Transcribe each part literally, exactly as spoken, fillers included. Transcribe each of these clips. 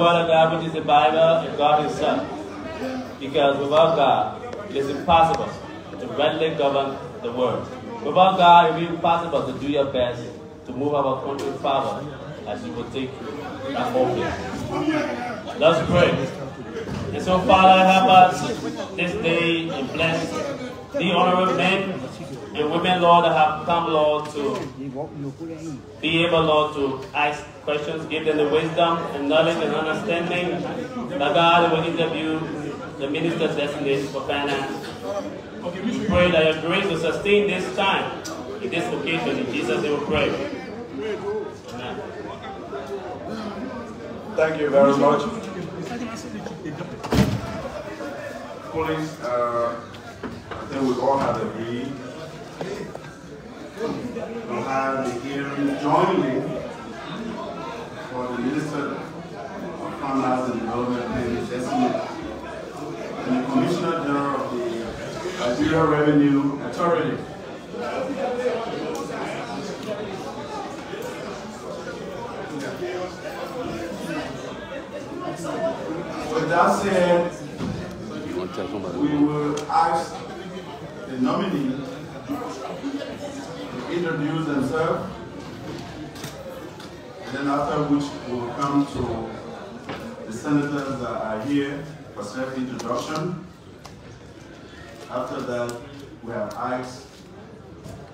while the government is a Bible and God is Son. Because without God, it is impossible to rightly govern the world. Without God, it will be impossible to do your best to move our country forward as you will take that moment. Let's pray. And so, Father, help us this day and bless the honorable men and women, Lord, that have come, Lord, to be able, Lord, to ask questions, give them the wisdom and knowledge and understanding that God will interview the ministers designated for finance. We pray that your grace will sustain this time, in this occasion, in Jesus' name we pray. Amen. Thank you very much. Colleagues, uh, I think we all have agreed to have the hearing jointly for the Minister of Finance and Development, and the Commissioner General of the Liberia Revenue Authority. With that said, we will ask the nominee to introduce themselves, and then after which we will come to the senators that are here for self-introduction. After that, we have asked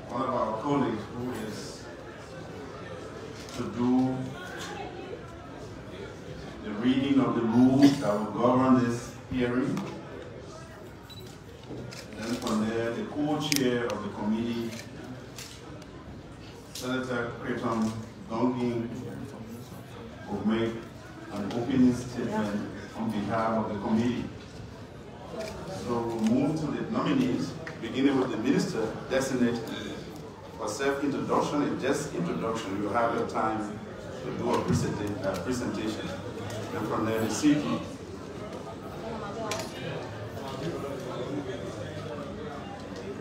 one of our colleagues who is to do the reading of the rules that will govern this hearing. Then from there, the co-chair of the committee, Senator Creighton Dungin, will make an opening statement on behalf of the committee. So we'll move to the nominees, beginning with the minister designate for self-introduction and just introduction. You'll have your time to do a presenta uh, presentation. And from there, the C P.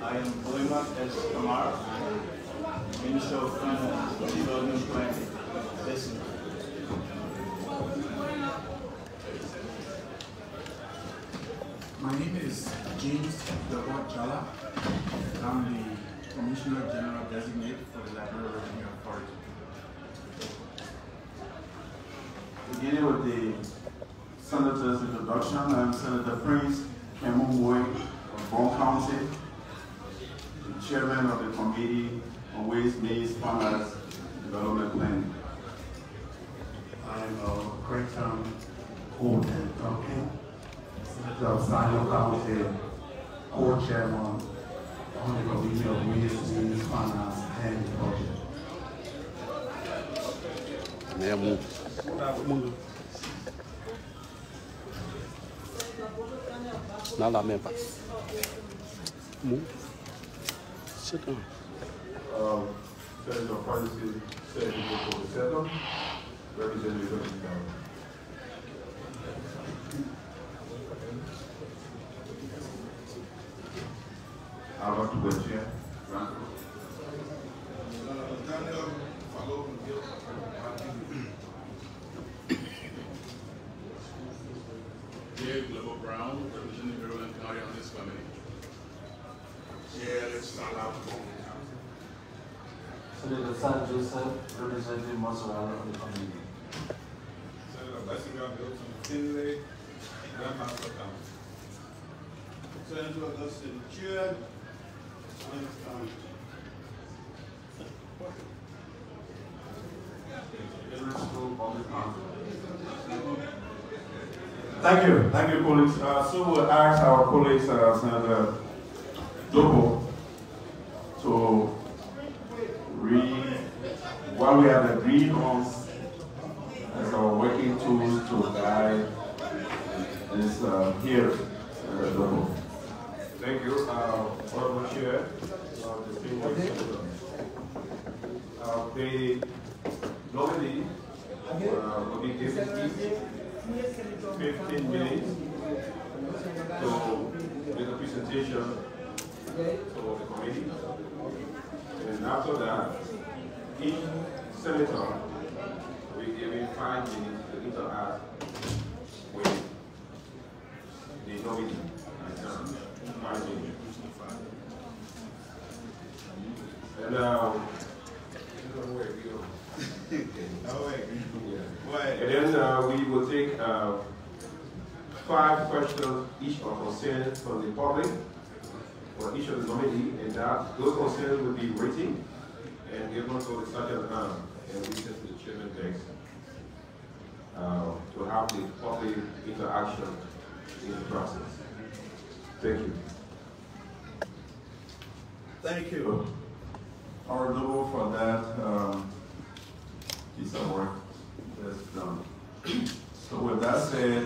I am Boima S. Tamara, Minister of Finance and Development Planning. Listen. My name is James Dorbor Jallah, and I'm the Commissioner General Designate for the Liberia Revenue Authority. Beginning with the Senator's introduction, I'm Senator Prince Kemung Woy of Bond County, the Chairman of the Committee on Ways, Means, Finance, Development Planning. I'm uh, Craig Thompson, Senator of San Joseph, co-chairman on the Committee of Ways, Finance, and Budget. Not that member. Move. Sit down. Um, Senator Francis, Senator Representative Albert Wetcher, Franco. Daniel Fallow Gil. Jay Global Brown, representing Maryland and Canary on this family. Jay Alexander. Senator San Joseph, representing Montserrat on the family. Senator Bessinger, Milton Finley, Grandmaster Thomas. Senator Augustine Chair. Thank you, thank you, colleagues. Uh, so we'll ask our colleagues, uh, Senator Dorbor, to read what we have agreed on as our working tools to guide this uh, here, Senator Dorbor. Thank you, Honorable uh, Chair, uh, distinguished senators. Uh, the nominee uh, will be given fifteen minutes to make a presentation to the committee. And after that, each senator will be given five minutes to interact And um, and then uh, we will take uh, five questions each on concern from the public for each of the committee, and that those concerns will be written and given to the Sergeant Arm and we send to the Chairman Dex uh, to have the public interaction in the process. Thank you. Thank you, Honorable, for that um, piece of work that's done. So with that said,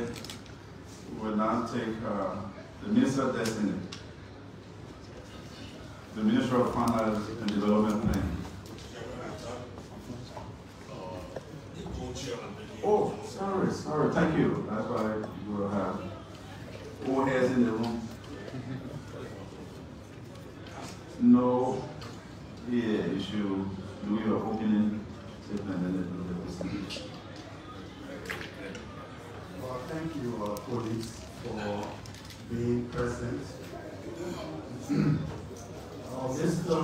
we will now take uh, the Minister Designate, the Minister of Finance and Development Planning. Oh, sorry, sorry, thank you. That's why you will have all heads in the room. No, yeah, you should do your opening statement and then do the presentation. Well, thank you, uh, colleagues, for being present. uh, Mister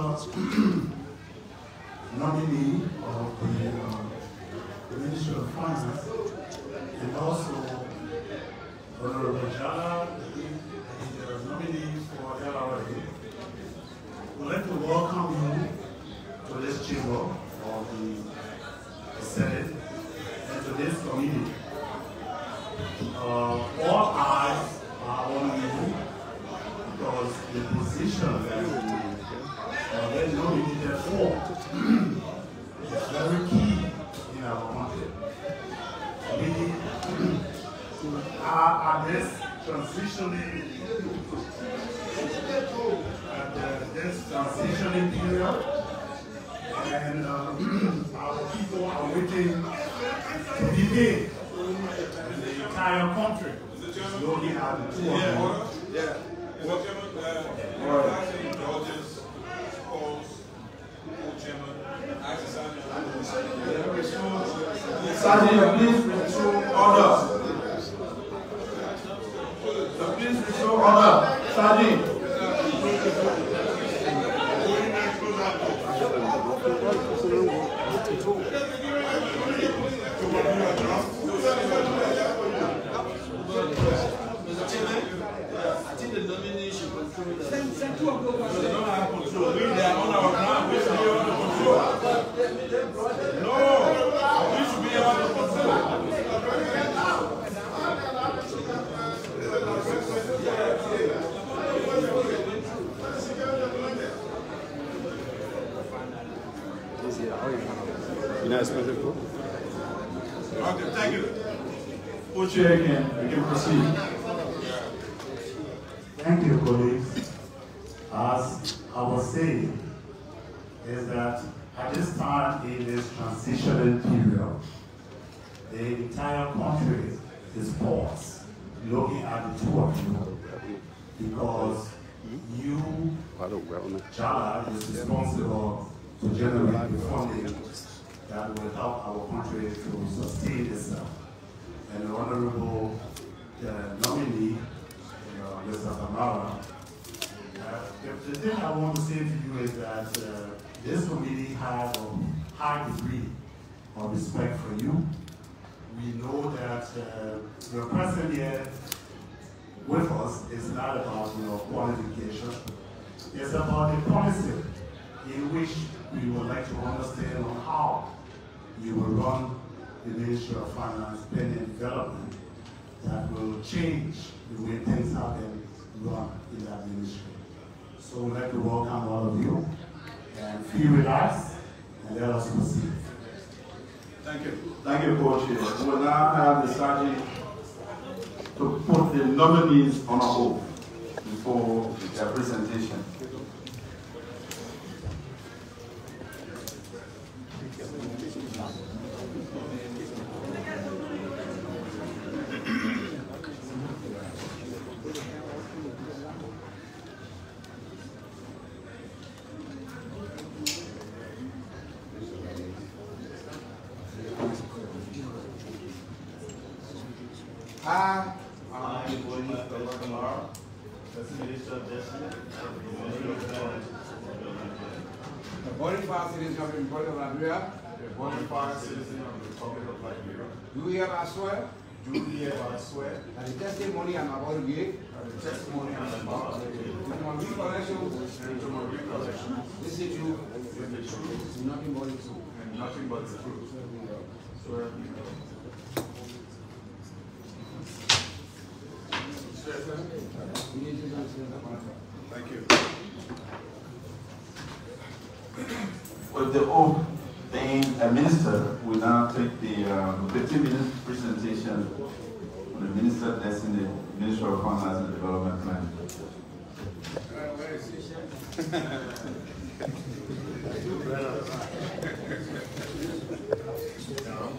nominee of the, uh, the Ministry of Finance, and also Honorable Jallah, the nominee for L R A. I'd like to welcome you to this chamber of the Senate and to this committee. Uh, all eyes are on you because the position that you are nominated for is very key in our country. We are at this transitioning at uh, this transitioning period, and uh, our people are waiting to begin. The entire country. You only have the two of them. Yeah. Well, Chairman, the indulgence calls Chairman Axis Sergeant. Sergeant, please restore order. Please restore order. Sergeant. Chair again, we can proceed. Thank you, colleagues. As I was saying, is that at this time in this transitional period, the entire country is paused looking at the two of you because you, Jallah, is responsible to generate the funding that will help our country to sustain itself. And the Honorable uh, nominee, uh, Mister Tamara. Uh, the, the thing I want to say to you is that uh, this committee has a high degree of respect for you. We know that uh, your presence here with us is not about your qualification. It's about the policy in which we would like to understand on how you will run the Ministry of Finance, Planning and Development that will change the way things happen run in that ministry. So we'd like to welcome all of you and feel relaxed and let us proceed. Thank you. Thank you, Co-Chair. We will now have the Sergeant to put the nominees on our oath before their presentation. I The bonafide citizen of the Republic of Liberia. The bonafide citizen of the Republic of Liberia. Do you ever swear? Do you ever swear? That the testimony I'm about to give. That the testimony I'm about to give. To my recollection. To my recollection. This is true. This is true. This is nothing but the truth. And nothing but the truth. Swear. Thank you. With the oath, the minister will now take the uh, fifteen minute presentation from the minister that's in the Ministry of Finance and Development Plan.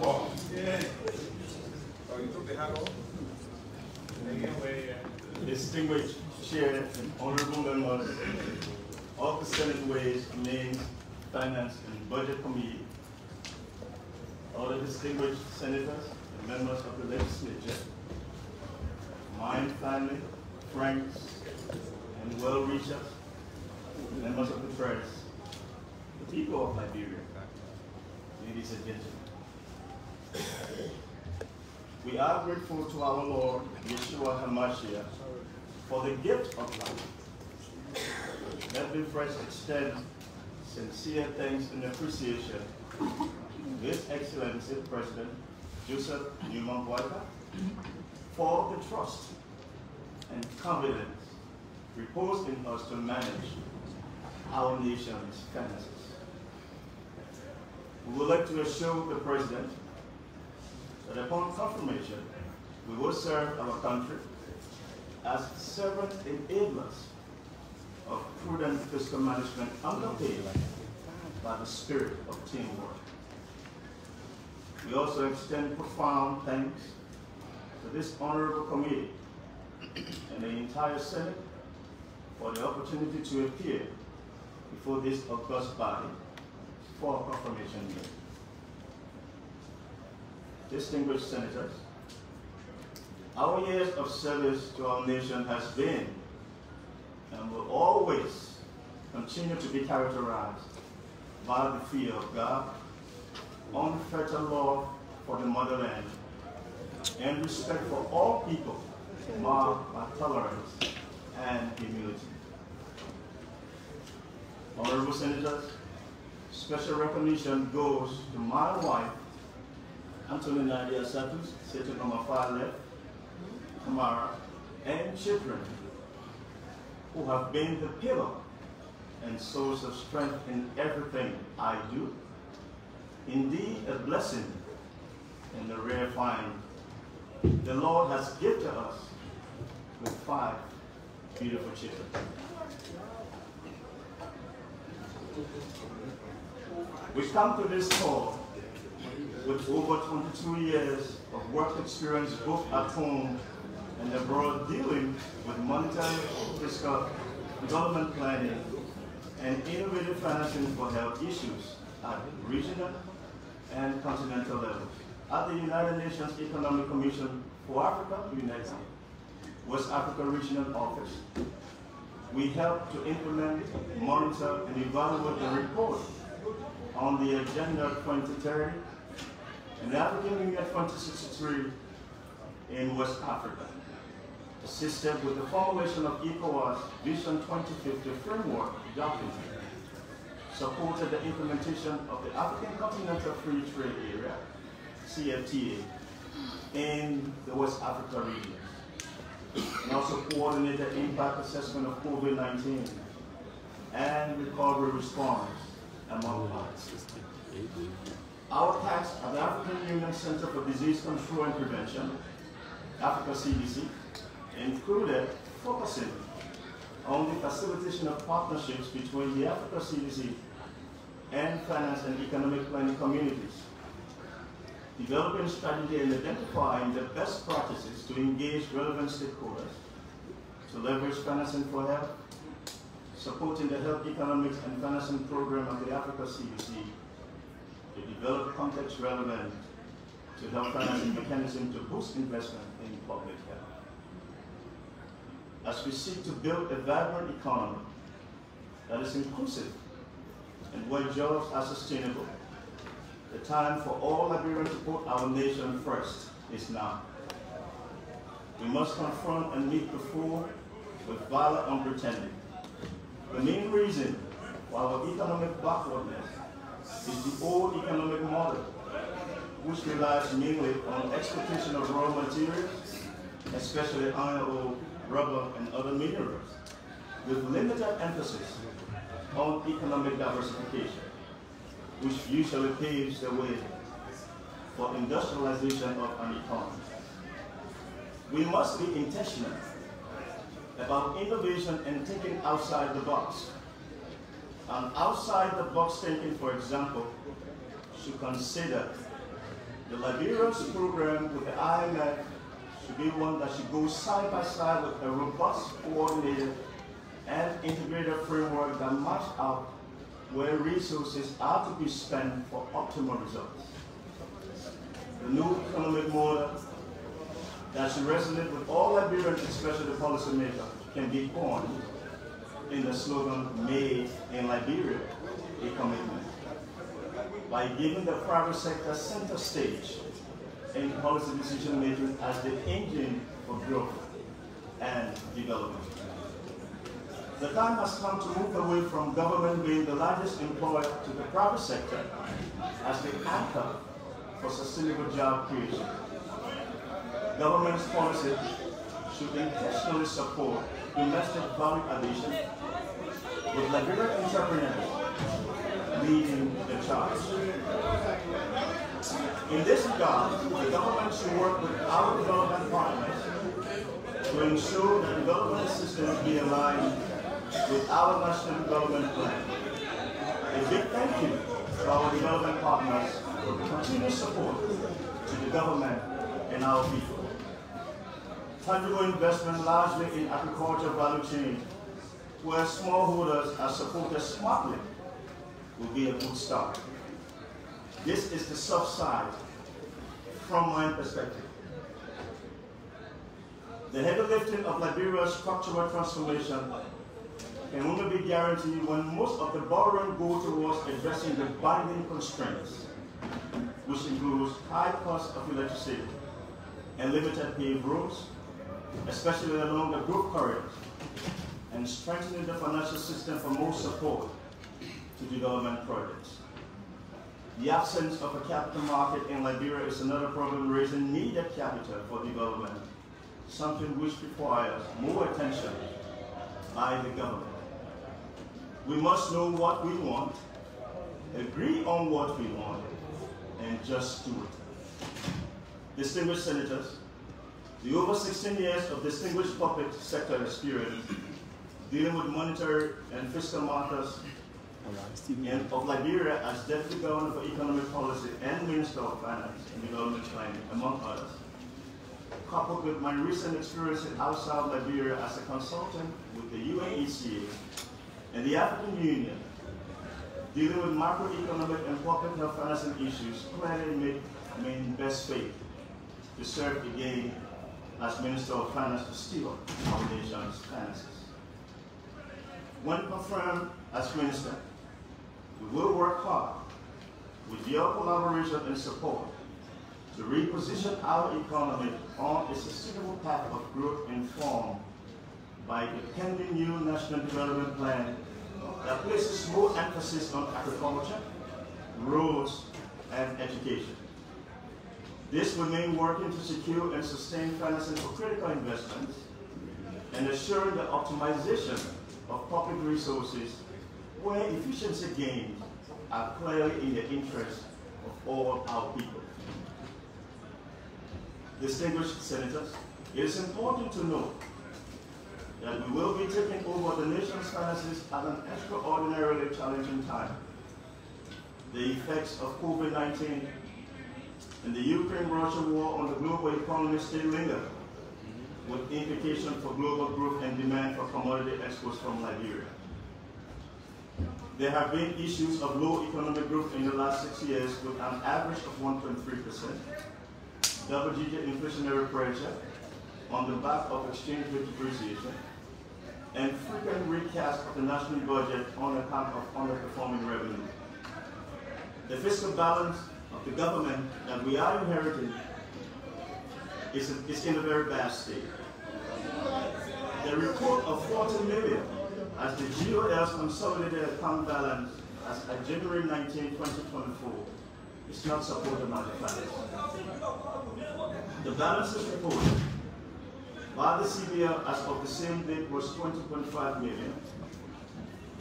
Oh, you took the hat off? Anyway, uh, distinguished chair and honorable members of the Senate Ways, Main, Finance and Budget Committee, all the distinguished senators and members of the legislature, my family, friends, and well-reachers, members of the press, the people of Liberia, ladies and gentlemen. We are grateful to our Lord, Yeshua HaMashiach, for the gift of life. Let me first extend sincere thanks and appreciation to His Excellency President Joseph Nyuma Boakai for the trust and confidence reposed in us to manage our nation's finances. We would like to assure the President that upon confirmation, we will serve our country as servant enablers of prudent fiscal management underpinned by the spirit of teamwork. We also extend profound thanks to this honorable committee and the entire Senate for the opportunity to appear before this august body for confirmation meeting. Distinguished senators, our years of service to our nation has been and will always continue to be characterized by the fear of God, unfettered love for the motherland, and respect for all people marked by tolerance and humility. Honorable senators, special recognition goes to my wife, Antonina Santus, seated on my far left, Tamara, and children who have been the pillar and source of strength in everything I do. Indeed, a blessing and a rare find. The Lord has gifted us with five beautiful children. We come to this call with over twenty-two years of work experience both at home and abroad dealing with monetary, fiscal, development planning, and innovative financing for health issues at regional and continental levels. At the United Nations Economic Commission for Africa, UNECA, West Africa Regional Office, we help to implement, monitor, and evaluate the report on the Agenda twenty thirty and the African Union twenty sixty-three in West Africa, assisted with the formulation of ECOWAS Vision twenty fifty framework document, supported the implementation of the African Continental Free Trade Area, C F T A, in the West Africa region, and also coordinated impact assessment of COVID nineteen and recovery response, among others. Our task at the African Union Center for Disease Control and Prevention, Africa C D C, included focusing on the facilitation of partnerships between the Africa C D C and finance and economic planning communities, developing strategy and identifying the best practices to engage relevant stakeholders, to leverage financing for health, supporting the health economics and financing program of the Africa C D C, to develop context relevant to health financing mechanism to boost investment in public health. As we seek to build a vibrant economy that is inclusive and where jobs are sustainable. The time for all Liberians to put our nation first is now. We must confront and meet the foe with valor unpretending. The main reason for our economic backwardness is the old economic model, which relies mainly on exploitation of raw materials, especially iron ore, rubber, and other minerals, with limited emphasis on economic diversification, which usually paves the way for industrialization of an economy. We must be intentional about innovation and thinking outside the box. And outside the box thinking, for example, should consider the Liberia's program with the I M F should be one that should go side by side with a robust, coordinated, and integrated framework that matches out where resources are to be spent for optimal results. The new economic model that should resonate with all Liberians, especially the policymakers, can be formed in the slogan, "Made in Liberia," a commitment. By giving the private sector center stage in policy decision making as the engine for growth and development. The time has come to move away from government being the largest employer to the private sector as the anchor for sustainable job creation. Government's policy should intentionally support domestic value addition, with Liberian entrepreneurs leading the charge. In this regard, the government should work with our development partners to ensure that the development systems be aligned with our national development plan. A big thank you to our development partners for the continued support to the government and our people. Tangible investment largely in agriculture value chain, where smallholders are supported smartly, will be a good start. This is the soft side from my perspective. The heavy lifting of Liberia's structural transformation can only be guaranteed when most of the borrowing go towards addressing the binding constraints, which includes high cost of electricity and limited paved roads, especially along the growth corridors, and strengthening the financial system for more support to development projects. The absence of a capital market in Liberia is another problem, raising needed capital for development, something which requires more attention by the government. We must know what we want, agree on what we want, and just do it. Distinguished senators, the over sixteen years of distinguished public sector experience dealing with monetary and fiscal matters and of Liberia as Deputy Governor for Economic Policy and Minister of Finance and Development Planning, among others, coupled with my recent experience in outside Liberia as a consultant with the U N E C A and the African Union, dealing with macroeconomic and public health financing issues, clearly make me in best faith to serve again as Minister of Finance to steal our nation's finances. When confirmed as Minister, we will work hard with your collaboration and support to reposition our economy on a sustainable path of growth informed by the pending new National Development Plan that places more emphasis on agriculture, roads, and education. This will mean working to secure and sustain financing for critical investments and assuring the optimization of public resources where efficiency gains are clearly in the interest of all our people. Distinguished senators, it is important to note that we will be taking over the nation's finances at an extraordinarily challenging time. The effects of COVID nineteen and the Ukraine-Russia war on the global economy still linger, with implications for global growth and demand for commodity exports from Liberia. There have been issues of low economic growth in the last six years with an average of one point three percent, double-digit inflationary pressure on the back of exchange rate depreciation, and frequent recast of the national budget on account of underperforming revenue. The fiscal balance of the government that we are inheriting is, is in a very bad state. The report of forty million as the G O L's consolidated account balance as at January nineteenth, twenty twenty-four is not supported by the facts. The balances report by the C B L as of the same date was twenty point five million.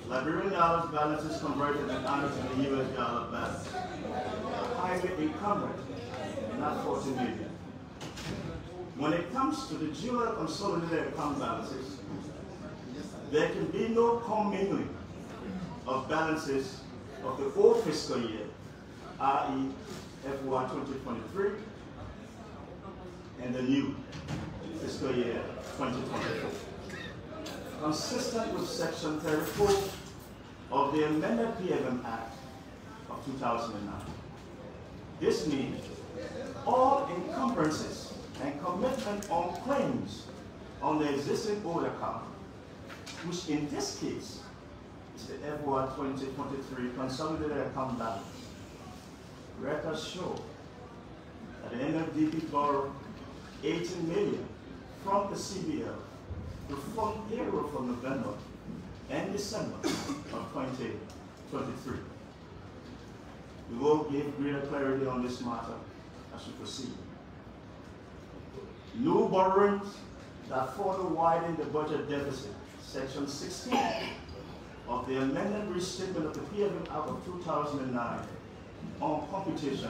Liberian dollars balances converted and added to the U S dollar balance. Highly encumbered, not forty million. When it comes to the G O L consolidated account balances, there can be no commingling of balances of the old fiscal year, that is. F Y twenty twenty-three, and the new fiscal year twenty twenty-four. Consistent with Section thirty-four of the amended P F M Act of two thousand nine. This means all encumbrances and commitment on claims on the existing old account, which in this case is the F Y twenty twenty-three consolidated account balance. Records show that the N F D B borrowed eighteen million from the C B L to fund payroll for November and December of twenty twenty-three. We will give greater clarity on this matter as we proceed. New borrowings that further widen the budget deficit, Section sixteen of the amended restatement of the P F M Act of two thousand nine on computation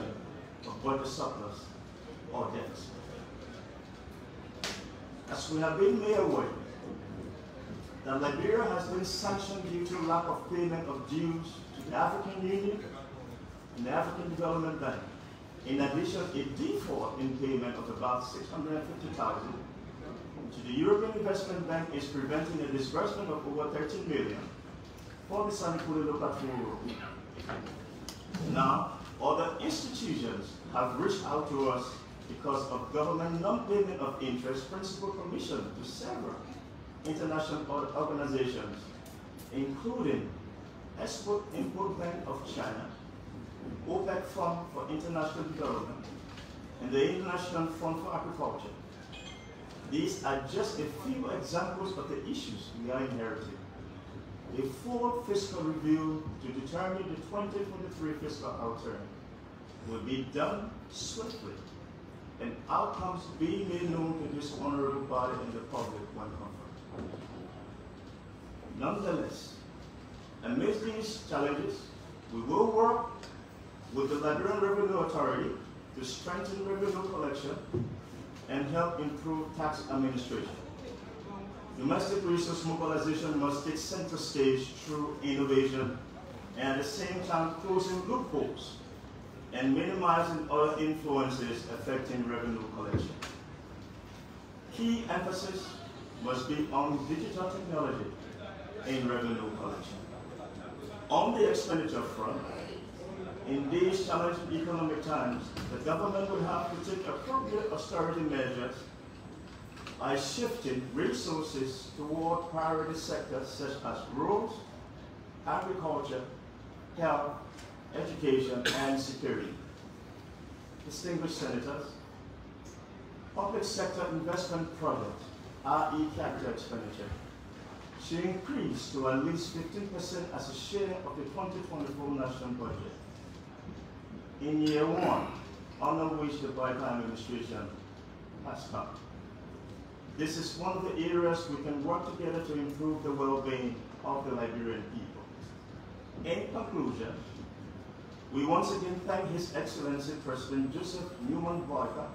of budget surplus or deficit. As we have been made aware, that Liberia has been sanctioned due to lack of payment of dues to the African Union and the African Development Bank. In addition, a default in payment of about six hundred fifty thousand dollars to the European Investment Bank is preventing a disbursement of over thirteen million dollars for the Sanikule local food. Now, other institutions have reached out to us because of government non-payment of interest principal commission to several international organizations, including Export-Import Bank of China, OPEC Fund for International Development, and the International Fund for Agriculture. These are just a few examples of the issues we are inheriting. A full fiscal review to determine the twenty twenty-three fiscal outturn will be done swiftly, and outcomes being made known to this honorable body and the public when confirmed. Nonetheless, amidst these challenges, we will work with the Liberian Revenue Authority to strengthen revenue collection and help improve tax administration. Domestic resource mobilization must take center stage through innovation and at the same time closing loopholes and minimizing other influences affecting revenue collection. Key emphasis must be on digital technology in revenue collection. On the expenditure front, in these challenging economic times, the government will have to take appropriate austerity measures by shifting resources toward priority sectors such as roads, agriculture, health, education, and security. Distinguished Senators, public sector investment projects, that is capital expenditure, should increase to at least fifteen percent as a share of the twenty twenty-four national budget in year one, under which the Biden administration has come. This is one of the areas we can work together to improve the well-being of the Liberian people. In conclusion, we once again thank His Excellency President Joseph Nyuma Boakai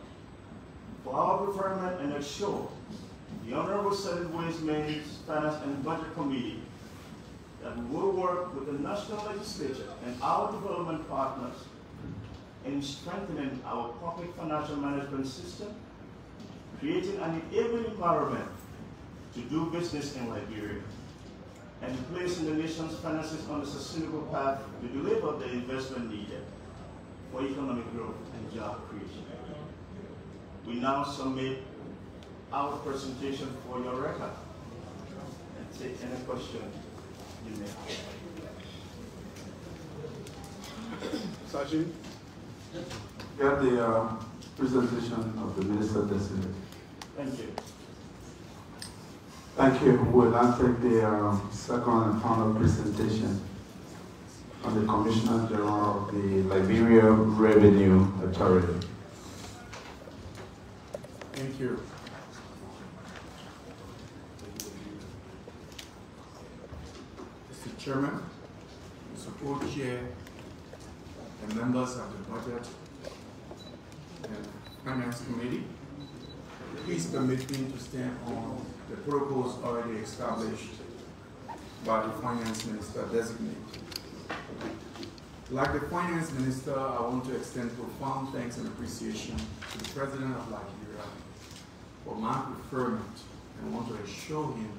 for our preferment and assure the Honorable Senate Ways, Means, Finance and Budget Committee that we will work with the National Legislature and our development partners in strengthening our public financial management system, creating an enabling environment to do business in Liberia, and placing the nation's finances on a sustainable path to deliver the investment needed for economic growth and job creation. We now submit our presentation for your record. And Take any question you may have. Sajid? You have the uh, presentation of the Minister Designate. Thank you. Thank you. We'll now take the um, second and final presentation from the Commissioner General of the Liberia Revenue Authority. Thank you. Mister Chairman, support chair, and members of the Budget and Finance Committee, please permit me to stand on the protocols already established by the Finance Minister Designate. Like the Finance Minister, I want to extend profound thanks and appreciation to the President of Liberia for my preferment, and want to assure him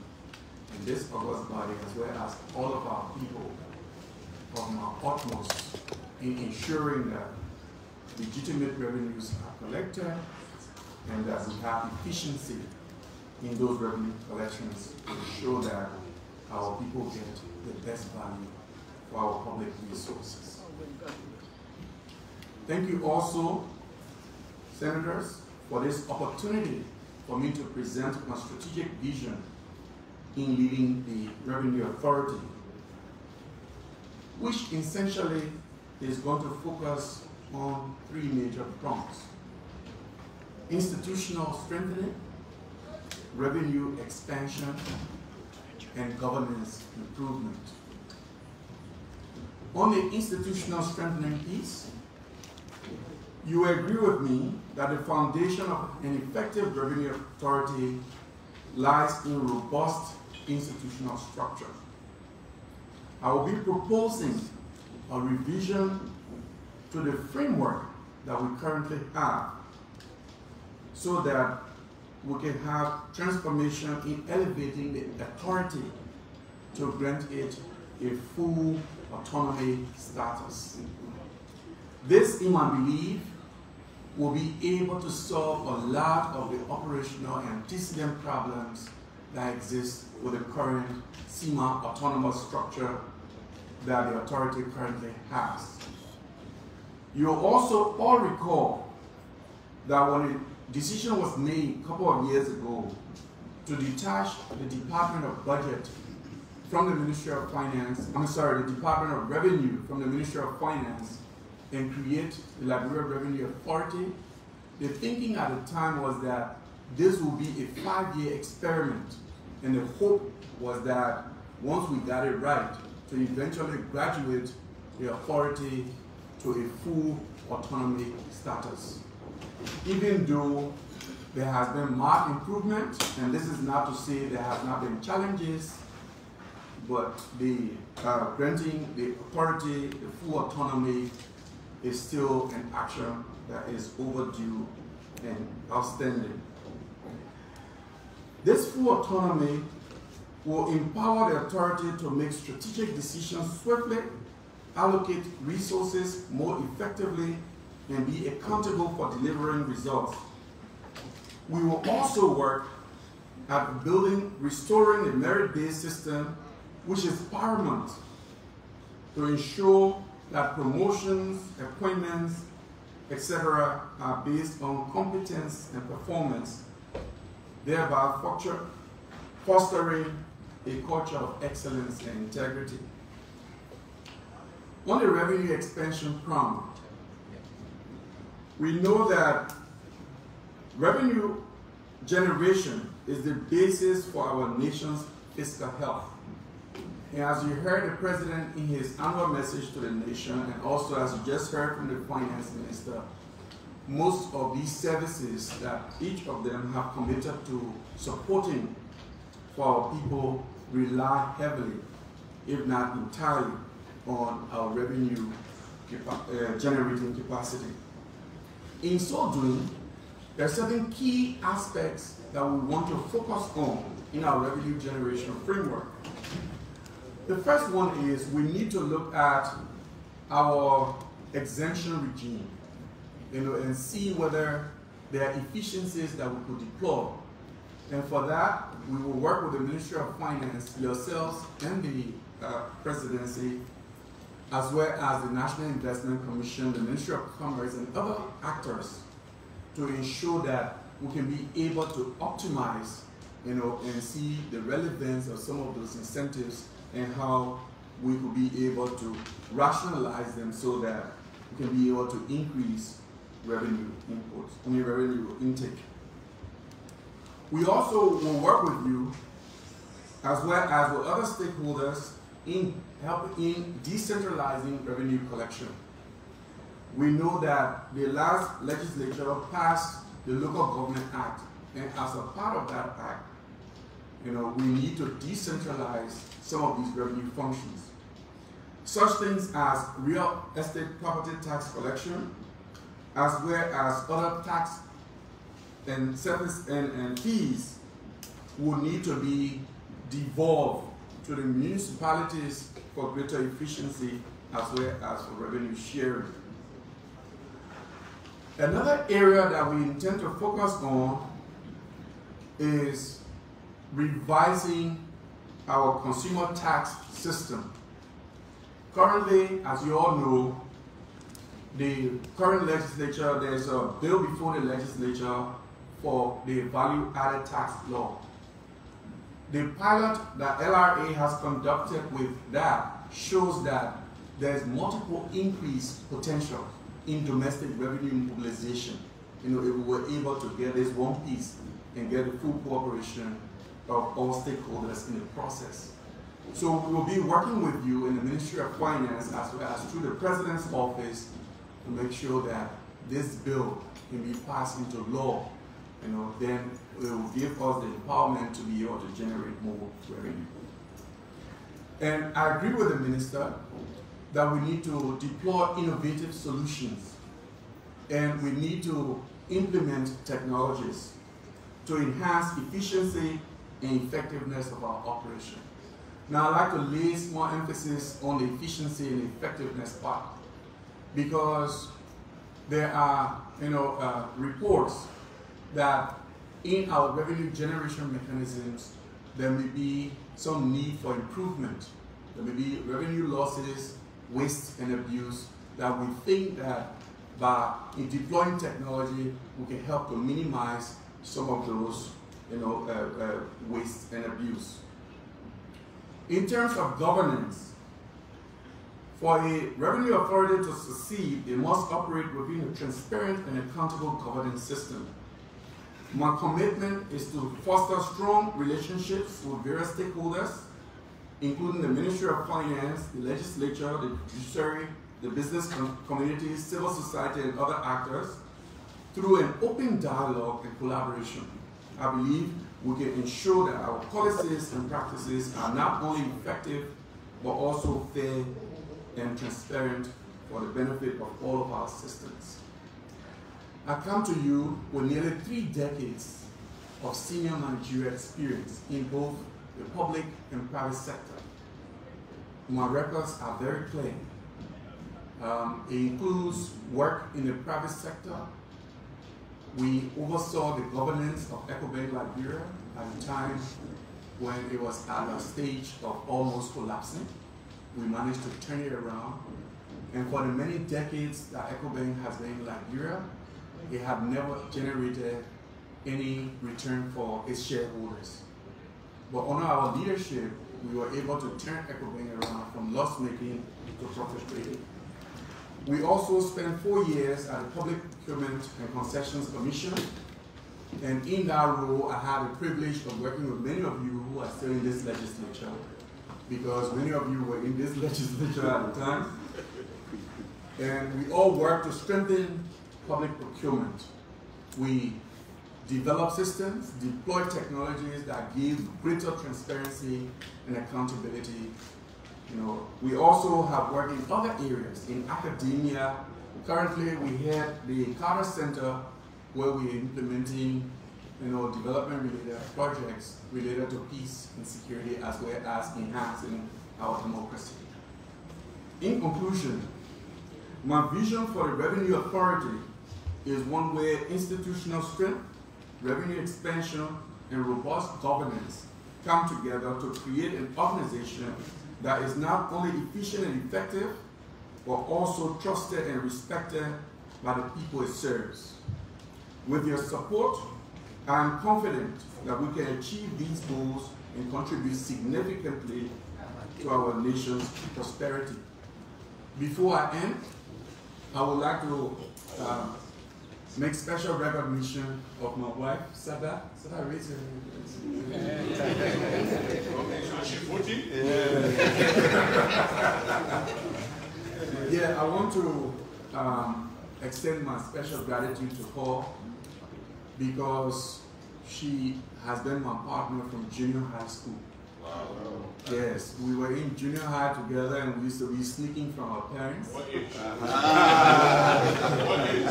in this august body, as well as all of our people, of my utmost in ensuring that legitimate revenues are collected and that we have efficiency in those revenue collections to ensure that our people get the best value for our public resources. Thank you also, Senators, for this opportunity for me to present my strategic vision in leading the Revenue Authority, which essentially is going to focus on three major prongs: institutional strengthening, revenue expansion, and governance improvement. On the institutional strengthening piece, you agree with me that the foundation of an effective revenue authority lies in robust institutional structure. I will be proposing a revision to the framework that we currently have so that we can have transformation in elevating the authority to grant it a full autonomy status. This, in my belief, will be able to solve a lot of the operational and antecedent problems that exist with the current SEMA autonomous structure that the authority currently has. You'll also all recall that when a decision was made a couple of years ago to detach the Department of Budget from the Ministry of Finance, I'm sorry, the Department of Revenue from the Ministry of Finance, and create the Liberia Revenue Authority, the thinking at the time was that this would be a five-year experiment, and the hope was that once we got it right, to eventually graduate the authority to a full autonomy status. Even though there has been marked improvement, and this is not to say there has not been challenges, but the uh, granting the authority the full autonomy is still an action that is overdue and outstanding. This full autonomy will empower the authority to make strategic decisions swiftly, allocate resources more effectively, and be accountable for delivering results. We will also work at building, restoring a merit-based system, which is paramount to ensure that promotions, appointments, et cetera are based on competence and performance, thereby fostering a culture of excellence and integrity. On the revenue expansion prong, we know that revenue generation is the basis for our nation's fiscal health. And as you heard the President in his annual message to the nation, and also as you just heard from the Finance Minister, most of these services that each of them have committed to supporting for our people rely heavily, if not entirely, on our revenue uh, generating capacity. In so doing, there are certain key aspects that we want to focus on in our revenue generation framework. The first one is we need to look at our exemption regime, you know, and see whether there are efficiencies that we could deploy And for that, we will work with the Ministry of Finance, yourselves, and the uh, presidency, as well as the National Investment Commission, the Ministry of Commerce, and other actors to ensure that we can be able to optimize, you know, and see the relevance of some of those incentives and how we could be able to rationalize them so that we can be able to increase revenue inputs, I mean revenue intake. We also will work with you, as well as with other stakeholders, in helping in decentralizing revenue collection. We know that the last legislature passed the Local Government Act, and as a part of that act, you know, we need to decentralize some of these revenue functions. Such things as real estate property tax collection, as well as other tax and service and, and fees will need to be devolved to the municipalities for greater efficiency, as well as for revenue sharing. Another area that we intend to focus on is revising our consumer tax system. Currently, as you all know, the current legislature, there's a bill before the legislature for the value-added tax law. The pilot that L R A has conducted with that shows that there's multiple increase potential in domestic revenue mobilization. You know, if we were able to get this one piece and get the full cooperation of all stakeholders in the process. So we will be working with you in the Ministry of Finance, as well as through the President's office, to make sure that this bill can be passed into law. You know, then it will give us the empowerment to be able to generate more revenue. And I agree with the Minister that we need to deploy innovative solutions, and we need to implement technologies to enhance efficiency and effectiveness of our operation. Now, I'd like to lay more emphasis on the efficiency and effectiveness part, because there are, you know, uh, reports that in our revenue generation mechanisms, there may be some need for improvement. There may be revenue losses, waste, and abuse that we think that by deploying technology, we can help to minimize some of those, you know, uh, uh, waste and abuse. In terms of governance, for a revenue authority to succeed, it must operate within a transparent and accountable governance system. My commitment is to foster strong relationships with various stakeholders, including the Ministry of Finance, the legislature, the judiciary, the business community, civil society, and other actors, through an open dialogue and collaboration. I believe we can ensure that our policies and practices are not only effective, but also fair and transparent for the benefit of all of our systems. I come to you with nearly three decades of senior managerial experience in both the public and private sector. My records are very clear. Um, it includes work in the private sector. We oversaw the governance of EcoBank Liberia at a time when it was at a stage of almost collapsing. We managed to turn it around. And for the many decades that EcoBank has been in Liberia, it had never generated any return for its shareholders. But under our leadership, we were able to turn EcoBank around from loss-making to profit-making. We also spent four years at the Public Procurement and Concessions Commission, and in that role, I had the privilege of working with many of you who are still in this legislature, because many of you were in this legislature at the time. And we all worked to strengthen public procurement. We developed systems, deployed technologies that give greater transparency and accountability. You know, we also have worked in other areas, in academia. Currently, we have the Carter Center, where we are implementing, you know, development-related projects related to peace and security, as well as enhancing our democracy. In conclusion, my vision for the Revenue Authority is one where institutional strength, revenue expansion, and robust governance come together to create an organization that is not only efficient and effective, but also trusted and respected by the people it serves. With your support, I am confident that we can achieve these goals and contribute significantly to our nation's prosperity. Before I end, I would like to uh, make special recognition of my wife, Sada. Sada, raise her hand. Yeah, I want to um, extend my special gratitude to her because she has been my partner from junior high school. Wow. Yes, we were in junior high together and we used to be sneaking from our parents. What age? Ah. What age?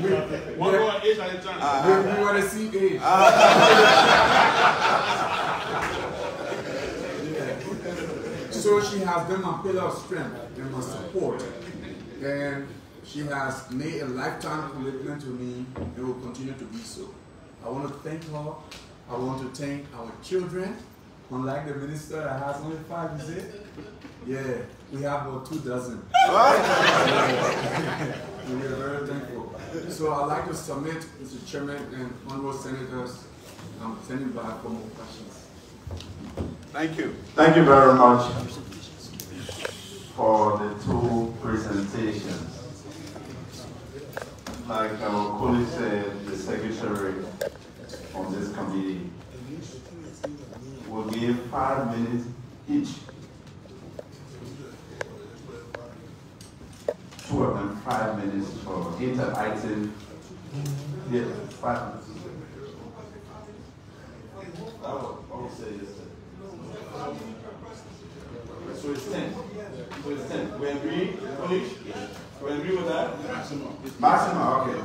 we, what yeah, age are you trying to we, we were the same age. Ah. Yeah. So she has been my pillar of strength and my support. And she has made a lifetime commitment to me and will continue to be so. I want to thank her. I want to thank our children. Unlike the minister that has only five, is it? Yeah, we have about two dozen. And we are very thankful. So I'd like to submit, Mister Chairman and honorable senators, I'm sending back for more questions. Thank you. Thank you very much for the two presentations. Like our colleague said, the secretary on this committee will give five minutes each two of them five minutes for inter-item yeah, five minutes. I will say this. So it's ten. So it's ten. We agree, finish? We agree with that? Maximum. Maximum, okay.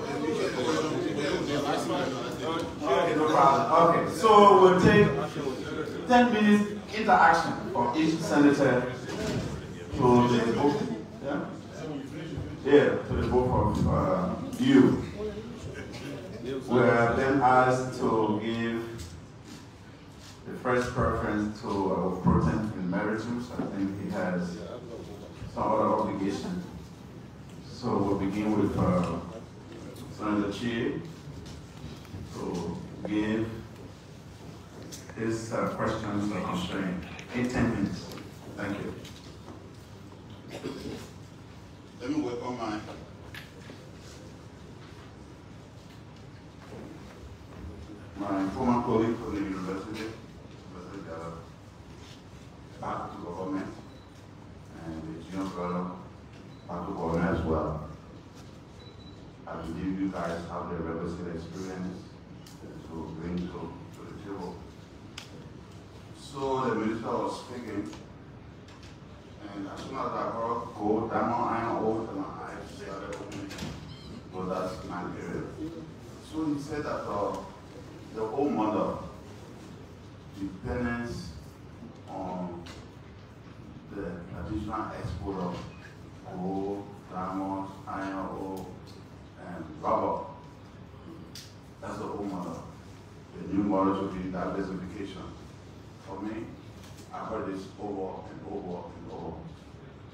Okay, no problem. Okay, so we'll take ten minutes interaction for each senator to the book. Yeah? Yeah, to the book of uh, you. We're then asked to give the first preference to our Proton in Emeritus. I think he has some other obligation. So we'll begin with uh, Senator Chie to give his uh, questions or constraint in ten minutes. Thank you. Let me work on my. My former colleague from the university. Back to government and the junior fellow back to government as well. I believe you guys have the requisite experience to bring to, to the table. So the minister was speaking, and as soon as I heard gold, diamond, iron, over my eyes started opening. So that's my period. So he said that uh, the old model depends on the traditional export of gold, diamonds, iron ore, and rubber. That's the old model. The new model should be diversification. For me, I've heard this over and over and over.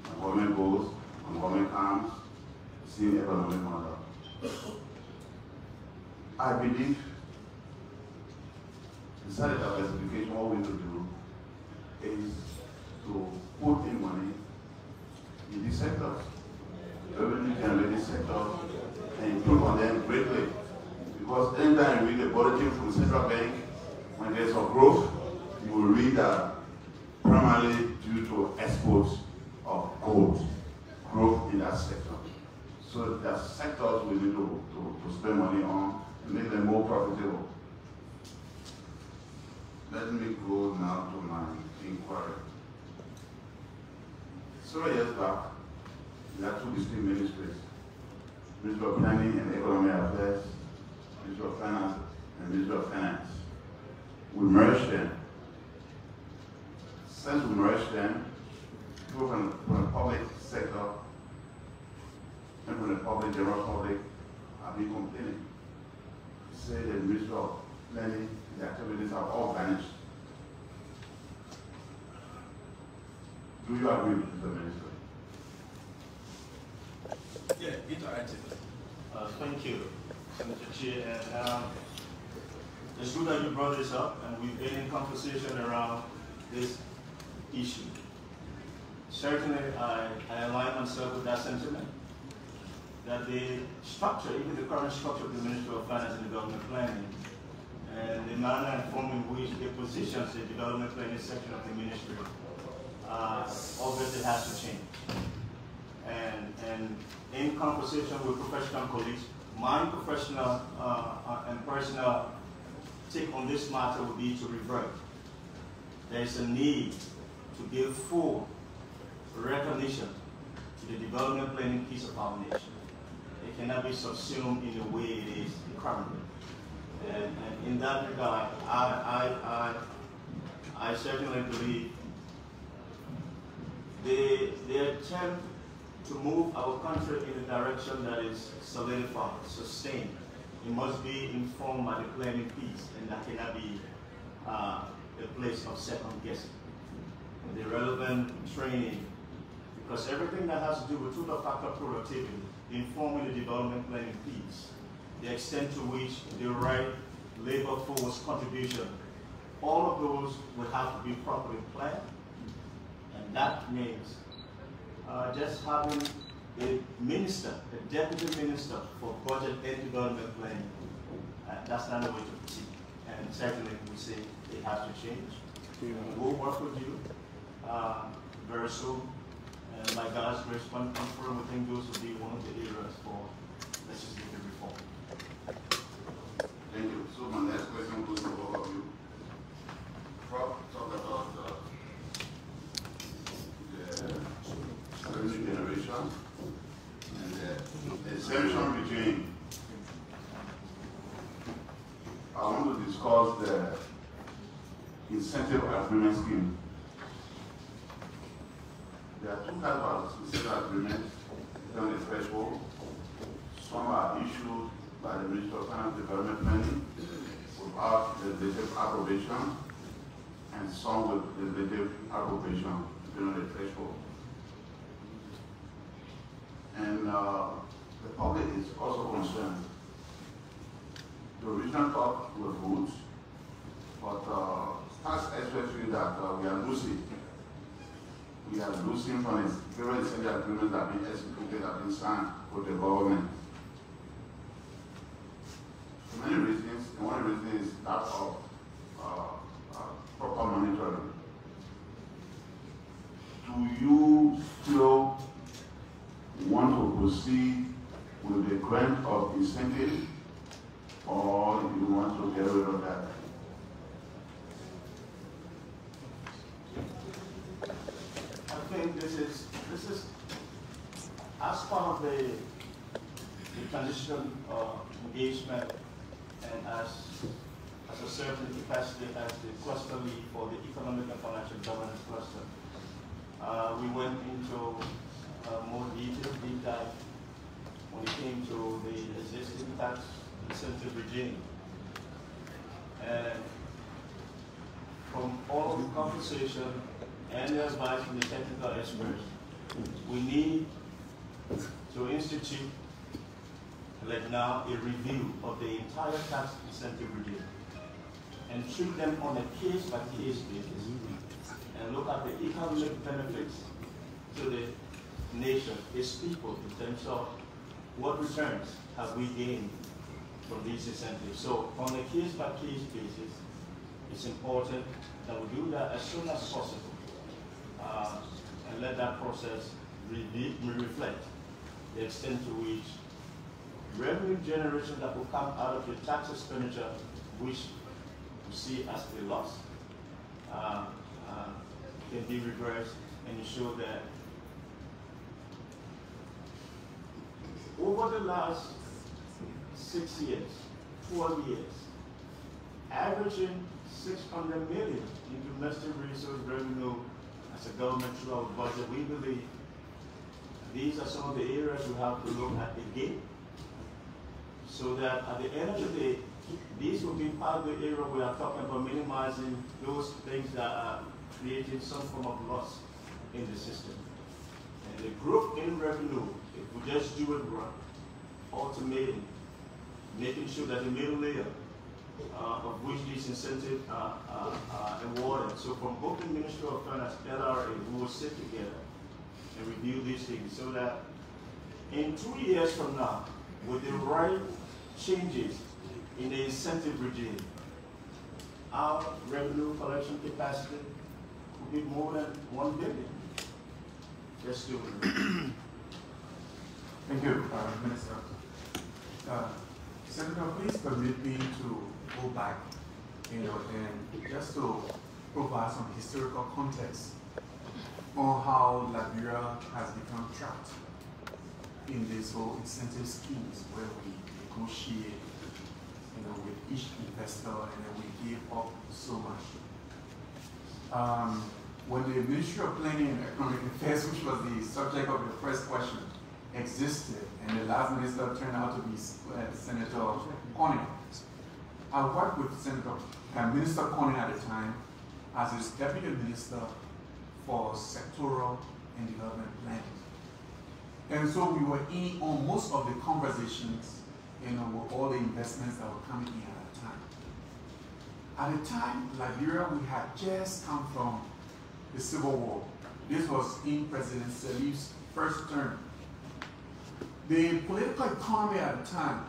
The government goes, the government comes, same economic model. I believe besides diversification, what we need to do is to put in money in these sectors, revenue generating sectors, and improve on them greatly. Because anytime you read the bulletin from the central bank, when there's a growth, you will read that primarily due to exports of gold, growth in that sector. So there are sectors we need to, to, to spend money on to make them more profitable. Let me go now to my inquiry. Several years back, there are two distinct ministries, Ministry of Planning and Economic Affairs, Ministry of Finance and Ministry of Finance. We merged them. Since we merged them, people from, from the public sector and from the public, general public, have been complaining. Say the Ministry of clearly the activities are all vanished. Do you agree with the minister? Yeah, interactive. Uh, thank you, Mister Chair. And um, it's good that you brought this up, and we've been in conversation around this issue. Certainly, I, I align myself with that sentiment, that the structure, even the current structure of the Ministry of Finance and Development Planning, and the manner and form in which it positions the development planning section of the ministry, uh, obviously has to change. And, and in conversation with professional colleagues, my professional uh, and personal take on this matter would be to revert. There is a need to give full recognition to the development planning piece of our nation. It cannot be subsumed in the way it is currently. And, and in that regard, I, I, I, I certainly believe the, the attempt to move our country in a direction that is solidified, sustained, it must be informed by the planning piece, and that cannot be uh, a place of second guessing. The relevant training, because everything that has to do with total factor productivity, informing the development planning piece, the extent to which the right labor force contribution, all of those will have to be properly planned, and that means uh, just having a minister, a deputy minister for budget and development planning, uh, that's not the way to proceed. And certainly we say it has to change. Uh, we'll work with you uh, very soon, and by God's grace, one confirm we think those will be one of the areas for legislative reform. Thank you. So my next question goes to all of you. Talk about uh, the revenue generation and the, the exemption regime. I want to discuss the incentive agreement scheme. There are two types of incentive agreements on the threshold. Some are issued by the Ministry of Finance Development Planning without legislative approbation, and some with legislative approbation during the threshold. And uh, the public is also concerned. The original thought was good, but uh, that's especially that uh, we are losing. We are losing from the various agreements that have been executed, have been signed with the government. For many reasons, and one reason is that of uh, uh, proper monitoring. Do you still want to proceed with the grant of incentive, or you want to get rid of that? I think this is, this is as part of the, the transition uh, engagement, and as, as a certain capacity as the cluster lead for the economic and financial governance cluster, uh, we went into uh, more detailed deep dive when it came to the existing tax incentive regime. And from all of the conversation and the advice from the technical experts, we need to institute, like now, a review of the entire tax incentive regime and treat them on a case-by-case basis and look at the economic benefits to the nation, its people, in terms of what returns have we gained from these incentives. So on a case-by-case basis, it's important that we do that as soon as possible. Uh, and let that process re re reflect the extent to which revenue generation that will come out of the tax expenditure, which we see as a loss, uh, uh, can be reversed and ensure that over the last six years, twelve years, averaging six hundred million in domestic resource revenue as a government through our budget, we believe these are some of the areas we have to look at again, so that at the end of the day, These will be part of the area we are talking about minimizing those things that are creating some form of loss in the system. And the growth in revenue, if we just do it right, automating, making sure that the middle layer uh, of which these incentives are, are, are awarded. So from both the Ministry of Finance, L R A, we will sit together and review these things so that in two years from now, with the right changes in the incentive regime, our revenue collection capacity will be more than one billion. Let's do it. Thank you, uh, Minister. Uh, Senator, please permit me to go back, you know, and just to provide some historical context on how Liberia has become trapped in these whole incentive schemes where we negotiate, you know, with each investor, and then we give up so much. Um, when the Ministry of Planning and Economic Affairs, which was the subject of the first question, existed, and the last minister turned out to be uh, Senator Corning, I worked with Senator uh, Minister Corning at the time as his Deputy Minister for Sectoral and Development Planning. And so we were in on most of the conversations, you know, with all the investments that were coming in at the time. At the time, Liberia, we had just come from the Civil War. This was in President Salif's first term. The political economy at the time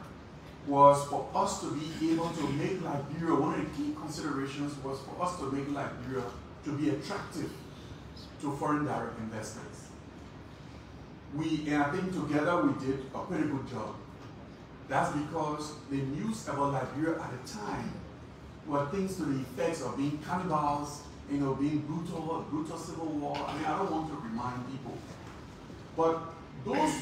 was for us to be able to make Liberia, one of the key considerations was for us to make Liberia to be attractive to foreign direct investments. We, and I think together we did a pretty good job. That's because the news about Liberia at the time were things to the effects of being cannibals, you know, being brutal, brutal civil war. I mean, I don't want to remind people. But those,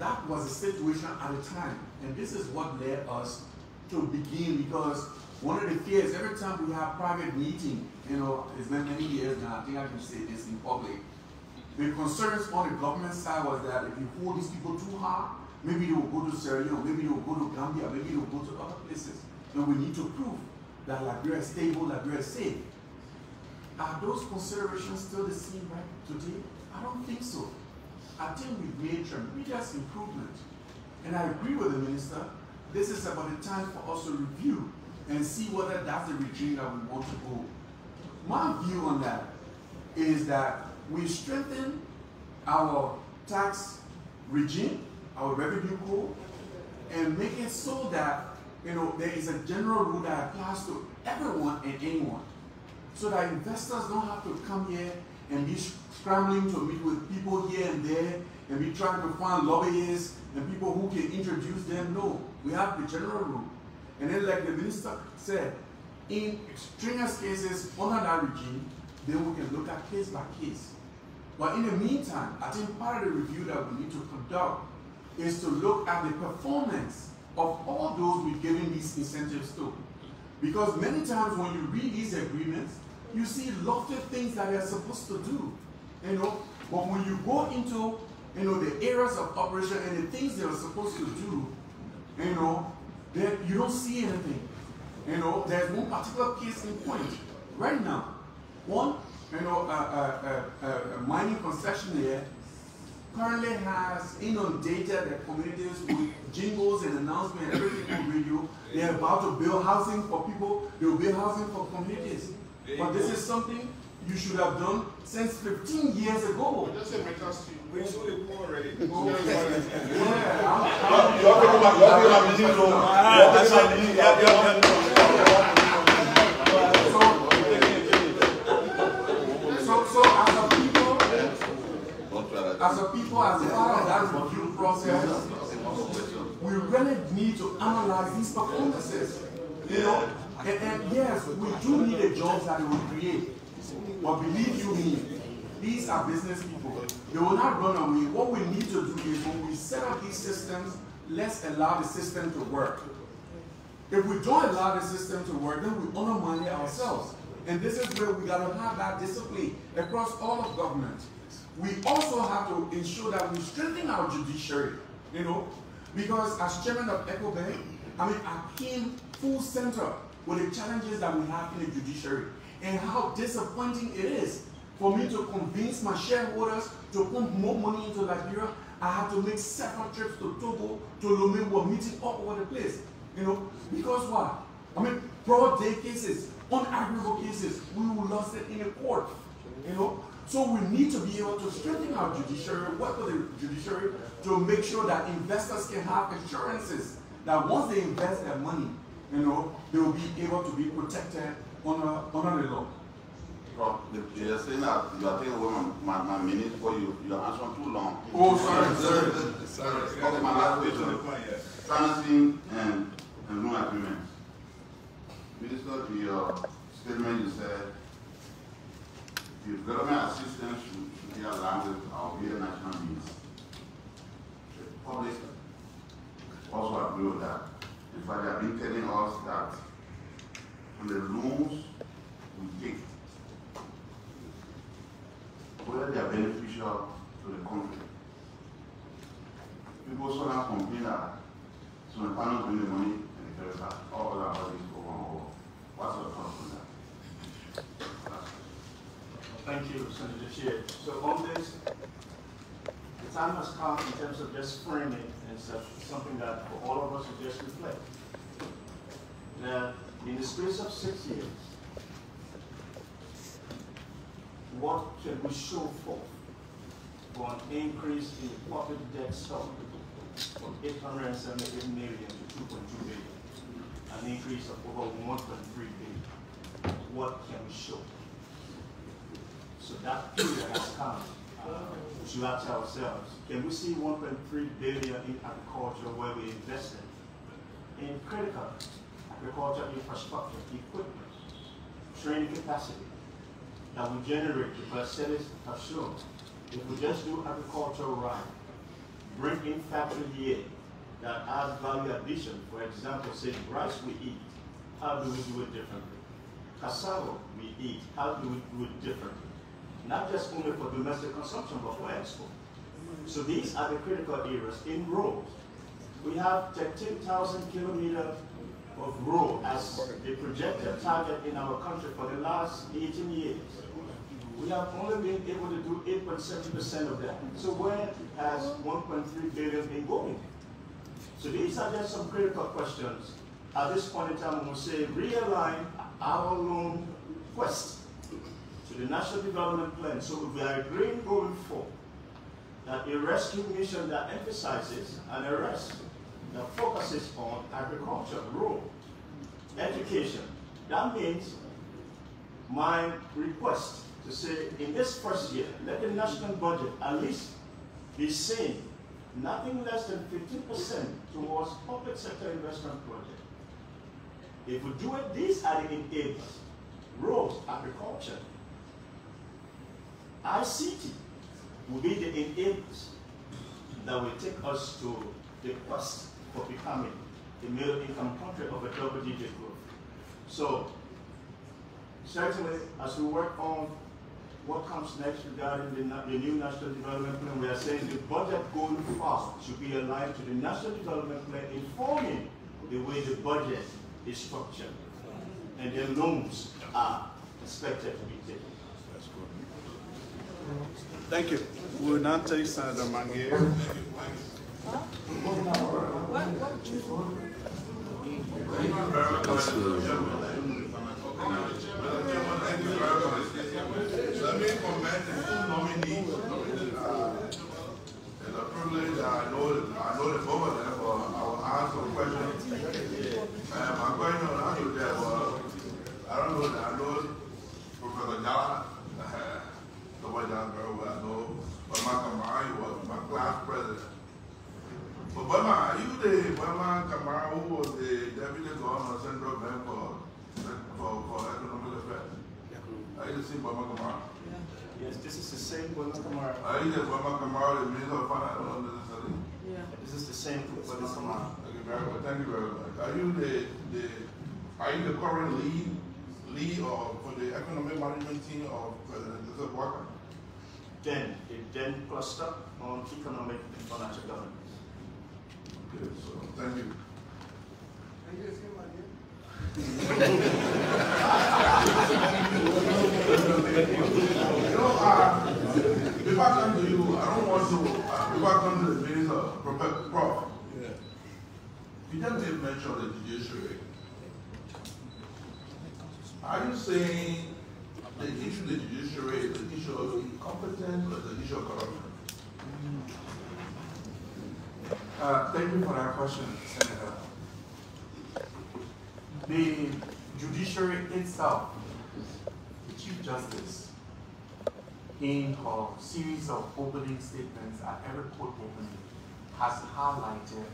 that was the situation at the time. And this is what led us to begin, because one of the fears, every time we have private meeting, you know, it's been many years now, I think I can say this in public, the concerns on the government side was that if you hold these people too hard, maybe they will go to Sierra Leone, maybe they will go to Gambia, maybe they will go to other places. And we need to prove that Liberia is stable, Liberia is safe. Are those considerations still the same right today? I don't think so. I think we've made tremendous improvement. And I agree with the minister, this is about the time for us to review and see whether that's the regime that we want to go. My view on that is that we strengthen our tax regime, our revenue code, and make it so that, you know, there is a general rule that applies to everyone and anyone, so that investors don't have to come here and be scrambling to meet with people here and there and be trying to find lobbyists and people who can introduce them. No, we have the general rule. And then, like the minister said, in extraneous cases under that regime, then we can look at case by case. But in the meantime, I think part of the review that we need to conduct is to look at the performance of all those we're giving these incentives to. Because many times when you read these agreements, you see lofty things that they're supposed to do, you know. But when you go into, you know, the areas of operation and the things they are supposed to do, you know, that you don't see anything. You know, there's one particular case in point right now. One, you know, a, a, a, a mining concessionaire currently has inundated their communities with jingles and announcements, everything on radio. They're about to build housing for people. They'll build housing for communities. But this is something you should have done since fifteen years ago. Well, just a we saw the poor already. Yeah, I'm So, so as a people, as a people, as part of that review process, we really need to analyze these performances. You know, and, and yes, we do need a job that we will create. But believe you me, these are business people. They will not run away. What we need to do is when we set up these systems, let's allow the system to work. If we don't allow the system to work, then we undermine it ourselves. And this is where we gotta have that discipline across all of government. We also have to ensure that we strengthen our judiciary, you know, because as chairman of EcoBank, I mean, I came full center with the challenges that we have in the judiciary and how disappointing it is for me to convince my shareholders to pump more money into Liberia. I had to make several trips to Togo, to Lomé, we're meeting all over the place. You know, because what? I mean, broad day cases, unarguable cases, we lost it in the court. You know, so we need to be able to strengthen our judiciary, work with the judiciary to make sure that investors can have assurances that once they invest their money, you know, they will be able to be protected under, under the law. Well, you are saying that you are taking away my, my minute, or you, you are answering too long. Oh, sorry, sorry. Sorry, sorry. sorry. sorry. My last question. Financing and, and loan agreements. Minister, to your statement, you said the development assistance should, should be aligned with our real national needs. The public also agree with that. In fact, they have been telling us that on the loans we take, whether they are beneficial to the country. People sometimes complain that so the panel bring the money and the carry back. All other bodies go one over. What's your thoughts on that? Thank you, Senator Shea. So on this, the time has come in terms of just framing as something that for all of us to just reflect. That in the space of six years, what can we show for, for an increase in the public debt stock from eight hundred seventy-eight million to two point two billion, an increase of over one point three billion? What can we show? So that period has come. Uh, we should ask ourselves, can we see one point three billion in agriculture where we invested in critical agriculture infrastructure, equipment, training capacity, that we generate, because studies have shown, if we just do agriculture right, bring in factory here that adds value addition, for example, say rice we eat, how do we do it differently? Cassava we eat, how do we do it differently? Not just only for domestic consumption, but for export. So these are the critical areas in roads. We have thirteen thousand kilometers of road as the projected target in our country for the last eighteen years. We have only been able to do eight point seven percent of that. So where has one point three billion been going? So these are just some critical questions. At this point in time, we'll say realign our loan quest to the National Development Plan. So we are agreeing going forward that a rescue mission that emphasizes an arrest that focuses on agriculture, rural, education. That means my request to say in this first year, let the national budget at least be seen nothing less than fifteen percent towards public sector investment project. If we do it, these are the enablers: roads, agriculture, I C T will be the enablers that will take us to the quest for becoming a middle-income country of a double-digit growth. So, certainly, as we work on what comes next regarding the, the new National Development Plan, we are saying the budget going forward should be aligned to the National Development Plan, informing the way the budget is structured, and the loans are expected to be taken. Thank you. We will now take Senator Mangier. Let me commend the full nominee. It's a privilege that I know the both of them, but I will ask some questions. My question on how you there, but I don't know that I know Professor Jallah, Dorbor Jallah very well. I know, but my Tamara was my class president. But Bama, you the Bama Kamara, who was the deputy governor of Central Bank for, for, for Economic Affairs? Are you the same Bama Kamara? Yeah. Yes, this is the same Bama Kamara. Are you the Bama Kamara, the Minister of Finance and Business? Yeah. This is the same Bama Kamara. Okay, very well. Thank you very much. Are you the, the are you the current lead lead of for the economic management team of President Joseph Walker? Then the then cluster on economic and financial governance. So, thank you. You know, uh, before I come to you, I don't want to, uh, before I come to the minister, Prof, yeah. You just didn't mention the judiciary. Are you saying the issue of the judiciary is the issue of incompetence or the issue of corruption? Uh, thank you for that question, Senator. The judiciary itself, the Chief Justice, in her series of opening statements at every court opening, has highlighted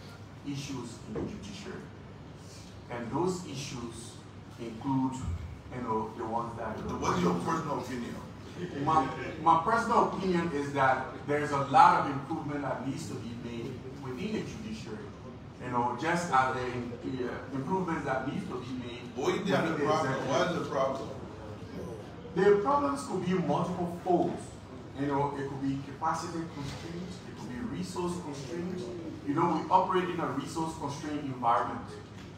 issues in the judiciary. And those issues include, you know, the ones that... What's your personal opinion? My, my personal opinion is that there's a lot of improvement that needs to be made within the judiciary. You know, just as the uh, improvements that need to be made. What is the problem? What is the problem? The problems could be multiple folds. You know, it could be capacity constraints, it could be resource constraints. You know, we operate in a resource-constrained environment.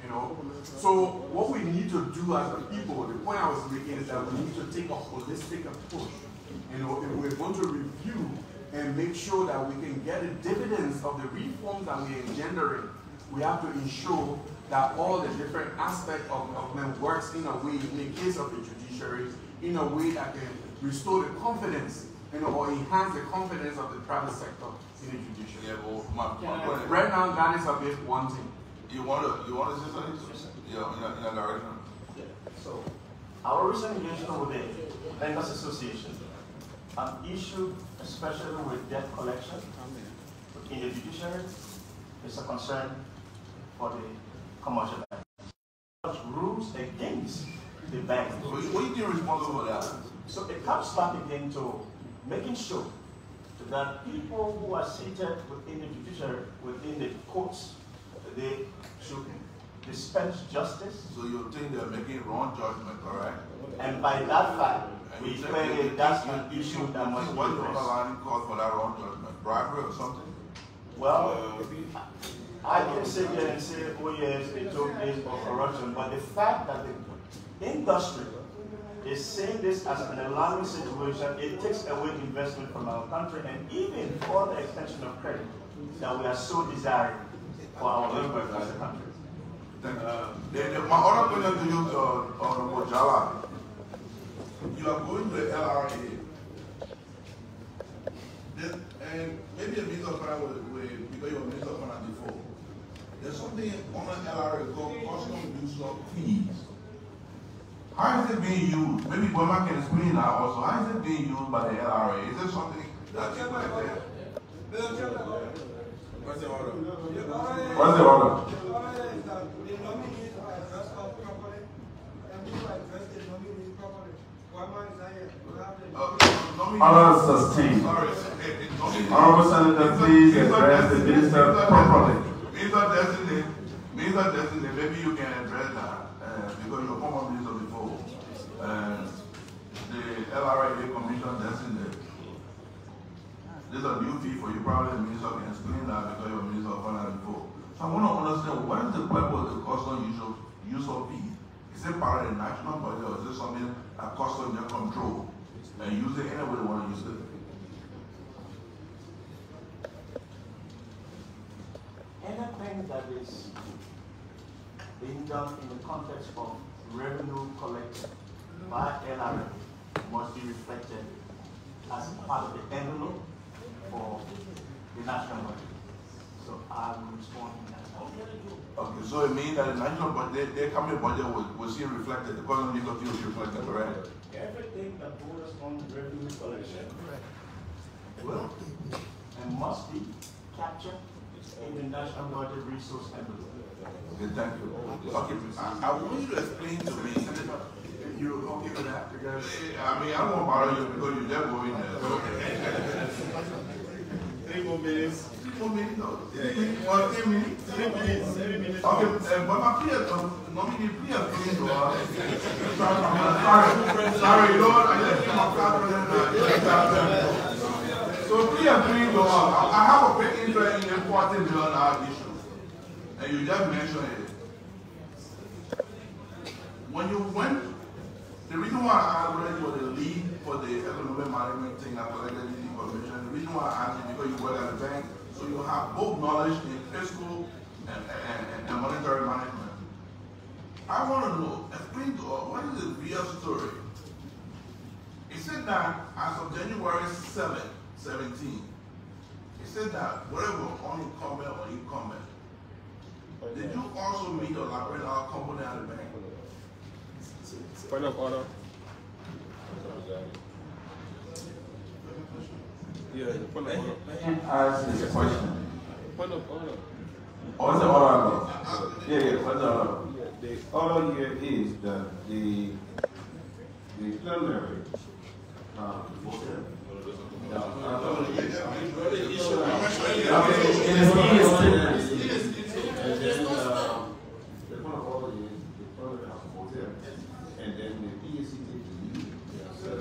You know, so what we need to do as a people, the point I was making is that we need to take a holistic approach. You know, if we're going to review and make sure that we can get the dividends of the reforms that we're engendering, we have to ensure that all the different aspects of government works in a way, in the case of the judiciary, in a way that can restore the confidence, you know, or enhance the confidence of the private sector in the judiciary. Yeah, well, my, my yeah. Right now, that is a bit wanting. You want to, you want to say something? Yeah, in that direction. Yeah. So, our recent engagement with the Bankers Association, an issue especially with debt collection in the judiciary, is a concern for the commercial banks. Such rules against the bank. What do you responsible for that? So it comes back again to making sure that people who are seated within the judiciary, within the courts, they should dispense justice. So you think they're making wrong judgment, all right? And by that fact, and we clearly that's an issue that must be addressed. What is allowing cause for that wrong judgment? Bribery or something? Well, uh, I can sit there and say, oh yes, it took this for corruption, but the fact that the industry is seeing this as an alarming situation, it takes away investment from our country and even for the extension of credit that we are so desiring for our members as a country. Uh, the, the, my other question to you, Honorable Jallah, you are going to the L R A. This, and maybe a minister of finance because you were minister of finance before. There's something on an L R A called custom use of fees. How is it being used? Maybe Boma can explain that also. How is it being used by the L R A? Is it something that you like there? What's the order? What's the order? The order is that the nominees are addressed properly, and people are addressed the nominees properly. Honour sustained. Honourable Senator, please address the minister properly. Minister Designate, Minister Designate, maybe you can address that uh, because you former minister before. Uh, the L R A Commission Designate. This is a new fee for you. Probably the minister can explain that because you were minister of finance before. So I want to understand what is the purpose of the custom use of fees. Is it part of the national budget or is it something that costs under control and use it any way they want to use it? Anything that is being done in the context of revenue collected by L R A must be reflected as part of the envelope for the national budget. So I will respond in that. Okay, so it means that the national budget, their company budget was, was here reflected, the cost of legal fees was reflected, right? Everything that borders on revenue collection, correct, will and must be captured in the national budget resource envelope. Okay, thank you. Okay, I, I want you to explain to me. You're okay with that? Because I mean, I won't bother you because you're never going there. Three more minutes. Minutes, no. Yeah, yeah. Well, three minutes. Three minutes. Three minutes. Okay, uh, but my peers, normally peers, please. Sorry, sorry, Lord, I just came up with So, peers, please, Lord, I have a big interest in importing beyond our issues. And you just mentioned it. When you went, the reason why I already was the lead for the economic management thing at the legacy convention, the reason why I asked you because you work at the bank, so you have both knowledge in fiscal and, and, and monetary management. I want to know, explain to us, what is the real story? It said that as of January seventh, seventeen, it said that whatever unincumbent or incumbent, did you also meet or elaborate our company at the bank? Point of order. Yeah, point of order. Ask this question. Point of order. What's the order? Yeah, yeah, what's the order? The order here is that the the plenary uh, and then the E C takes the lead. So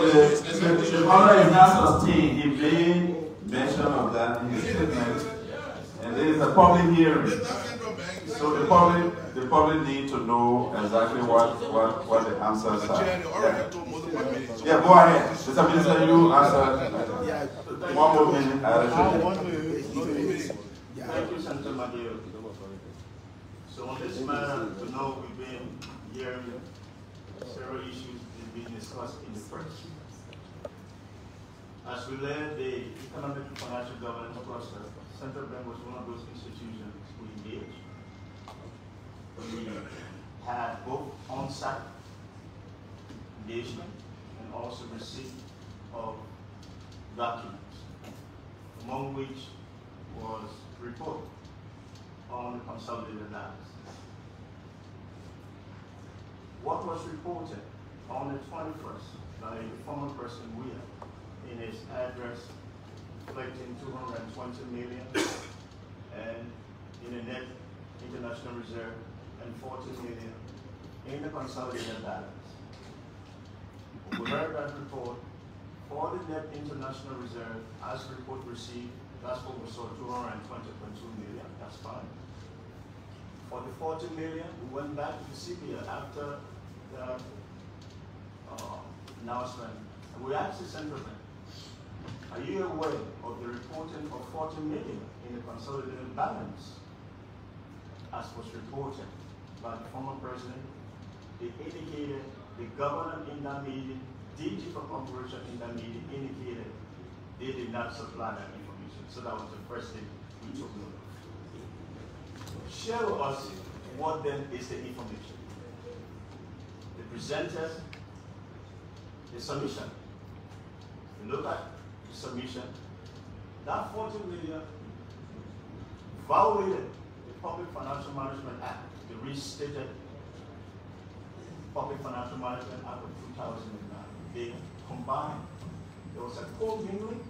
the order is not sustained. He made mention of that in his statement. And there is a public hearing. So the public, the public need to know exactly what, what, what the answers are. Yeah, yeah, go ahead. Mister Minister, you answer. One more minute. I Thank you, Senator Madeo. So on this matter, we know we've been hearing several issues that have been discussed in the press. As we led the economic and financial governance process, Central Bank was one of those institutions we engaged. We had both on-site engagement and also receipt of documents, among which was report on the consolidated analysis. What was reported on the twenty-first by the former President Weah in his address reflecting two hundred twenty million and in the net international reserve and forty million in the consolidated balance. We heard that report for the net international reserve as report received. That's what we saw, two hundred twenty point two million, that's fine. For the forty million, we went back to the C B L after the uh, announcement. And we asked the Central Bank, are you aware of the reporting of forty million in the consolidated balance, as was reported by the former president? They indicated, the governor in that meeting, D G for Corporation in that meeting indicated they did not supply that information. So that was the first thing we took note of. Share with us what then is the information. They presented the submission. We look at the submission. That forty million violated the Public Financial Management Act, the restated Public Financial Management Act of two thousand nine. They combined. There was a co-mingling.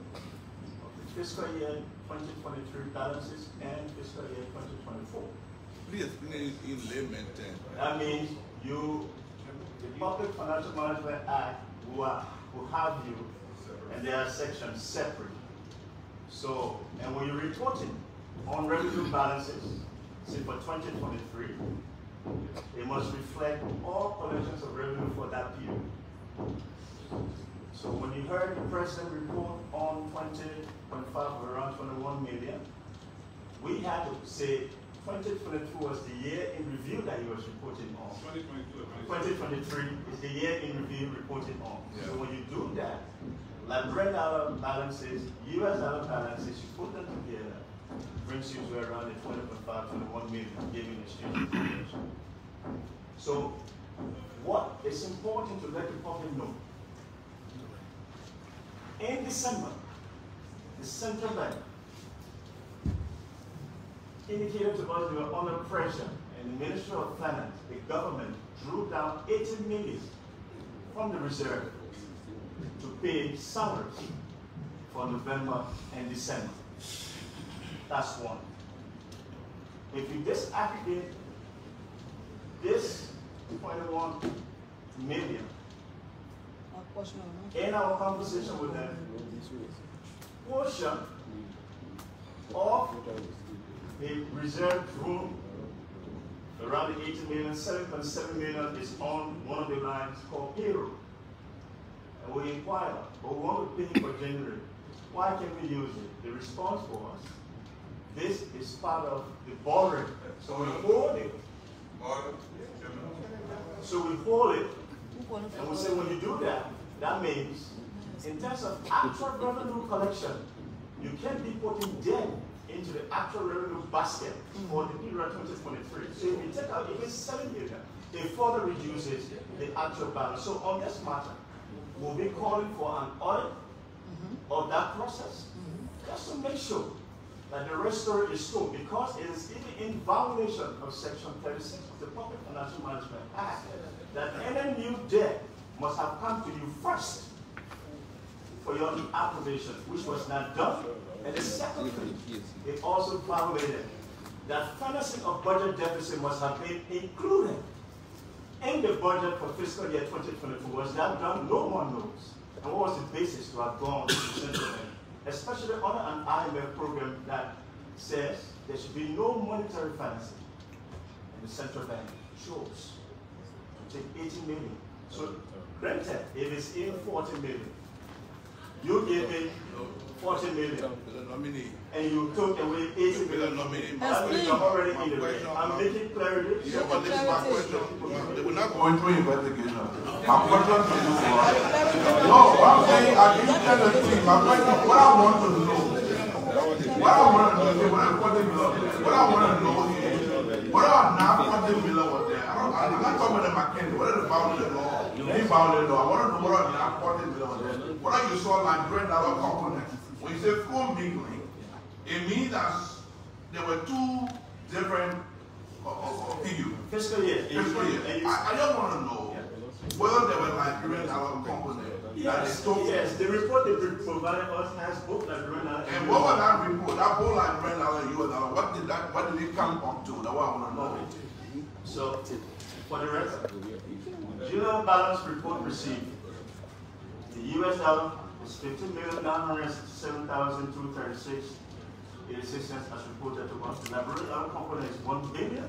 Fiscal year twenty twenty-three balances and fiscal year twenty twenty-four. Please explain it in layman terms. That means you, the Public Financial Management Act will, will have you, and there are sections separate. So, and when you're reporting on revenue balances, say for twenty twenty-three, it must reflect all collections of revenue for that period. So when you heard the president report on twenty point five or around twenty-one million, we had to say twenty twenty-two was the year in review that he was reporting on. twenty twenty-three is the year in review reporting on. Yeah. So when you do that, Liberian dollar balances, U S dollar balances, you put them together, brings you to around the twenty point five, twenty-one million, giving exchange information. So what is important to let the public know? In December, the Central Bank indicated to us they were under pressure, and the Ministry of Finance, the government, drew down eighty million from the reserve to pay salaries for November and December. That's one. If you disaggregate this twenty-one million, in our conversation with them, portion of The reserve room, around eighty million, seven point seven million is on one of the lines called payroll. And we inquire, but we want to pay for January. Why can't we use it? The response was, this is part of the borrowing. So we hold it. So we hold it, and we say when you do that, that means in terms of actual revenue collection, you can't be putting debt into the actual revenue basket for the period twenty twenty-three. So if you take out even seven million, it further reduces the actual balance. So on this matter, we'll be calling for an audit of that process just to make sure that the restoration is so, because it is even in violation of Section thirty-six of the Public Financial Management Act that any new debt must have come to you first for your approbation, which was not done. And the second thing, they also violated that financing of budget deficit must have been included in the budget for fiscal year twenty twenty-four. Was that done? No one knows. And what was the basis to have gone to the central bank, especially on an I M F program that says there should be no monetary financing? And the central bank chose to take eighty million. So granted, if it's in forty million, you gave me forty million, and you took away eighty million. That means you're already in the way. I'm making clarity. Yeah, but this is my question. We're not going to investigation. My question to you was, no, I'm saying I didn't tell the thing. My question, what I want to know, what I want to know, what I want to know is, what are now forty million was there? I did not talk about the McKinney. What are the bounds of the law? They violated law. I want to know what are now forty million was there. What you saw like three dollar components, when you say commingling, it means that there were two different figures. Uh, uh, Fiscal year. Fiscal year. year. I, I don't want to know yeah. whether there were Liberian dollar components. Yes, yes. The report they provided us has both Liberian dollar. And what was that report? That whole Liberian dollar and U S dollar, what did that, what did it come up to? That's what I want to know. So, for the record, July balance report received. The U S dollar is fifteen million nine hundred seven thousand two hundred thirty-six. eighty-six cents as reported to us. The Liberian dollar component is one billion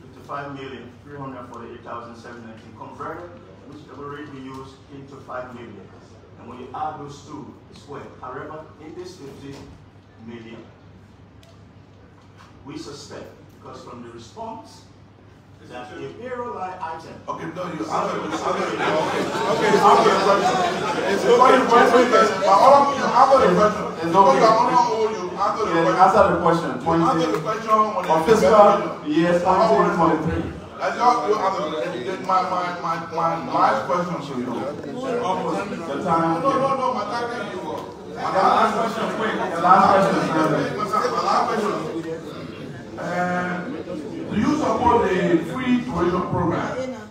fifty-five million three hundred forty-eight thousand seven hundred nineteen. Converted, which the rate we use, into five million. And when you add those two, it's well. However, in this fifteen million, we suspect, because from the response, that a payroll line item. Okay, no, you answer it. Okay, answer the question. It's okay, the question. But all of you answer the question. It's okay. You answer the question. Answer the question. Answer the question on fiscal year twenty twenty-three. That's all you answer. My my my my last question to you. The time. No, no, no. My time can't be over. The last question, quick. The last question. The last question. And do you support the free tuition program?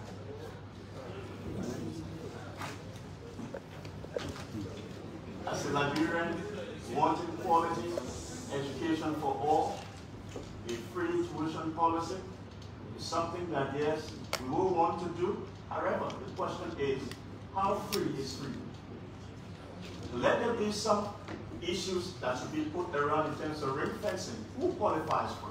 As a Liberian wanting quality education for all, the free tuition policy is something that, yes, we will want to do. However, the question is, how free is free? Let there be some issues that should be put around in terms of ring fencing. Who qualifies for it?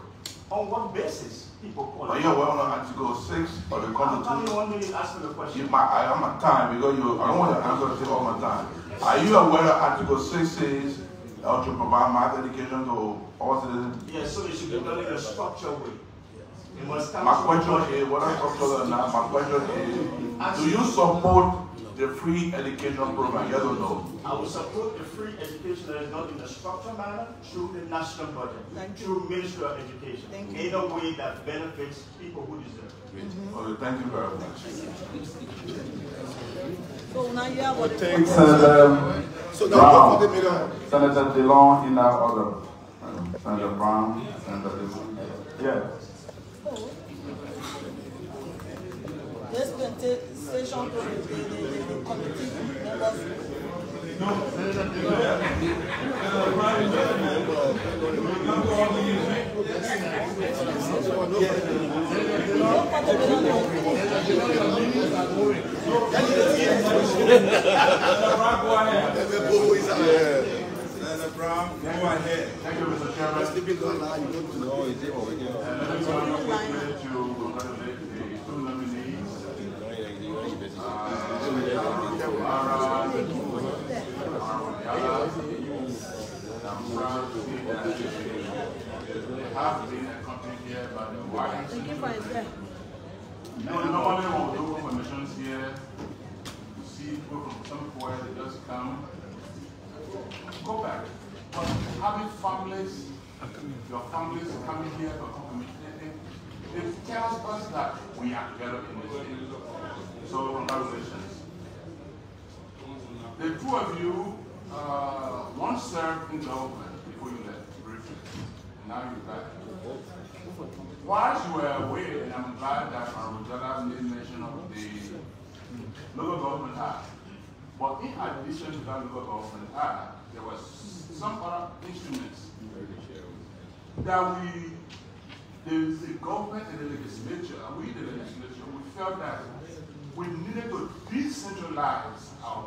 On what basis people call it? Yeah, well, I have to go six, but we come to two. One minute, ask me the question. My, I am at time because you, I don't want to answer to all my time. Are you aware that Article six is uh, to provide math education to all citizens? Yes, so it should be done in a structured way. It must come. My question is, what are structural and not? My question is, do you support the free education program? Yes or no? I will support the free education that is not in a structured manner through the national budget, thank through Ministry of Education, thank in you. a way that benefits people who deserve it. Mm-hmm. Okay, thank you very much. So now you have what it takes. Senator DeLong in that order. Senator Brown, Senator DeLong. Yeah. Let's station to the committee. No, Senator Taylor. Senator Prime Minister, Brown, go ahead. Thank you, Mister Chairman. Let's leave it on now. You go to the O E D or we go. I'm going to congratulate the two nominees. I'm proud to be that they have been accompanied here by the wives. Thank you for his death. Normally, when we do formations here, you see people from some point, they just come. Go back. But having families, your families coming here for commitment, it tells us that we are together in this thing. So, congratulations. The two of you uh, once served in government before you left, briefly. Now you're back. Whilst you were away, and I'm glad that Mister Jallah made mention of the Local Government Act. But in addition to that Local Government Act, there was some other instruments that we, the, the government and the legislature, and we the legislature, we felt that we needed to decentralize our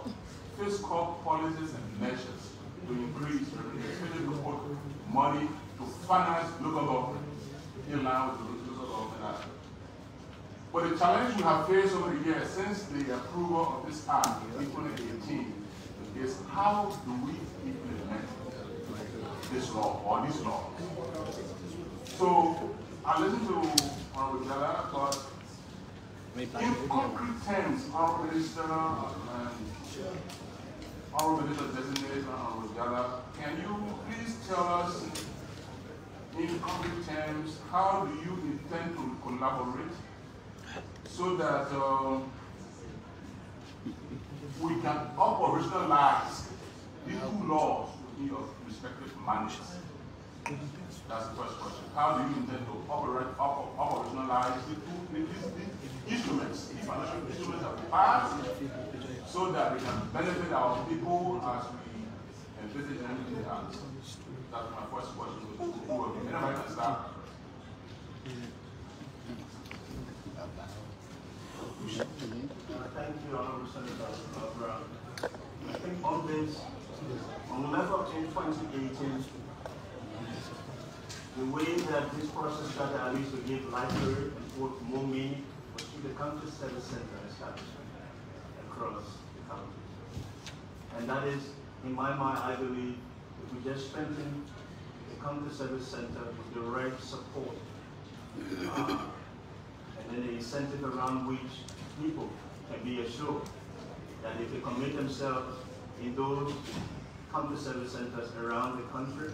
fiscal policies and measures to increase the money to finance local government in line with the Local Government Act. But the challenge we have faced over the years since the approval of this act in twenty eighteen is how do we implement this law or these laws? So I listened to Honorable Jallah, but in concrete terms, our minister and our minister designate Honorable Jallah, can you please tell us in concrete terms how do you intend to collaborate so that uh, we can operationalize these two laws in your respective manners? That's the first question. How do you intend to operate, op operationalize the two these instruments, these financial instruments that we pass, so that we can benefit our people as we envisage anything else? That's my first question. Anybody can start. Uh, thank you, Honorable Senator Brown. I think all this, on the level in twenty eighteen, the way that this process started, I used to give library and put more meaning was through the country service center establishment across the country. And that is, in my mind, I believe, if we just strengthen the country service center with the right support, uh, and then the incentive around which people can be assured that if they commit themselves in those country service centers around the country,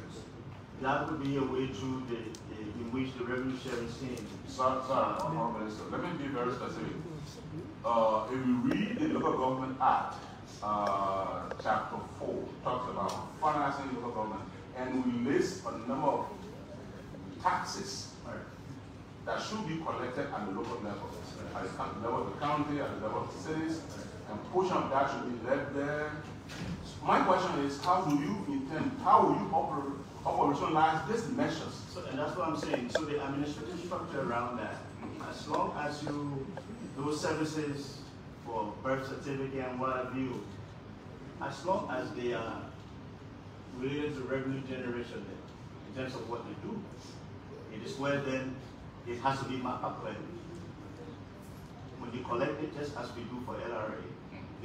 that would be a way to the, the in which the revenue sharing scheme. Sorry, sorry, Honourable Minister. Let me be very specific. Uh, if you read the Local Government Act, uh, Chapter Four talks about financing local government, and we list a number of taxes that should be collected at the local level, at the level of the county, at the level of the cities, and portion of that should be left there. So my question is, how do you intend, how will you oper operationalize these measures? So, and that's what I'm saying. So the administrative structure around that, as long as you, those services for birth certificate and what have you, as long as they are related to revenue generation in terms of what they do, it is where then it has to be mapped up well. When you collect it, just as we do for L R A,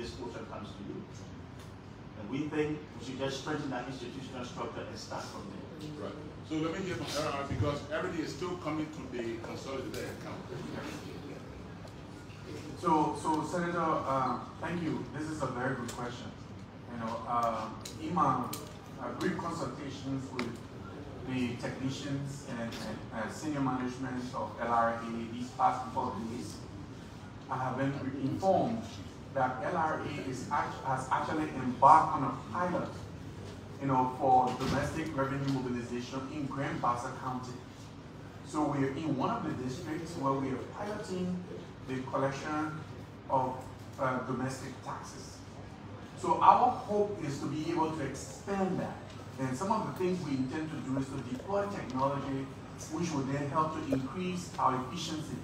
this portion comes to you. And we think we should just strengthen that institutional structure and start from there. Right. So let me hear from L R A because everything is still coming to the consolidated account. So, so Senator, uh, thank you. This is a very good question. You know, uh, in my uh, brief consultations with the technicians and, and uh, senior management of L R A these past four days, I have been informed that L R A is act has actually embarked on a pilot, you know, for domestic revenue mobilization in Grand-Bassa County. So we're in one of the districts where we are piloting the collection of uh, domestic taxes. So our hope is to be able to expand that. And some of the things we intend to do is to deploy technology, which will then help to increase our efficiency.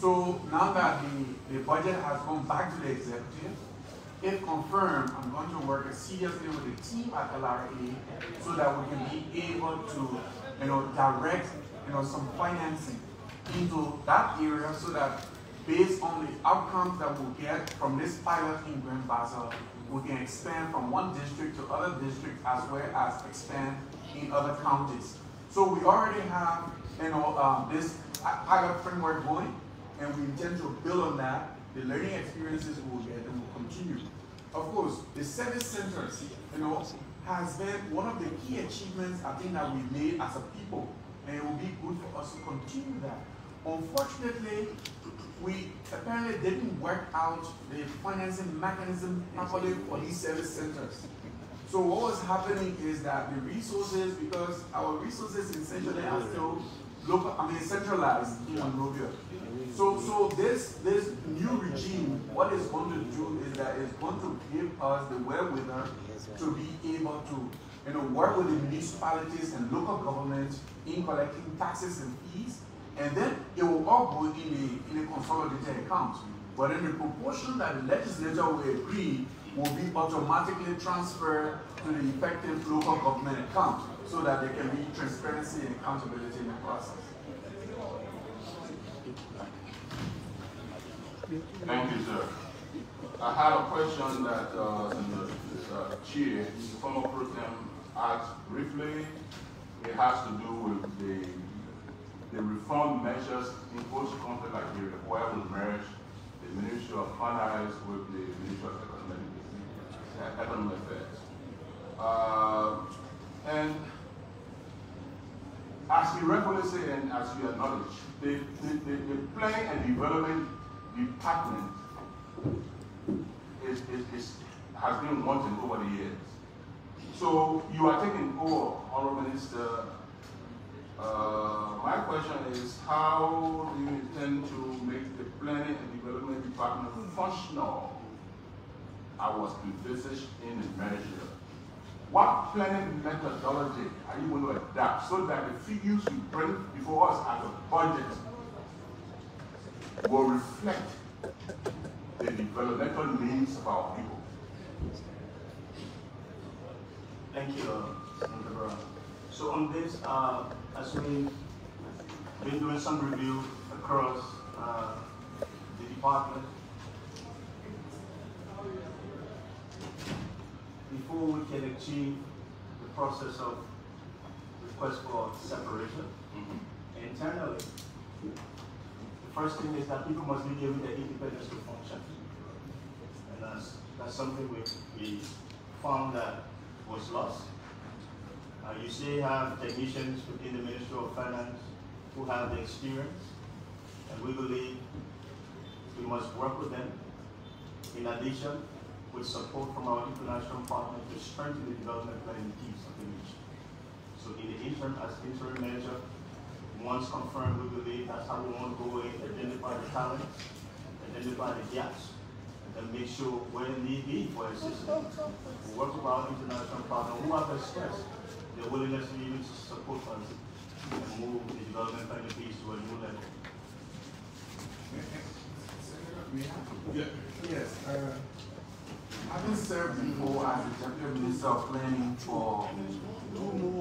So now that the, the budget has gone back to the executive, if confirmed, I'm going to work seriously with the team at L R A so that we can be able to, you know, direct, you know, some financing into that area so that based on the outcomes that we'll get from this pilot in Grand Basel, we can expand from one district to other districts as well as expand in other counties. So we already have, you know, um, this pilot framework going, and we intend to build on that. The learning experiences we will get and will continue. Of course, the service centers, you know, has been one of the key achievements I think that we made as a people, and it will be good for us to continue that. Unfortunately, we apparently didn't work out the financing mechanism properly for these service centers. So what was happening is that the resources, because our resources essentially are still local, I mean centralized in Monrovia. So, so this, this new regime, what it's going to do is that it's going to give us the wherewithal to be able to, you know, work with the municipalities and local governments in collecting taxes and fees, and then it will all go in the, in the consolidated accounts. But in the proportion that the legislature will agree will be automatically transferred to the effective local government account so that there can be transparency and accountability in the process. Thank you, sir. I had a question that uh, the, the uh, chair, the former program asked briefly. It has to do with the the reform measures imposed on the Liberia, where we merge the Ministry of Finance with the Ministry of Economic, uh, Economic Affairs. Uh, and as you regularly say and as you acknowledge, the, the, the, the planning and development department is, is, is, has been wanting over the years. So you are taking over, Honourable Minister. Uh, my question is, how do you intend to make the planning and development department functional? I was envisaged in the measure. What planning methodology are you going to adapt so that the figures you bring before us as a budget will reflect the developmental needs of our people? Thank you, Mister Brown. So on this, uh, as we've been doing some review across uh, the department, before we can achieve the process of request for separation mm-hmm. internally, first thing is that people must be given the independence to function. And that's, that's something we, we found that was lost. Uh, you still have technicians within the Ministry of Finance who have the experience, and we believe we must work with them. In addition, with support from our international partners to strengthen the development planning teams of the nation. So in the interim, as interim manager, once confirmed, we believe that's how we want to go in, identify the talents, identify the gaps, and then make sure where need be for assistance. We work with our international partners who have expressed their willingness to even support us and move the development kind of piece to a new level. Yeah. Yes. Uh, having served before as the Deputy Minister of Planning for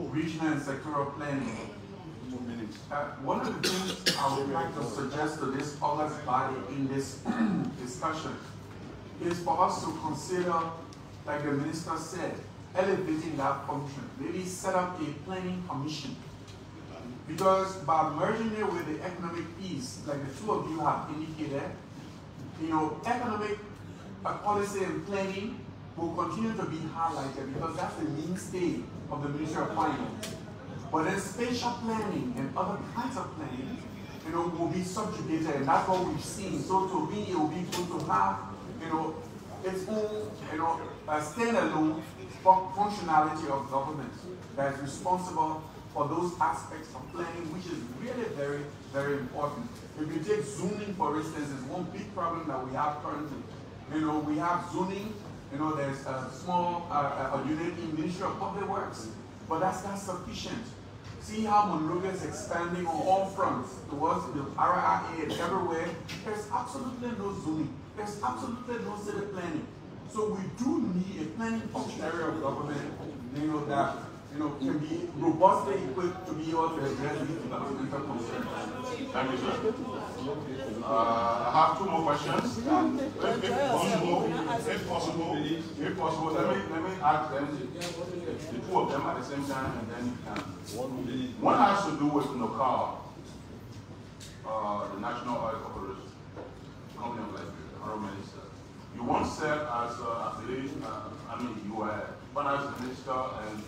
Regional and Sectoral Planning, Uh, one of the things I would like to suggest to this August body in this discussion is for us to consider, like the minister said, elevating that function. Maybe set up a planning commission. Because by merging it with the economic piece, like the two of you have indicated, you know, economic policy and planning will continue to be highlighted because that's the mainstay of the Ministry of Finance. But then spatial planning and other kinds of planning, you know, will be subjugated, and that's what we've seen. So to me, it will be good to have, you know, its own, you know, a standalone functionality of government that is responsible for those aspects of planning, which is really very, very important. If you take zoning, for instance, is one big problem that we have currently. You know, we have zoning. You know, there's a small uh, a unit in Ministry of Public Works, but that's not sufficient. See how Monrovia is expanding on all fronts towards the R I A and everywhere. There's absolutely no zoning. There's absolutely no city planning. So we do need a planning functionary of government, you know, that you know can be robustly equipped to be able to address these developmental concerns. Thank you, sir. Uh, I have two more questions. If, if possible, if possible, if possible, let me let me ask them the two of them at the same time, and then you can. One has to do with NOCAL, uh, the National Oil Corporation, Company of Liberia, Honourable Minister. You once served as uh, affiliated, uh, I mean, you were one as the minister, and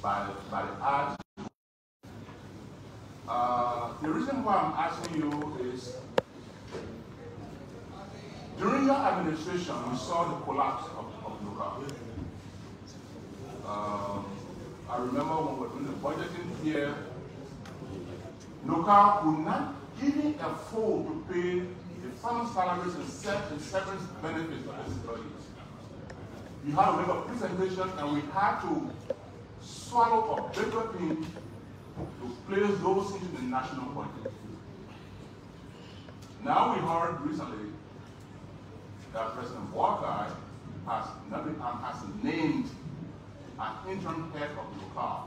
by by the art. Uh, the reason why I'm asking you is during your administration, we saw the collapse of, of NOCAL. Um, I remember when we were doing the budgeting here, NOCAL could not even afford to pay the farm salaries and severance benefits for its employees. We had to make a presentation and we had to swallow a bigger thing to place those things in the national budget. Now we heard recently that President Boakai has, has named an interim head of NOCAL.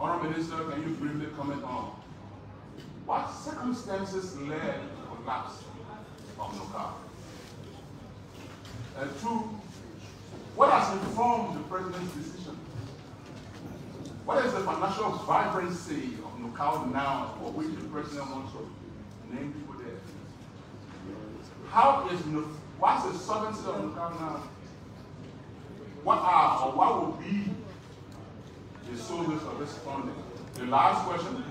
Honourable Minister, can you briefly comment on what circumstances led to the collapse of NOCAL? And two, what has informed the President's decision? What is the financial vibrancy of NOCAL now for which the President wants to name people there? How is, what's the substance of NOCAL now? What are, or what would be the sources of this funding? The last question.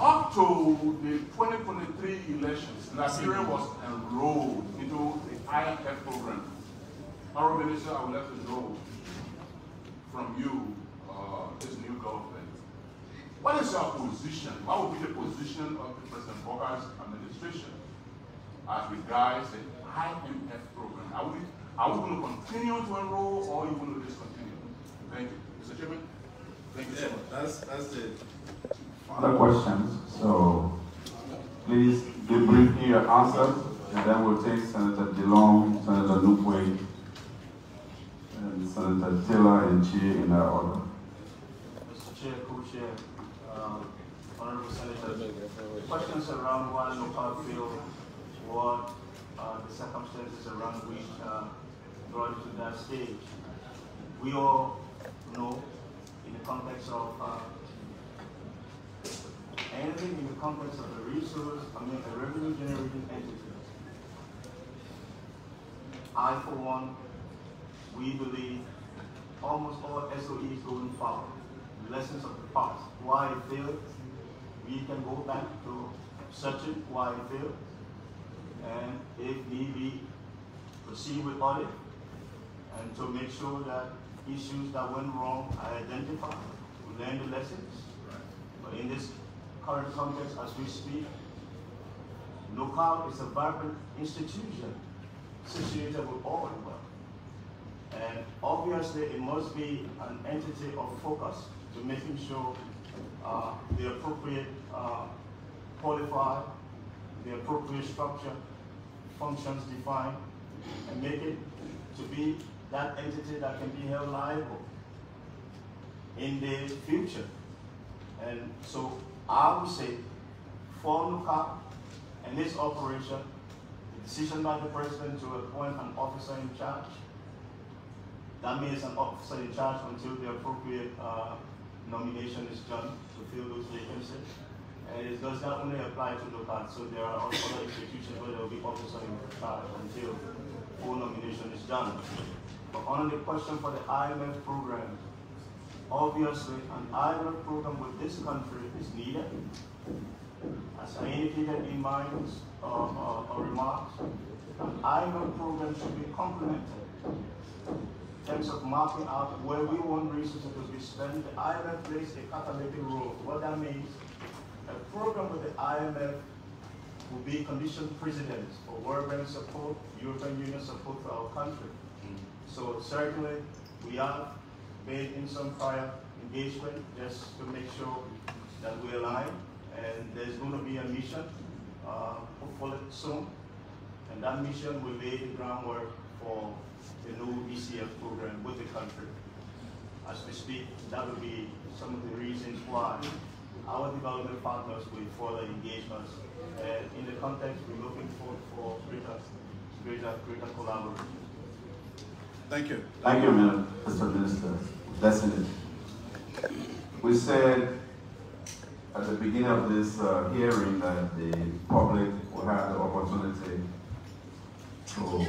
Up to the twenty twenty-three elections, Liberia was enrolled into the I M F program. Our Minister, I would like to know from you, uh, this new government, what is your position? What would be the position of the President Bokai's administration as regards the I M F program? Are we, are we going to continue to enroll, or are you going to discontinue? Thank you. Mister Chairman, thank you so much. That's, that's it. Other questions, so please give briefly your answers, and then we'll take Senator DeLong, Senator Nupwe, and Senator Taylor and Chi in that order. Mister Chair, Co-Chair, um, Honorable Senator, questions around why NOCAL failed, what uh, the circumstances around which uh, brought it to that stage. We all know, in the context of uh, anything in the context of a resource, I mean a revenue generating entity, I for one, we believe almost all S O Es going forward, lessons of the past, why it failed, we can go back to search it, why it failed, and if need be, proceed with audit, and to make sure that issues that went wrong are identified, we learn the lessons, but in this current context as we speak, NOCAL is a vibrant institution situated with all the world. And obviously it must be an entity of focus to making sure uh, the appropriate uh, qualified, the appropriate structure, functions defined, and make it to be that entity that can be held liable in the future. And so I would say, for NOCAL and its operation, the decision by the President to appoint an officer in charge, that means an officer in charge until the appropriate uh, nomination is done to fill those vacancies. And it does not only apply to NOCAL, so there are other institutions where there will be officers in charge until full nomination is done. But on the question for the I M F program, obviously, an I M F program with this country is needed. As I indicated in my uh, uh, remarks, an I M F program should be complemented in terms of mapping out where we want resources to be spent. The I M F plays a catalytic role. What that means, a program with the I M F will be condition precedent for World Bank support, European Union support for our country. So certainly, we are made in some prior engagement just to make sure that we align, and there's going to be a mission, uh, hopefully soon, And that mission will lay the groundwork for the new E C F program with the country. As we speak, that will be some of the reasons why our development partners will further engage us. And in the context, we're looking for, for greater, greater, greater collaboration. Thank you. Thank you, Mister Minister. Blessing it. We said at the beginning of this uh, hearing that the public will have the opportunity to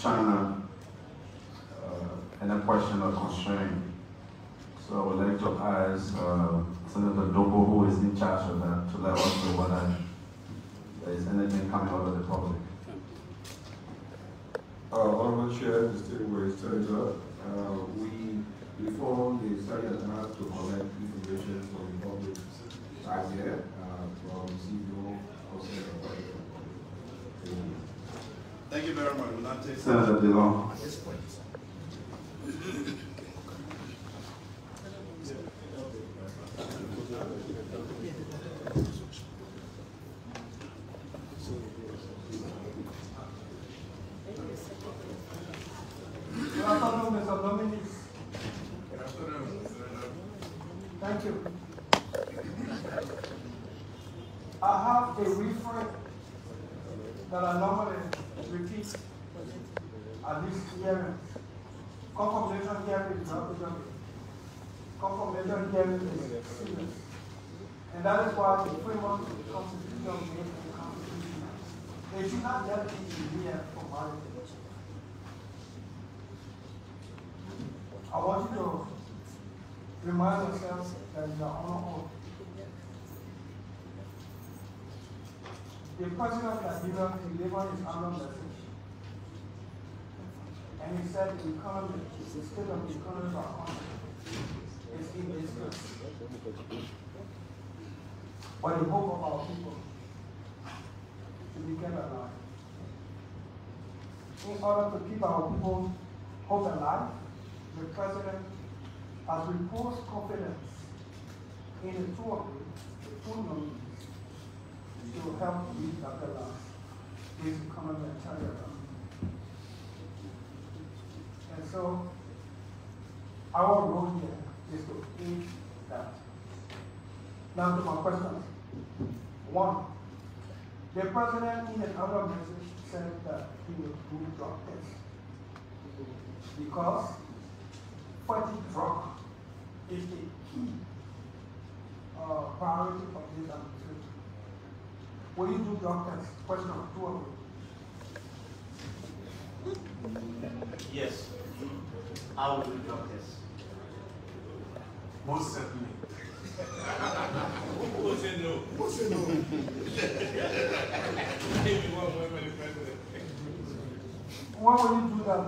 China uh, and a question of constraint. So I would like to ask uh, Senator Dorbor, who is in charge of that, to let us know whether there is anything coming out of the public. Uh, Honorable Chair, distinguished Senator, uh, we reformed the study and asked to collect information from the public last uh, year from C B L also. Thank you very much. We'll not take Senator DeLong. At this point. Good afternoon, Mister Dominic. Good afternoon, Senator. Thank you. I have a reference that I normally repeat at this hearing. Confirmation hearing is not the Confirmation hearing is serious. And that is why the framework of the Constitution made the Constitution. They should not let it be here for validation. I want you to remind yourselves that you are on oath. The president of Liberia delivered his annual message. And he said the economy, the state of the economy of our country is in distress. But the hope of our people to be kept alive. In order to keep our people hope alive, the president has reposed confidence in the two of you, the two nominees, to help lead this economy and carry around. And so, our role here is to aid that. Now to my questions. One, the president in another message said that he would do drug tests because fighting drug is the key uh, priority of this administration. Will you do doctors? Question of two of them. Yes, I will do doctors. Most certainly. Who will say no? Who will say no? Why will you do that?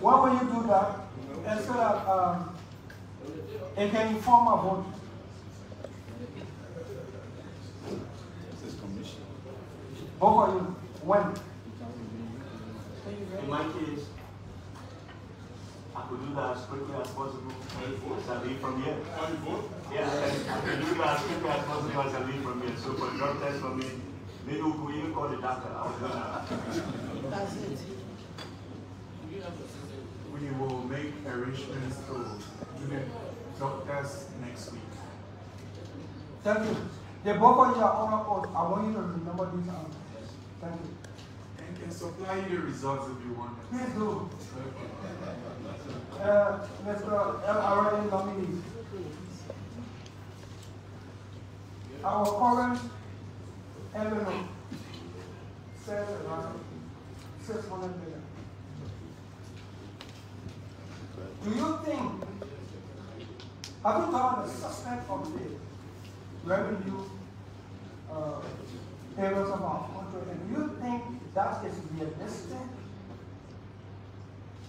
Why will you do that? And so that um, it can inform our vote. Both of you, when? In my case, I could do that as quickly as possible as I leave from here. Yes, I could do that as quickly as possible as I leave from here. So for drug test for me, maybe we could even call the doctor. I would do that. That's it. We will make arrangements to do the drug test next week. Thank you. The both of you are on oath. I want you to remember this answer. Thank you. And can supply you the results if you want. Please do. uh, Mister L R A nominee. Our current L N O says around six hundred million. Do you think, have you done the suspect of the revenue uh, tables of our country, and you think that is realistic,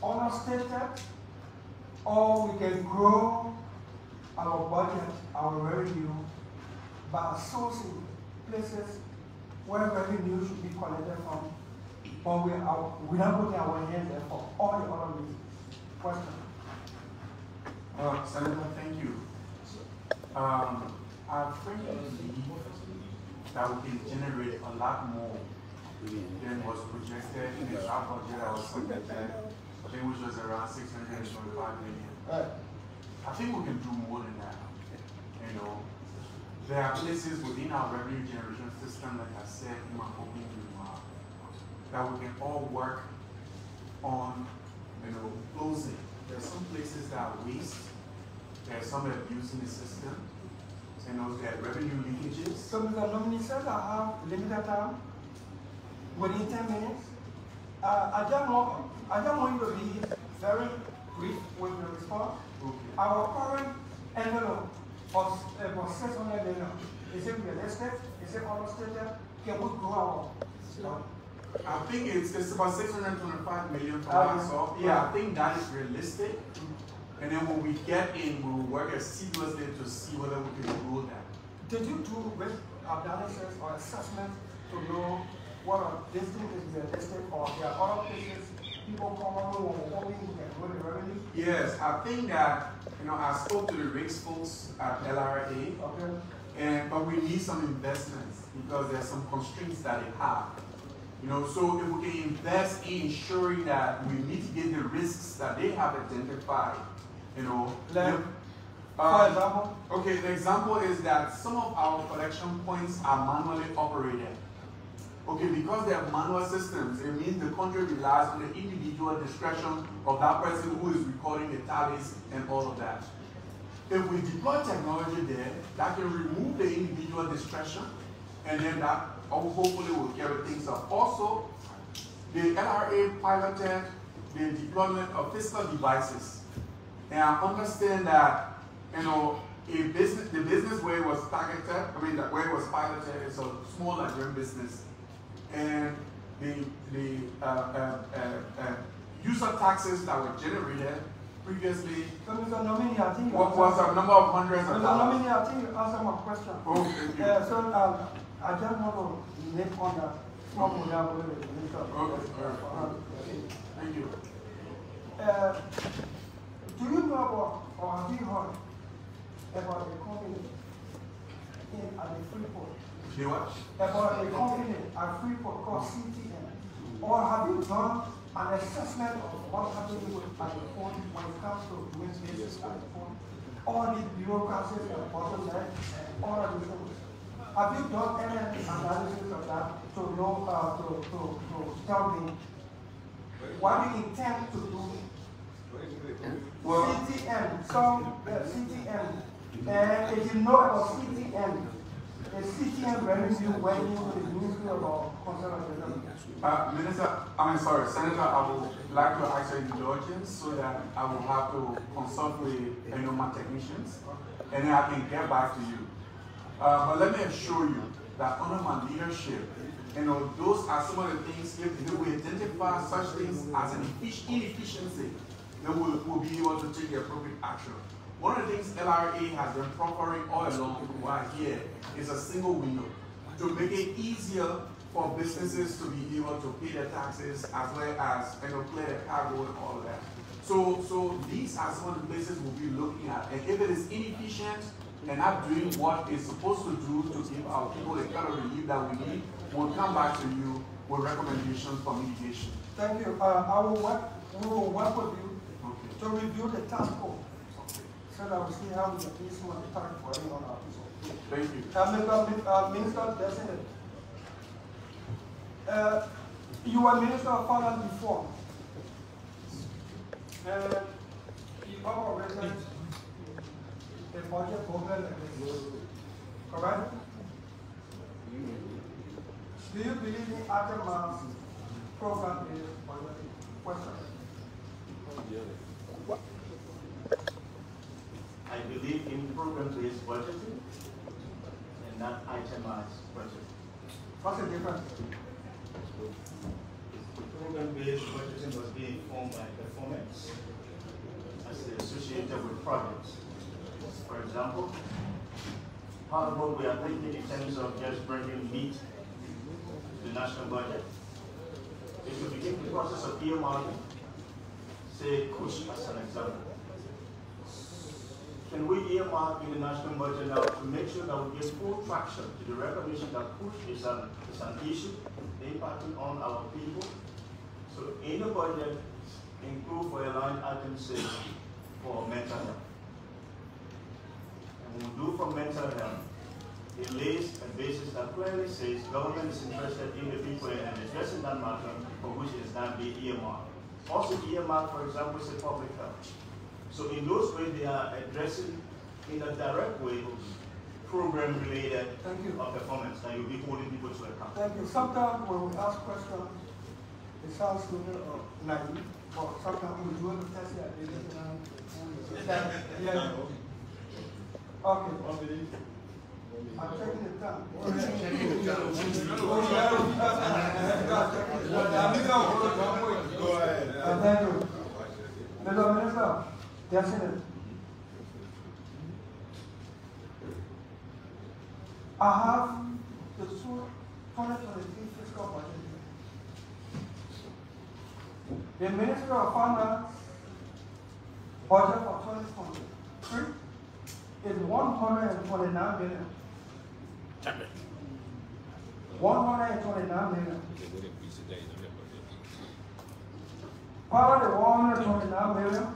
understated, or we can grow our budget, our revenue, by sourcing places where revenue should be collected from, but we are we are putting our hands there for all the other reasons. Question. Uh, Senator, thank you. Um, I think that we can generate a lot more than was projected in the draft budget that was submitted, I think which was around six hundred twenty-five million. I think we can do more than that, you know. There are places within our revenue generation system, like I said in my opening remark, that we can all work on, you know, closing. There are some places that are waste, there are some abuse in the system, and those that revenue leakages. Some of the nominations that have limited time, within ten minutes. Uh, I don't want, I don't want you to be very brief with your response. Okay. Our current envelope of six hundred million, is it realistic? Is it understated? Can we grow our? So, I think it's, it's about six hundred twenty-five million for uh, myself. Yeah, I think that is realistic. Mm-hmm. And then when we get in, we'll work as seamlessly to see whether we can grow that. Did you do risk analysis or assessment to know what are these things is realistic or there are other places people come on and only can grow the revenue? Yes, I think that, you know, I spoke to the rigs folks at L R A, okay. and but we need some investments because there are some constraints that they have. You know, so if we can invest in ensuring that we mitigate the risks that they have identified, you know. Like, uh, for example? Okay, the example is that some of our collection points are manually operated. Okay, because they are manual systems, it means the country relies on the individual discretion of that person who is recording the tallies and all of that. If we deploy technology there, that can remove the individual discretion, and then that hopefully will carry things up. Also, the L R A piloted the deployment of fiscal devices. And I understand that, you know, a business, the business where it was targeted, I mean, where it was piloted is a small Nigerian business. And the, the uh, uh, uh, uh, user taxes that were generated previously so, Mister Nomini, I think what was a number of hundreds of dollars. Mister Nomini, I think you answered my question. Oh, thank you. Uh, so um, I just want to make on that from mm-hmm. without okay. okay. Thank you. Uh, do you know about, or have you heard about the company in at the Freeport? You what? About a company at Freeport called C T M. Or have you done an assessment of what happened with at the port when it comes to doing business at the port? All the bureaucracies and bottlenecks and all of these things. Have you done any analysis of that to know, uh, to, to, to tell me what do you intend to do? Well, C T M, some uh, C T M. And if you know about C T M, the C T M revenue went into the Ministry of Conservatism. Uh, Minister, I mean, sorry, Senator, I would like to ask your indulgence so that I will have to consult with you know, my technicians, and then I can get back to you. Uh, but let me assure you that under my leadership, you know, those are some of the things, if we identify such things as an inefficiency, then we'll, we'll be able to take the appropriate action. One of the things L R A has been proffering all along right here is a single window to make it easier for businesses to be able to pay their taxes as well as you know, clear their cargo and all of that. So, so these are some of the places we'll be looking at. And if it is inefficient and not doing what it's supposed to do to give our people the kind of relief that we need, we'll come back to you with recommendations for mitigation. Thank you. Uh, I will work, we will work with you okay. to review the task force. I will see how the police will attack for any of our people. Thank you. Uh, Minister President, uh, you were Minister of Finance before. Uh, you operated a budget program, correct? Do you believe in Atema's program is question? I believe in program-based budgeting and not itemized budgeting. What's the difference? Program-based budgeting was being informed by performance as associated with projects. For example, how about we are thinking in terms of just bringing meat to the national budget. If you begin the process of earmarking, say Kush as an example. can we earmark in the national budget now to make sure that we get full traction to the recognition that food is an, is an issue, impacting on our people? So in the budget, include for a line item six for mental health. And we'll do for mental health, it lays a basis that clearly says government is interested in the people and addressing that matter for which it is not being earmarked. Also earmarked, for example, is a public health. So in those ways, they are addressing in a direct way program-related performance that you'll be holding people to account. Thank you. Sometimes when we ask questions, it sounds a little naive, but sometimes we do understand that it is naive. Okay. I'm checking the time. I'm checking the time. Go ahead. Thank you. Mister Minister, yes, it is. I have the twenty twenty-three fiscal budget. The Minister of Finance budget for twenty twenty-three is one hundred twenty-nine million. one hundred twenty-nine million. Part of the one hundred twenty-nine million,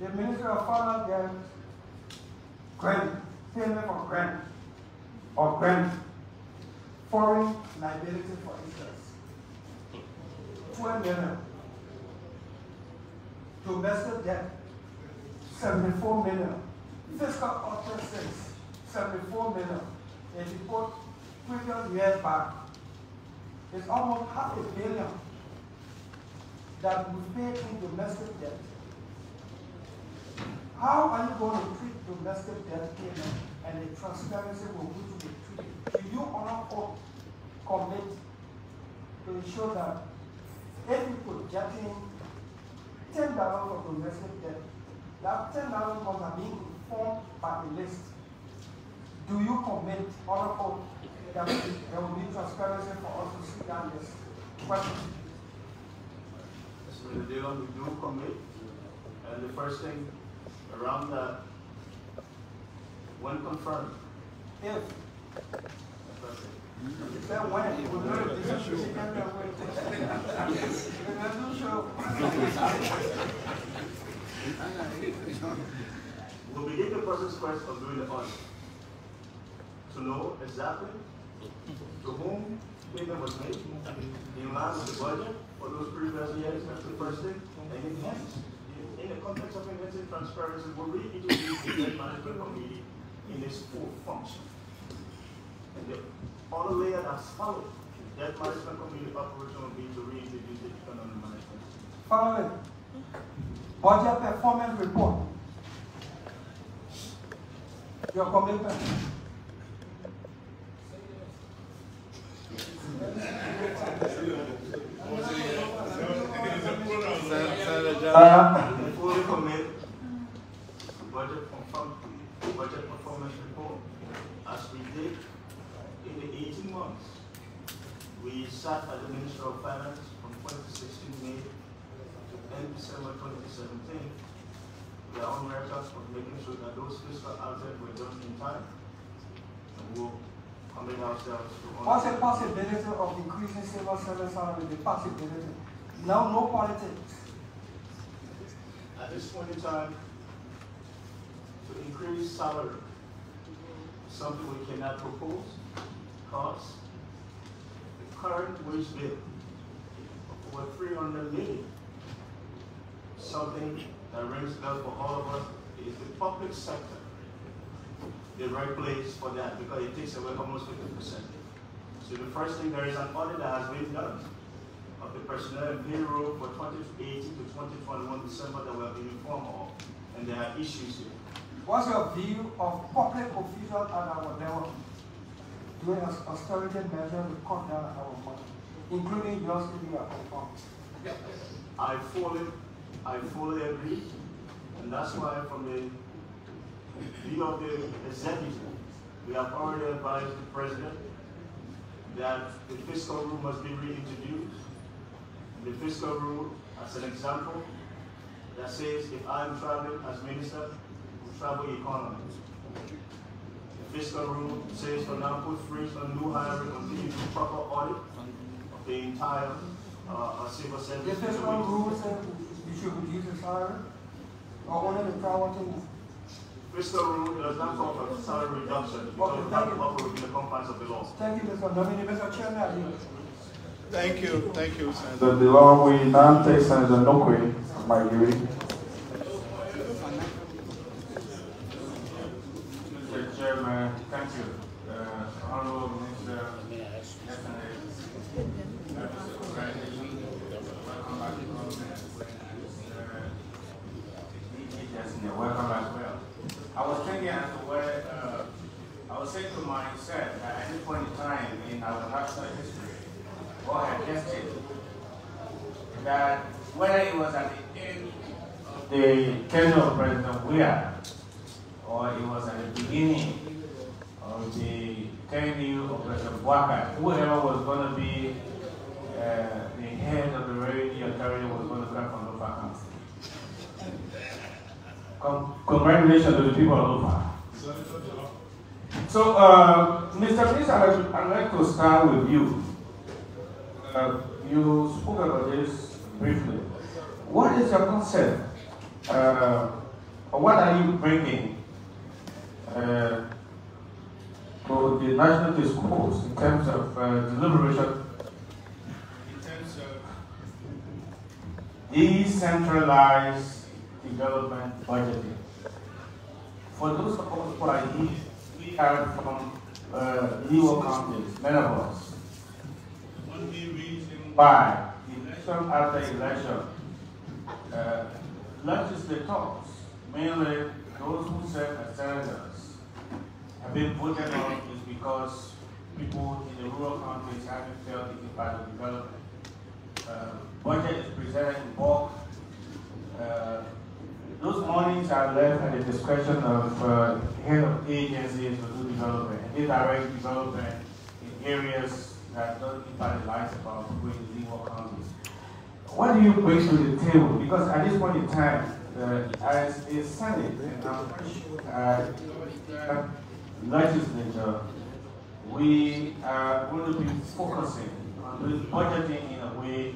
the Minister of Finance gets grant, payment of grant, or grant, foreign liability for interest, twelve million, domestic debt, seventy-four million, fiscal utterances, seventy-four million, and you put previous years back, it's almost half a billion that we pay in domestic debt. How are you going to treat domestic debt payment and the transparency will need to be treated? Do you honor or commit to ensure that if you could get in ten dollars of domestic debt, that ten dollars must be informed by a list? Do you commit, honor or that there will be transparency for us to see that list? Question. So the deal we do commit, and the first thing around that, when confirmed, if that when we will this issue, we can do we'll begin the process first of doing the audit to know exactly to whom payment was made in line with the budget. For those previous years, that's the first thing. And it hence, in the context of enhancing transparency, we really need to use the debt management committee in its full function. And the other layer that's followed, the debt management committee operation will be to reintroduce the economic management. Finally, budget performance report. Your commitment. Uh, Before we commit to budget, budget performance report, as we did in the eighteen months, we sat as the Minister of Finance from twenty sixteen May to end December twenty seventeen. We are on record for making sure that those fiscal assets were done in time, and we'll commit ourselves to. What's the possibility of increasing civil service salary? The possibility. Now, no politics. At this point in time, to increase salary is something we cannot propose because the current wage bill of over three hundred million, something that rings bells for all of us, is the public sector, the right place for that because it takes away almost fifty percent. So the first thing, there is an audit that has been done of the personnel and payroll for twenty eighteen to twenty twenty-one December that we have been informed of, and there are issues here. What's your view of public official at our level doing as austerity measures to cut down our money, including yours if you are confirmed? I fully, I fully agree, and that's why from the view of the executive, we have already advised the president that the fiscal rule must be reintroduced. The fiscal rule, as an example, that says if I'm traveling as minister, travel economy. The fiscal rule says for now put freeze on new hiring continue to proper audit of the entire uh, civil service. The fiscal rule says you should reduce the salary or only the priority. Fiscal rule does not call for salary reduction because it's not proper within the confines of the law. Thank you, Mister Dominic, Mister Chairman. Thank you, thank you, Senator. The law we now take Senator Nokwe, my duty. Chairman, thank you. Uh, Honorable Minister, welcome as well. I was thinking as to where, uh, I was saying to myself that at any point in time in our national history, or had tested, that whether it was at the end of the tenure of President Weah, or it was at the beginning of the tenure of President Boakai, whoever was going to be uh, the head of the revenue authority was going to come from Lofa Council. Con congratulations to the people of Lofa. So, uh, Mister Minister, I'd like to start with you. Uh, you spoke about this briefly. What is your concept? Uh, what are you bringing Uh, to the national discourse in terms of uh, deliberation, in terms of decentralized development budgeting? For those of us who are here, we are from uh, rural counties, many of us. By election after election, uh, legislators, mainly those who serve as senators, have been voted on is because people in the rural countries haven't felt the impact of development. Uh, budget is presented in bulk. Uh, those monies are left at the discretion of uh, head of agencies to do development, and they direct development in areas that don't impact the lives of our people in the rural countries. What do you bring to the table? Because at this point in time, uh, as a Senate, and I'm pretty sure uh, uh, legislature, we are going to be focusing on doing budgeting in a way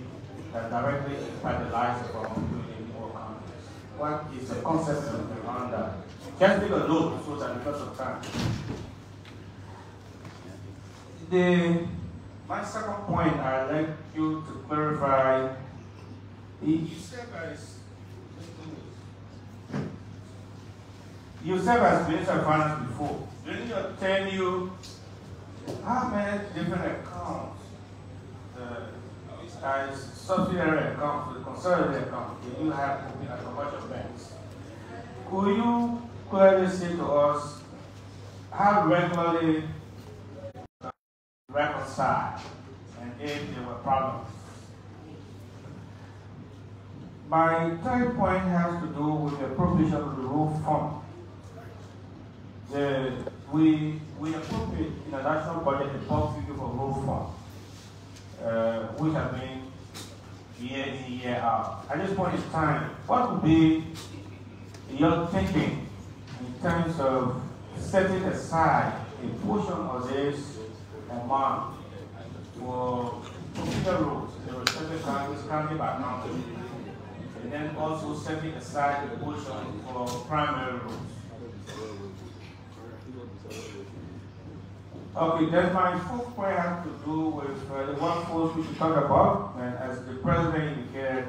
that directly impacts the lives of our people in more countries. What is the concept around that? Just take a look so that because of time. The, my second point, I'd like you to clarify. You said as you served as Minister of Finance before. During your tenure, how many different accounts, uh, subsidiary accounts, the consolidated accounts, did you have in the commercial banks? Could you clearly say to us how regularly uh, reconcile and if there were problems? My third point has to do with the provision of the Roof Fund. The, we we appropriate in the national budget the bulk figure for Roof Fund, uh, which has been year in, year out. At this point in time, what would be your thinking in terms of setting aside a portion of this amount for computer roads, the respective counties, county by county, and then also setting aside a portion for primary roads? Okay, then my fourth point has to do with uh, the workforce we should talk about. And as the president indicated,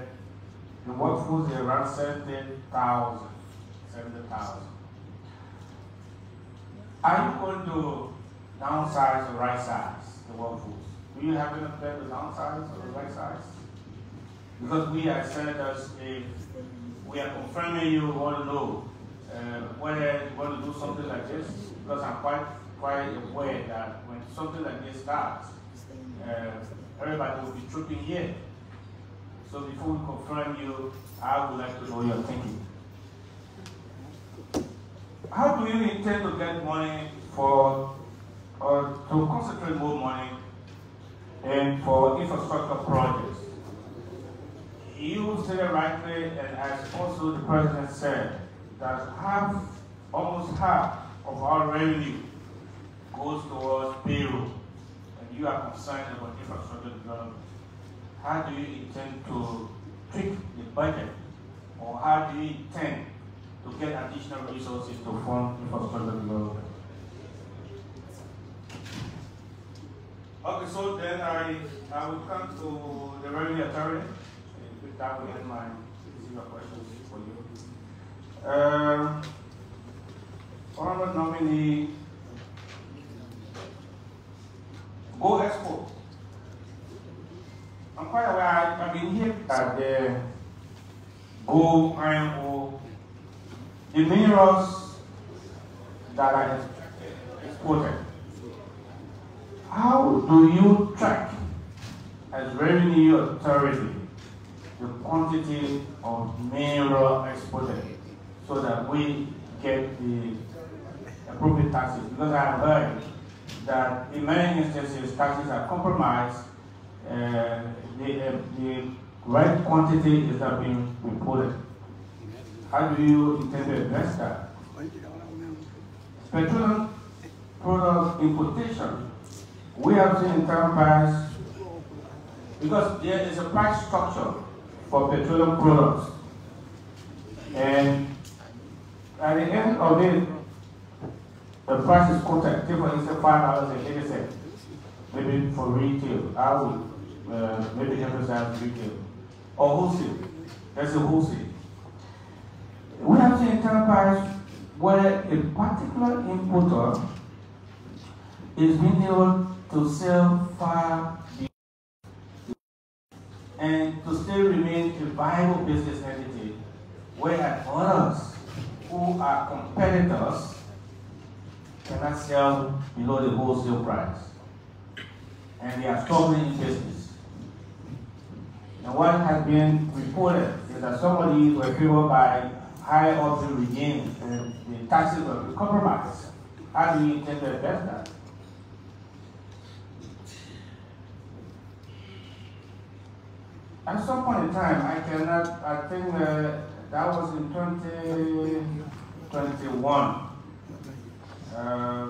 the workforce is around seventy thousand. seventy thousand. Are you going to downsize or right size the workforce? Do you have any plan to downsize or right size? Because we as senators, if we are confirming you all know uh, whether you want to do something like this, because I'm quite quite aware that when something like this starts, uh, everybody will be tripping here. So before we confirm you, I would like to know your thinking. How do you intend to get money for, or to concentrate more money and for infrastructure projects you said it rightly, and as also the President said, that half, almost half of our revenue goes towards payroll, and you are concerned about infrastructure development. How do you intend to tweak the budget, or how do you intend to get additional resources to fund infrastructure development? Okay, so then I, I will come to the revenue authority. That will end my questions for you. Um, Honorable nominee, Go Expo. I'm quite aware, I've been here that the Go I M O, the minerals that are exported, how do you track as revenue authority the quantity of mineral exported so that we get the appropriate taxes? Because I have heard that in many instances taxes are compromised, uh, the, uh, the right quantity is not being reported. How do you intend to address that? Petroleum product importation, we have seen in time past, because there is a price structure for petroleum products, and at the end of it, the price is quoted. Take for instance five dollars and eighty cents, maybe for retail. I would uh, maybe emphasize retail or wholesale. That's a wholesale. We have seen in time past where a particular importer is being able to sell far and to still remain a viable business entity, whereas others who are competitors cannot sell below the wholesale price, and they are struggling in business. And what has been reported is that somebody were favored by high up to regain the, the taxes were compromised. How do you intend to address that? At some point in time, I cannot, I think uh, that was in twenty twenty-one. Uh,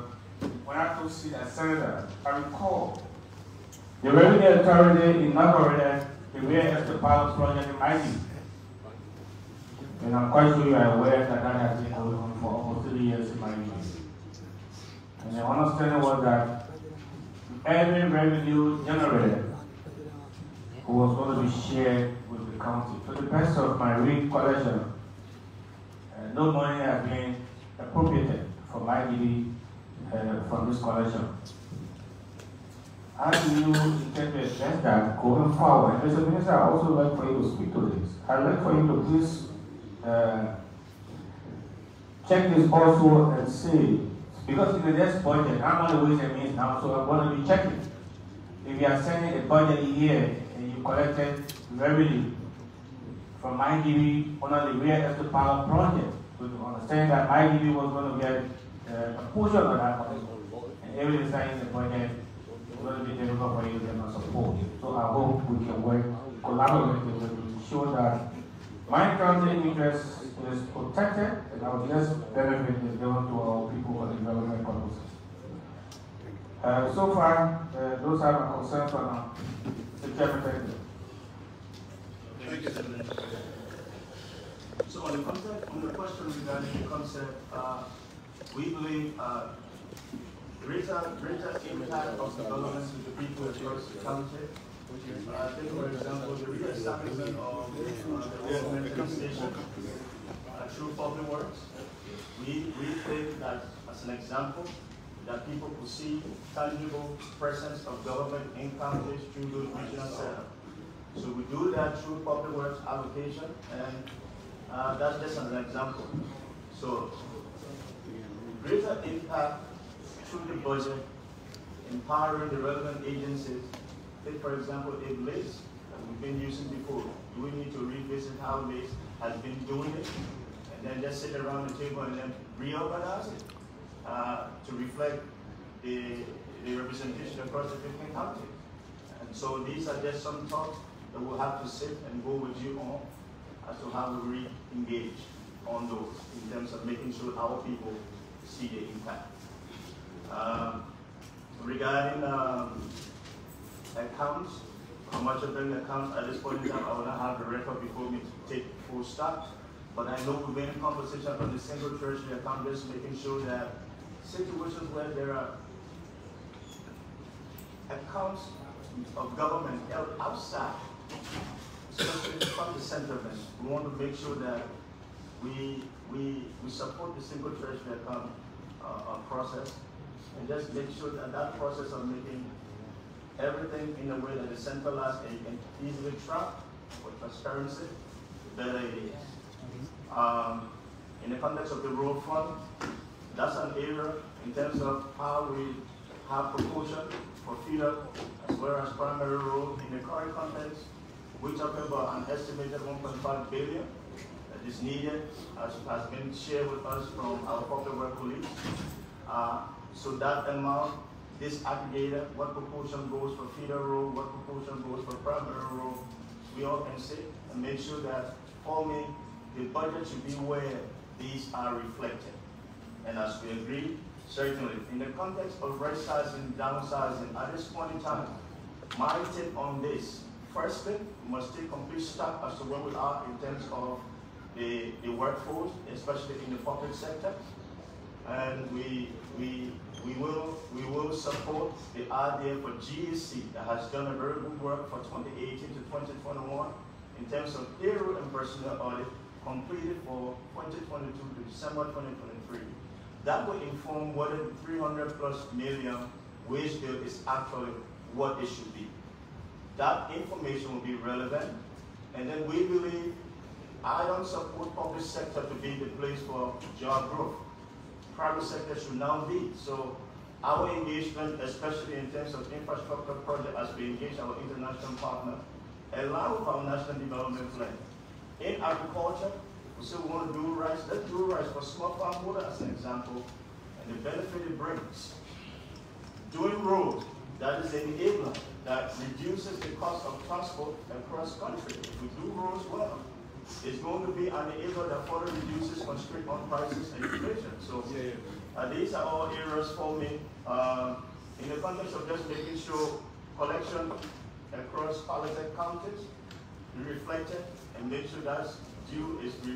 when I took seat as senator, I recall the revenue authority inaugurated the Real Estate Pilot Project in Miami. And I'm quite sure you are aware that that has been going on for almost three years in Miami. And the understanding was that every revenue generated was going to be shared with the county. To the best of my recollection, uh, no money has been appropriated for my duty uh, from this collection. How do you intend to address that going forward? Mister Minister, I also like for you to speak to this. I'd like for you to please uh, check this also and see, because in the next budget, I'm on the Ways and Means now, so I'm going to be checking. If you are sending a budget here, collected revenue from I D B under the Real Estate Pilot Project, with the understanding that I D B was going to get uh, a portion of that money, and everything that is in the budget is going to be difficult for you to support. So I hope we can work collaboratively to ensure that my country interest is protected and our just benefit is given to our people for development purposes. Uh, so far, uh, those are my concerns for now. Thank you, Sir Minister. So on the, concept, on the question regarding the concept, uh, we believe uh, greater, greater impact of development to the people across the country. Uh, take for example the re-establishment of uh, the government station uh, through public works. We, we think that, as an example, that people could see tangible presence of government in countries through those regional setup. So we do that through public works allocation, and uh, that's just an example. So greater impact through the budget, empowering the relevant agencies. Take for example a L A C E that we've been using before. Do we need to revisit how L A C E has been doing it? And then just sit around the table and then reorganize it. Uh, to reflect the, the representation across the different countries. And so these are just some thoughts that we'll have to sit and go with you on as to how we re-engage on those in terms of making sure our people see the impact. Um, regarding um, accounts, how much of them accounts at this point in time, I will not have the record before me to take full stop. But I know we've been in conversation on the single treasury account, just making sure that situations where there are accounts of government held outside, especially from the sentiment, we want to make sure that we we we support the single treasury account uh, uh, process, and just make sure that that process of making everything in a way that is centralized and you can easily track with transparency, the better it is. Um, in the context of the road fund, that's an area in terms of how we have proportion for feeder as well as primary road in the current context. We're talking about an estimated one point five billion dollars that is needed, as has been shared with us from our corporate work colleagues. Uh, so that amount, this aggregator, what proportion goes for feeder road, what proportion goes for primary road, we all can see and make sure that for me, the budget should be where these are reflected. And as we agreed, certainly, in the context of right sizing, downsizing, at this point in time, my tip on this, firstly, we must take complete stock as to where we are in terms of the, the workforce, especially in the public sector. And we, we, we, will, we will support the idea for G E C that has done a very good work for twenty eighteen to twenty twenty-one in terms of payroll and personnel audit, completed for twenty twenty-two to December twenty twenty-three. That will inform whether the three hundred plus million wage bill is actually what it should be. That information will be relevant. And then we believe, I don't support public sector to be the place for job growth. Private sector should now be. So our engagement, especially in terms of infrastructure project, as we engage our international partner, along with our national development plan. In agriculture, we say we want to do rice, let's do rice for small farm water as an example, and the benefit it brings. Doing road, that is an enabler that reduces the cost of transport across country. If we do roads well, it's going to be an enabler that further reduces constraint on prices and inflation. So uh, these are all areas for me uh, in the context of just making sure collection across political counties reflected and make sure that due is, re,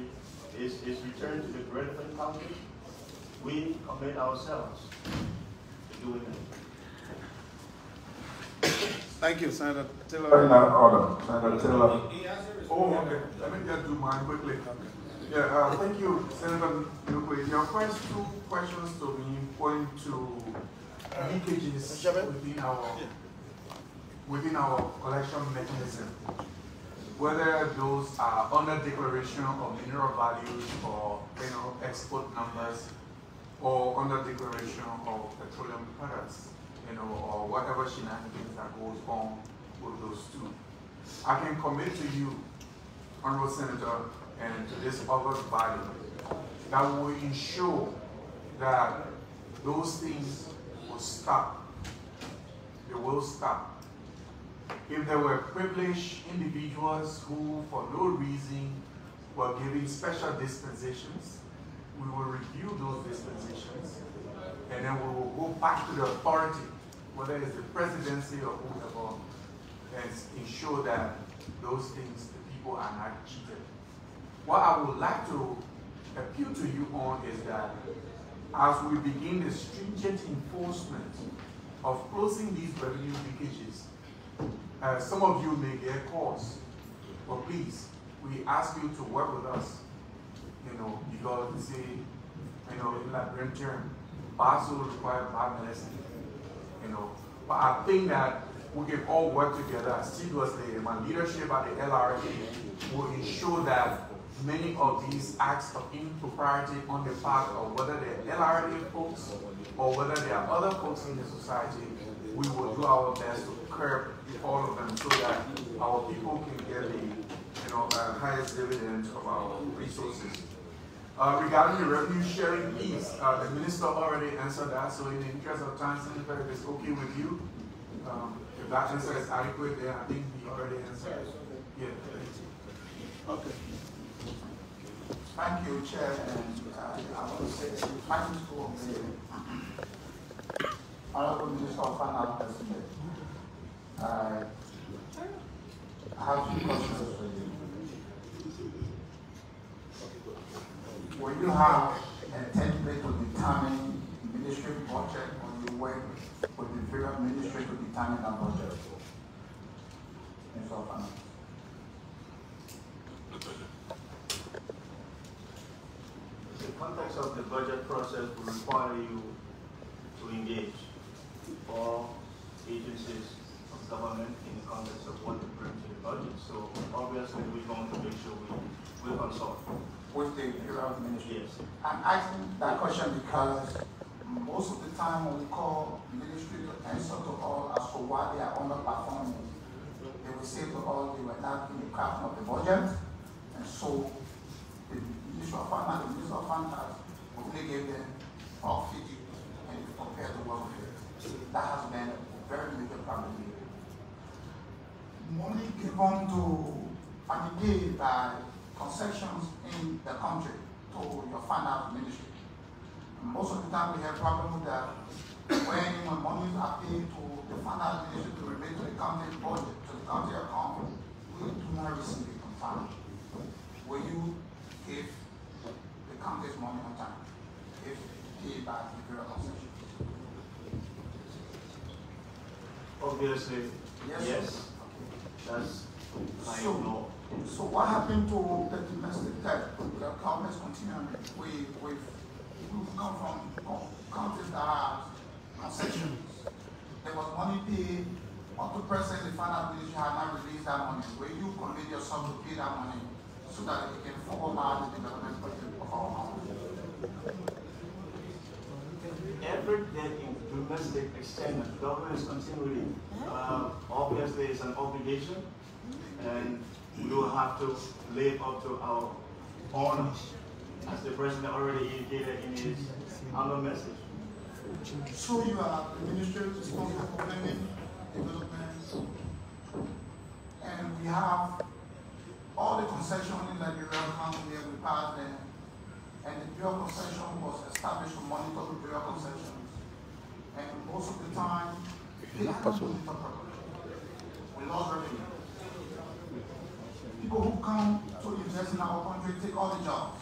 is, is returned to the relevant country. We commit ourselves to doing it. Thank you, Senator Taylor. Senator Taylor. Oh, okay. Let me just do mine quickly. Yeah, uh, thank you, Senator Nyuma. Your first two questions to me point to leakages within our, within our collection mechanism. Whether those are under declaration of mineral values or you know, export numbers, or under declaration of petroleum products, you know, or whatever shenanigans that goes on with those two. I can commit to you, Honorable Senator, and to this other body, that will ensure that those things will stop. They will stop. If there were privileged individuals who, for no reason, were giving special dispensations, we will review those dispensations, and then we will go back to the authority, whether it's the presidency or whoever, and ensure that those things, the people are not cheated. What I would like to appeal to you on is that as we begin the stringent enforcement of closing these revenue leakages, Uh, some of you may get calls, but please, we ask you to work with us. You know, because they say, you know, in that grim term, Basel requires bad medicine. You know, but I think that we can all work together assiduously. My leadership at the L R A will ensure that many of these acts of impropriety on the part of whether they're L R A folks or whether there are other folks in the society, we will do our best to curb all of them so that our people can get the you know, uh, highest dividend of our resources. Uh, regarding the revenue sharing piece, uh, the minister already answered that, so in the interest of time, Senator, if it's okay with you, um, if that answer is adequate, then I think we already answered it. Yeah. Okay. Thank you, Chair, and uh, I want to say thank you for the Honourable Minister of Finance. Uh, I have two questions for you. Will you have a template to determine the ministry budget, or you work with the federal ministry to determine that budget? Minister of Finance. The context of the budget process will require you to engage all agencies of government in the context of what to bring to the budget. So obviously we're going to make sure we, we consult. With the Bureau of Ministry? Yes. I'm asking that question because most of the time when we call ministry to answer to all as to why they are underperforming, they will say to all they were not in the craft of the budget, and so the Minister of Finance, the Minister of Finance, only gave them all fifty and compared to what we did. That has been a very little problem. Money given to aggregate by concessions in the country to your finance ministry. And most of the time we have problems that when money is paid to the finance ministry to remain to the country budget, to the country account, we do not receive it on time. Will you give the country's money on time if paid by the Bureau of Concessions? Obviously, yes. yes. That's so, law. So what happened to the domestic debt? The government's continuing with, with we've come from countries that are concessions. There was money paid, up to present the finance ministry had not released that money. Will you commit yourself to pay that money so that it can forward out the development budget of our country? Every debt in domestic external government is continually, uh, obviously it's an obligation, and we will have to live up to our honor, as the President already indicated in his annual message. So you are the Ministry responsible for planning, development, and we have all the concessions in Liberia come here, we pass them. And the Bureau of Concessions was established to monitor the Bureau of Concessions. And most of the time, they had not monitored properly. We lost revenue. People who come to invest in our country take all the jobs.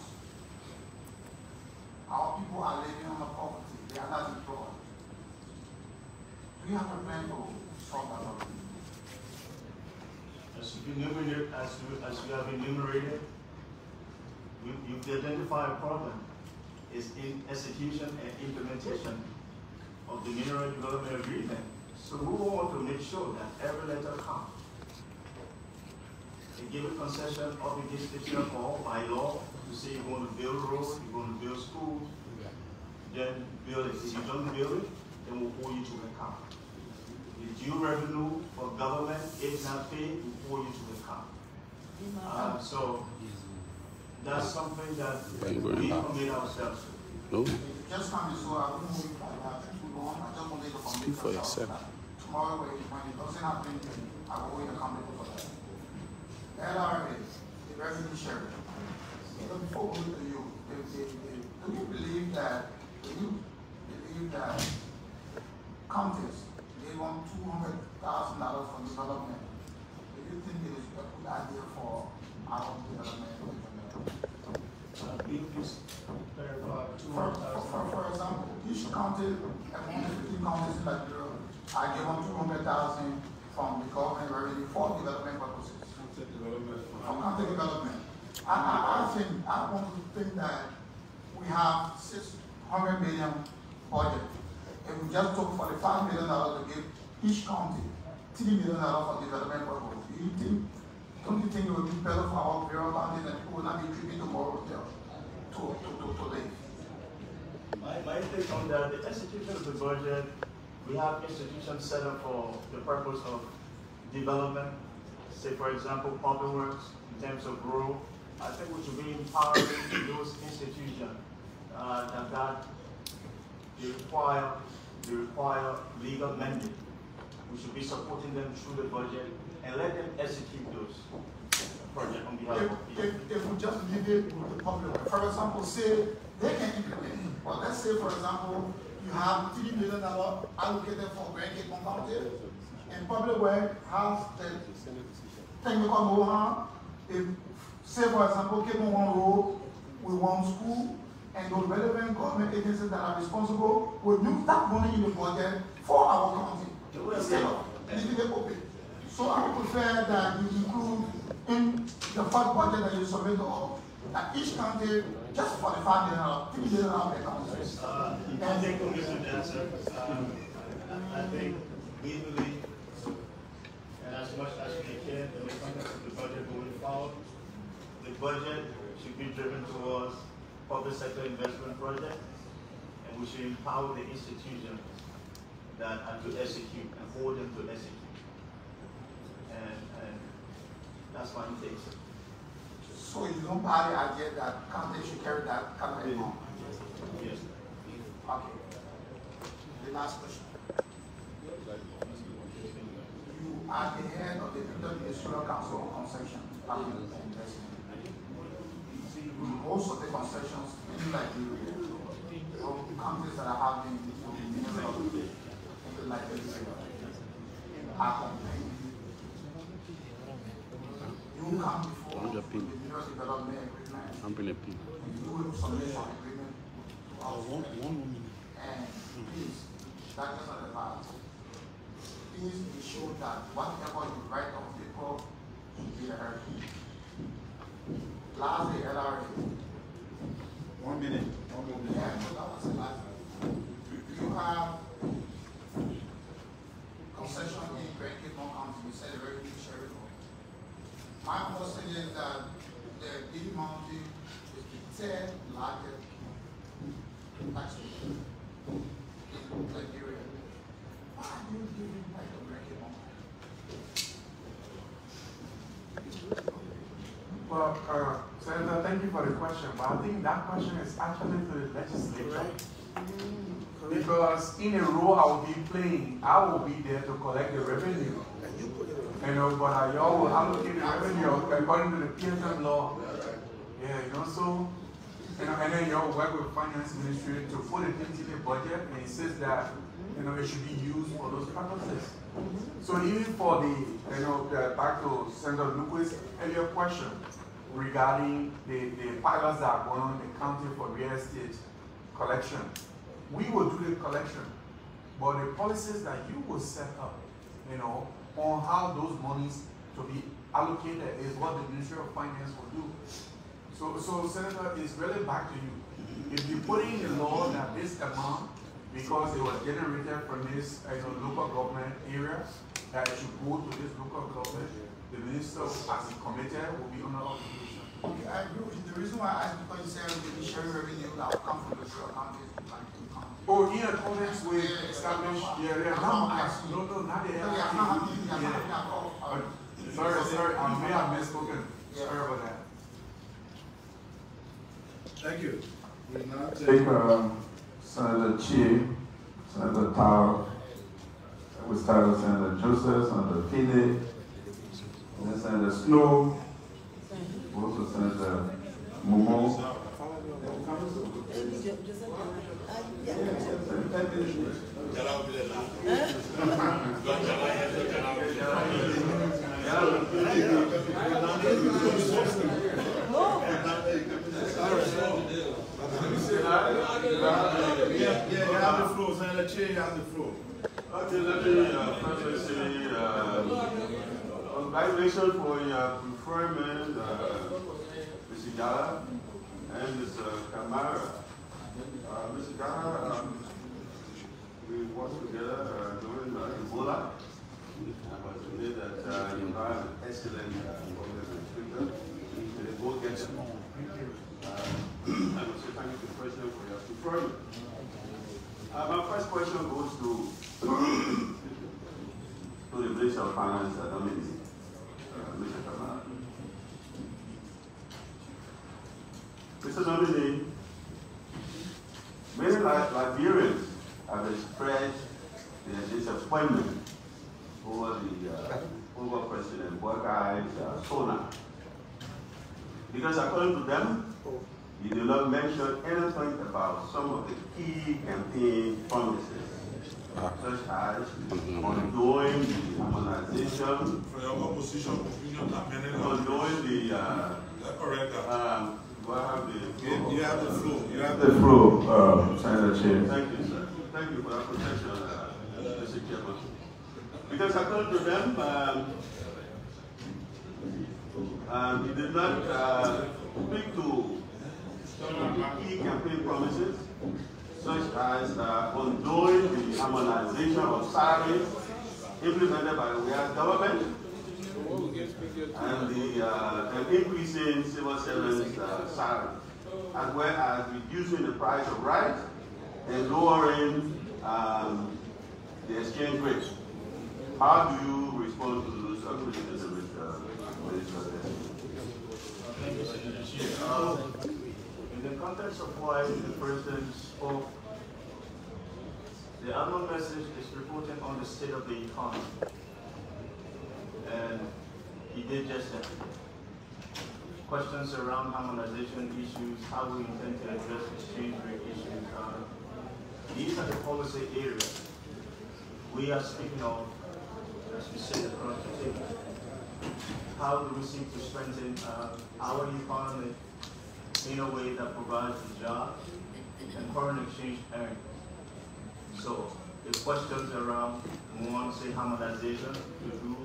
Our people are living on the poverty. They are not employed. We have a plan to solve that problem. As you enumerate, as you, as you have enumerated, you've identified a problem. It's in execution and implementation of the Mineral Development Agreement. So we want to make sure that every letter counts. A given concession obligates the call by law to say you're going to build roads, you're going to build schools, then build it. If you don't build it, then we'll hold you to account. The due revenue for government, if not paid, we'll hold you to account. Uh, so. That's something that we commit ourselves to. Just coming, so I won't move by that. I just want to make a commitment for yourself. Tomorrow, when it doesn't happen, I will wait a comment for that. L R A, the revenue sharing. Before we look at you, do you believe that, do you believe that counties, they want two hundred thousand dollars for development? Do you think it is a good idea for our development? Uh, please clarify for, for, for example, each county, among fifteen counties in Liberia, are given two hundred thousand from the government revenue for development purposes. County development. For county development. I, I, I think I want to think that we have six hundred million budget, and we just took forty-five million dollars to give each county three million dollars for development purposes. Do you think? Don't you think it would be better for our Bureau of Funding that people will not be tripping tomorrow to, to, to, to today? My, my take on that, the execution of the budget, we have institutions set up for the purpose of development. Say, for example, public works, in terms of growth. I think we should be empowering those institutions uh, that, that they require, they require legal mandate. We should be supporting them through the budget and let them execute those. project on behalf if, of the people. If, if we just leave it with the public, for example, say they can implement it. Well, let's say, for example, you have three million dollars allocated for work in Montserrat, and public work has the technical know-how. If, say, for example, Kemung Woy with one school, and the relevant government agencies that are responsible will use that money in the budget for our county instead of leaving it open. So I would prefer that you include in the first budget that you submit all that each county just for the five million dollars, three million dollars per county. Uh, I think Commissioner answer. Um, I think legally, and as much as we can, in the context of the budget going forward, the budget should be driven towards public sector investment project, and we should empower the institutions that are to execute and hold them to execute. And, and that's my take. So you don't buy the idea that companies should carry that kind of amount? Yes. Okay. The last question. You are the head of the Interministerial Council on Concession and Investment. Most of the concessions in Liberia, from countries that are having in Liberia, are complained. You come before the Mineral Development Agreement, you do a submission agreement to our government, and please, that is not the fact. Please be sure that whatever you write off the court should be heard. Lastly, L R A. One minute. One more minute. Yeah, that was the last minute. You have concession in Craig Thompson. You said a very big share. My question is that the Big Mountain is the third largest tax station in Liberia. Why are you giving like a Craig Thompson? Well, uh, Senator, thank you for the question, but I think that question is actually to the legislature. Because in a role I will be playing, I will be there to collect the revenue. You know, but y'all will allocate the revenue according to the P F M law. Yeah, you know, so, you know, and then y'all work with finance ministry to put it into the budget and insist that, you know, it should be used for those purposes. So even for the, you know, the, back to Senator Lucas' earlier question regarding the, the pilots that are going on in the county for real estate collection, we will do the collection, but the policies that you will set up, you know, on how those monies to be allocated is what the Ministry of Finance will do. So, so Senator, it's really back to you. If you put in the law that this amount, because it was generated from this you know, local government area, that it should go to this local government, the minister, as it committed, will be under obligation. Okay, I agree with you. The reason why I asked because you said the sharing revenue that will come from the rural counties to the oh, in accordance with established area. No, no, not the area. Sorry, sorry, I may have misspoken. Sorry about that. Thank you. We'll now take um, Senator Chie, Senator Tao. We start with Senator Joseph, Senator Pini, and then Senator Snow, also Senator Momo. Okay, let me uh, first say, congratulations for your preferment, Mister Jallah and Mister Tamara. Uh, Mister Jallah, um, we worked together uh, during uh, Ebola. I must admit that uh, you have an excellent program and they both get it on. I must say thank you to the President for your preferment. Uh, my first question goes to, to the Minister of Finance, uh, Mister Tamara. Mister Dominic, many Liberians have expressed their disappointment over the uh, over President Boakai's uh, persona Because according to them, you do not mention anything about some of the key campaign promises, such as ongoing the harmonization, ongoing the uh, um, You have the, you have the flow. You have the flow, uh, Senator Chair. Thank you, sir. Thank you for that protection, uh, Mister Chairman. Because according to them, um, um, he did not uh, speak to key campaign promises, such as uh, ongoing the harmonization of salaries implemented by the U S government, and the uh, an increase in civil servants' uh, salary, as well as reducing the price of rice and lowering um, the exchange rate. How do you respond to those accusations, Mister President? In the context of why the President spoke, the annual message is reporting on the state of the economy. And he did just that. Questions around harmonization issues, how we intend to address exchange rate issues. Uh, these are the policy areas we are speaking of, as we said across the table. How do we seek to strengthen uh, our economy in a way that provides jobs and foreign exchange earnings? So the questions around, we want to say harmonization, to do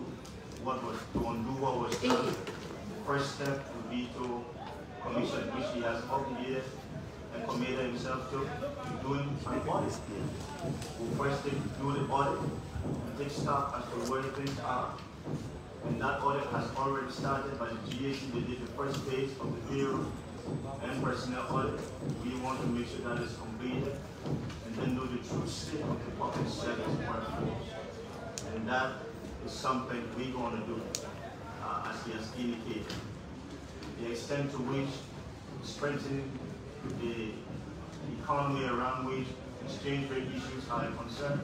what was to undo what was done. The first step would be to commission, which he has obligated and committed himself to doing an audit. We'll first thing, do the audit and take stock as to where things are. And that audit has already started by the G A C. They did the first phase of the Bureau and personnel audit. We want to make sure that is completed and then know the true state of the public sector workforce. And that is something we're going to do, uh, as he has indicated. The extent to which strengthening the economy around which exchange rate issues are a concern,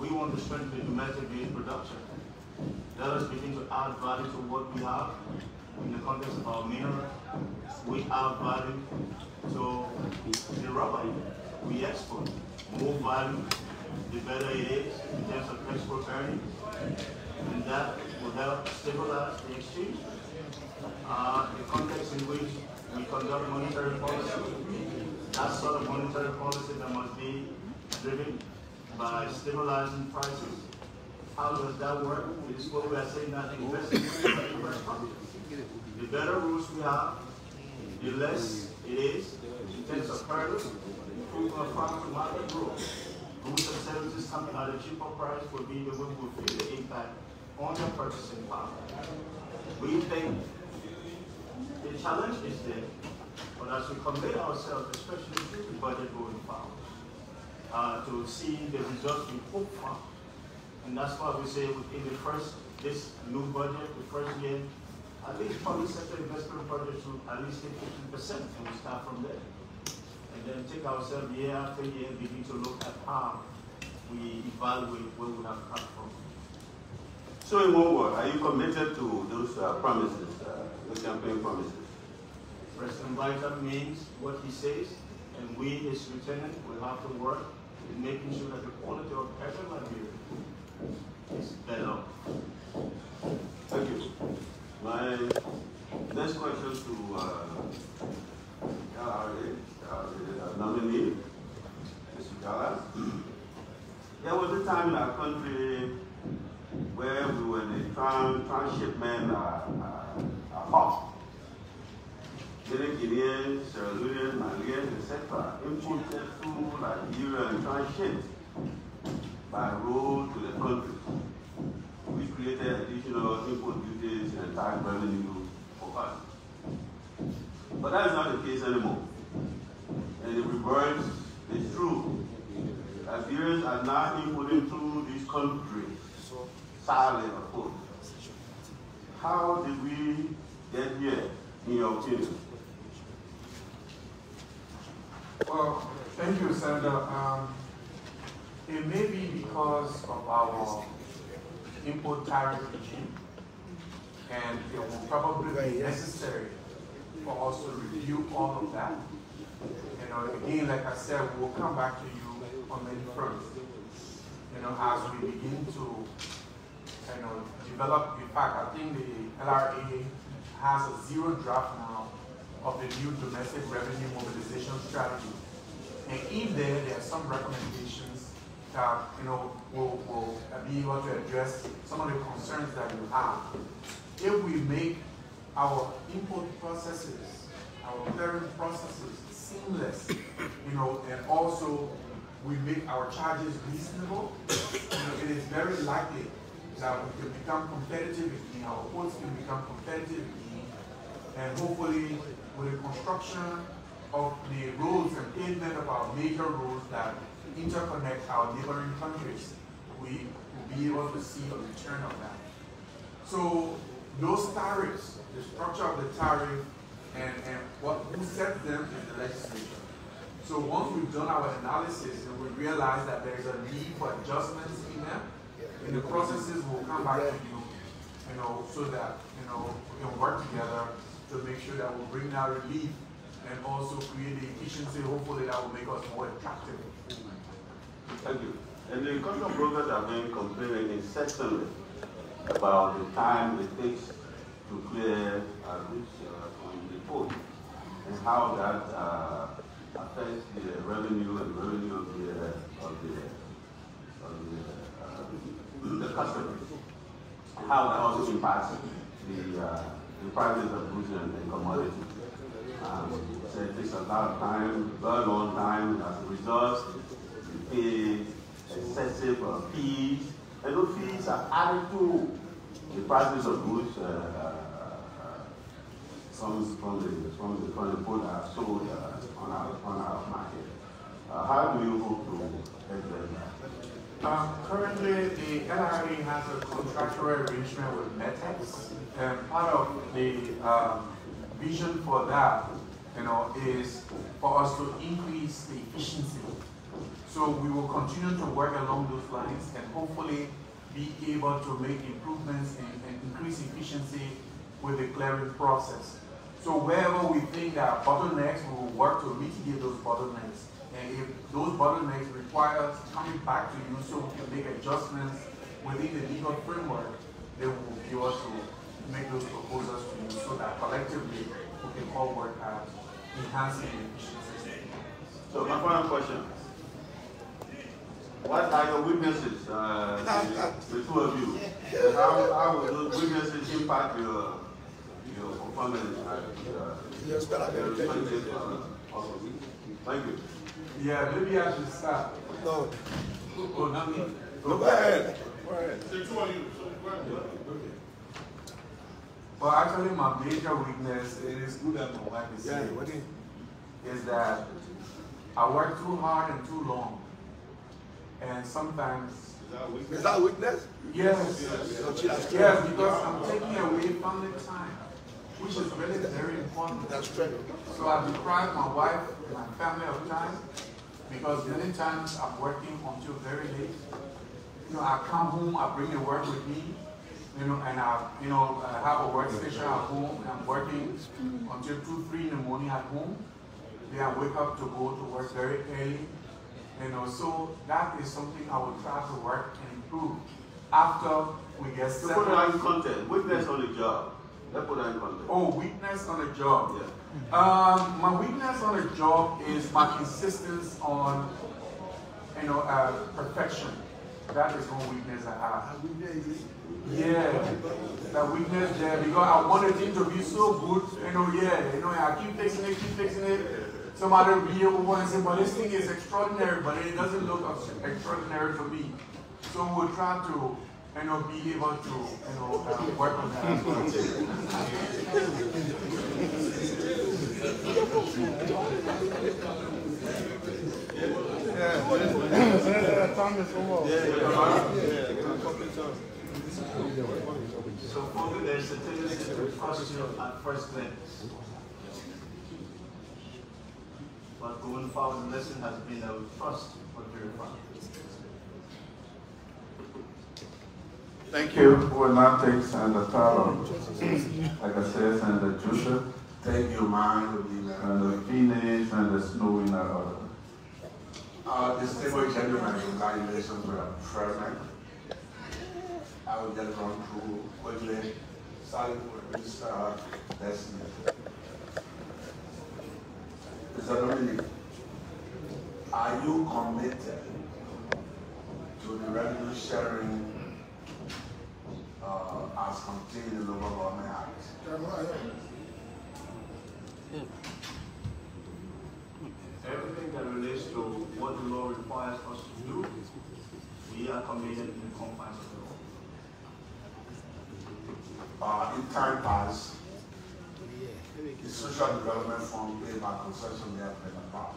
we want to strengthen the domestic based production. Let us begin to add value to what we have in the context of our minerals. We add value to the rubber we export. More value, the better it is in terms of export earnings, and that will help stabilize the exchange. Uh, the context in which we conduct monetary policy, that sort of monetary policy that must be driven by stabilizing prices. How does that work? It is what we are saying that investment in the country. The better rules we have, the less it is in terms of hurdles, improving our farm to market growth. Goods and services coming at a cheaper price will be the way we will feel the impact on the purchasing power. We think the challenge is there, but as we commit ourselves, especially to the budget going forward, uh, to see the results we hope for. And that's why we say within the first, this new budget, the first year, at least public sector investment projects should at least hit fifteen percent, and we start from there. And then take ourselves year after year, begin to look at how we evaluate where we have come from. So in one word, are you committed to those uh, promises, uh, those campaign promises? President Biden means what he says, and we, his lieutenant, will have to work in making sure that the quality of everyone here is better. Thank you. My next question to uh, L R A. Uh, the nominee, Mister Jallah. There was a time in our country where we were the trans transshipment uh, uh, hub. Many Guineans, Sierra Leonean, Malians, et cetera, imported through Liberia and transshipped by road to the country. We created additional import duties and tax revenue for us. But that is not the case anymore. And the reverse is true. Liberians are now importing through these countries, silent of course. How did we get here, in your opinion? Well, thank you, Senator. Um, it may be because of our import tariff regime, and it will probably be necessary for us to review all of that. You know, again, like I said, we'll come back to you on many fronts. You know, as we begin to, you know, develop. In fact, I think the L R A has a zero draft now of the new domestic revenue mobilization strategy. And in there, there are some recommendations that, you know, will, will be able to address some of the concerns that you have. If we make our input processes, our clearing processes seamless, you know, and also we make our charges reasonable, you know, it is very likely that we can become competitive again, our ports can become competitive again, and hopefully with the construction of the roads and pavement of our major roads that interconnect our neighboring countries, we will be able to see a return of that. So those tariffs, the structure of the tariff, and, and what, who sets them is the legislature. So once we've done our analysis and we realize that there is a need for adjustments in them, and the processes will come back to you, you know, so that, you know, we can work together to make sure that we bring that relief and also create the efficiency, hopefully, that will make us more attractive. Thank you. And the agricultural brokers are very complaining incessantly about the time it takes to clear uh, goods uh, on the port and how that uh, affects the revenue and revenue of the uh, of the of the, uh, the customers. How that also impacts the uh, the prices of goods and commodities. Um, so it takes a lot of time, very long time. As a result, you pay excessive uh, fees, and those fees are added to the prices of goods uh, uh, from, from the from the from the port are sold uh, on our on our market. Uh, how do you hope to address that? Um, currently, the L R A has a contractual arrangement with METEX, and part of the uh, vision for that, you know, is for us to increase the efficiency. So we will continue to work along those lines and hopefully be able to make improvements and, and increase efficiency with the clearing process. So wherever we think there are bottlenecks, we will work to mitigate those bottlenecks. And if those bottlenecks require us coming back to you so we can make adjustments within the legal framework, then we will be able to make those proposals to you so that collectively we can all work at enhancing the efficiency. So my final question. What are your witnesses, uh, the, the two of you? And how, how will those witnesses impact your, your performance at uh, yes, but I your respective uh, Thank you. Yeah, maybe I should start. No. Oh, not me. Go ahead. Go ahead. The two of you. Go ahead. Well, actually, my major weakness, it is good that my wife is yeah, saying, what is, is that I work too hard and too long. And sometimes... Is that weakness? Is that weakness? Yes. Yes, yes, yes, yes, because I'm taking away family time, which is really very important. That's true. So I deprive my wife and my family of time, because many times I'm working until very late. You know, I come home, I bring the work with me. You know, and I, you know, I have a workstation at home, and I'm working until two, three in the morning at home. Then I wake up to go to work very early. You know, so that is something I will try to work and improve after we get settled. Put it in context. Weakness on the job. Let's put that in context. Oh, weakness on the job. Yeah. Um, my weakness on the job is my insistence on, you know, uh, perfection. That is one weakness I have. Yeah, that weakness there, because I wanted it to be so good, you know, yeah, you know, I keep fixing it, keep fixing it. Somebody will be over and say, but this thing is extraordinary, but it doesn't look extraordinary to me. So we'll try to, you know, be able to, you know, uh, work on that as well. So for me, there's a tendency to trust you at first glance. But going forward, the lesson has been that we trust what you're about. Thank you for Natix and the Taro, like I said, and the Joseph. Thank you, man. And the finish and the snow in our order. Uh, Distinguished gentlemen, congratulations were present. I will just run through quickly, starting with Mister Destiny. Mister Dominic, are you committed to the revenue sharing uh, as contained in the Local Government Act? Everything that relates to what the law requires us to do, we are committed in compliance with the law. Uh, in time past, the social development fund paid by concession they have been about.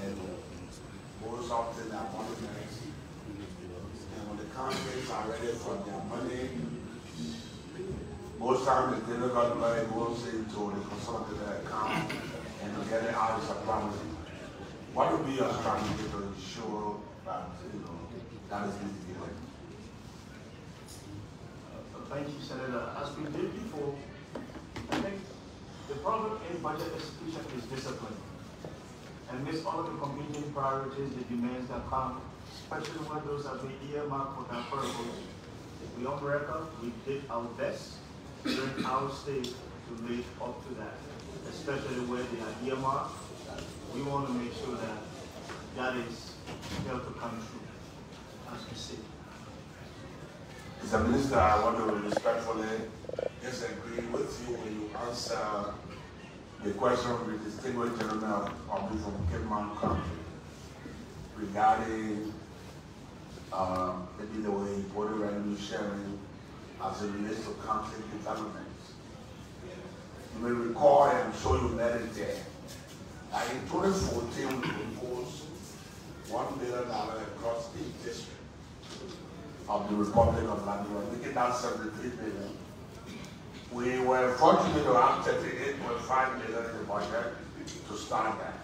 And most often they are monuments. And when the countries are ready for their money, most times the delivered money goes into the consolidated account. And to get it out is a promise. What would be your strategy to ensure that, you know, that is mitigated? Uh, thank you, Senator. As we did before, I think the problem in budget execution is discipline. And miss all of the competing priorities, the demands that come, especially when those are being earmarked for that purpose. We on record, we did our best during our state to live up to that. Especially where they are earmarked, we want to make sure that that is held to come true, as we say. Mister Minister, I want to respectfully disagree with you when you answer the question of the distinguished gentleman from Kemung country regarding uh, maybe the way border revenue sharing as it relates to country development. You may recall, and I'm sure you met it there, that in twenty fourteen we proposed one billion dollars across each district of the Republic of Liberia, making that seventy-three billion dollars. We were fortunate to have thirty-eight point five million dollars in the budget to start that.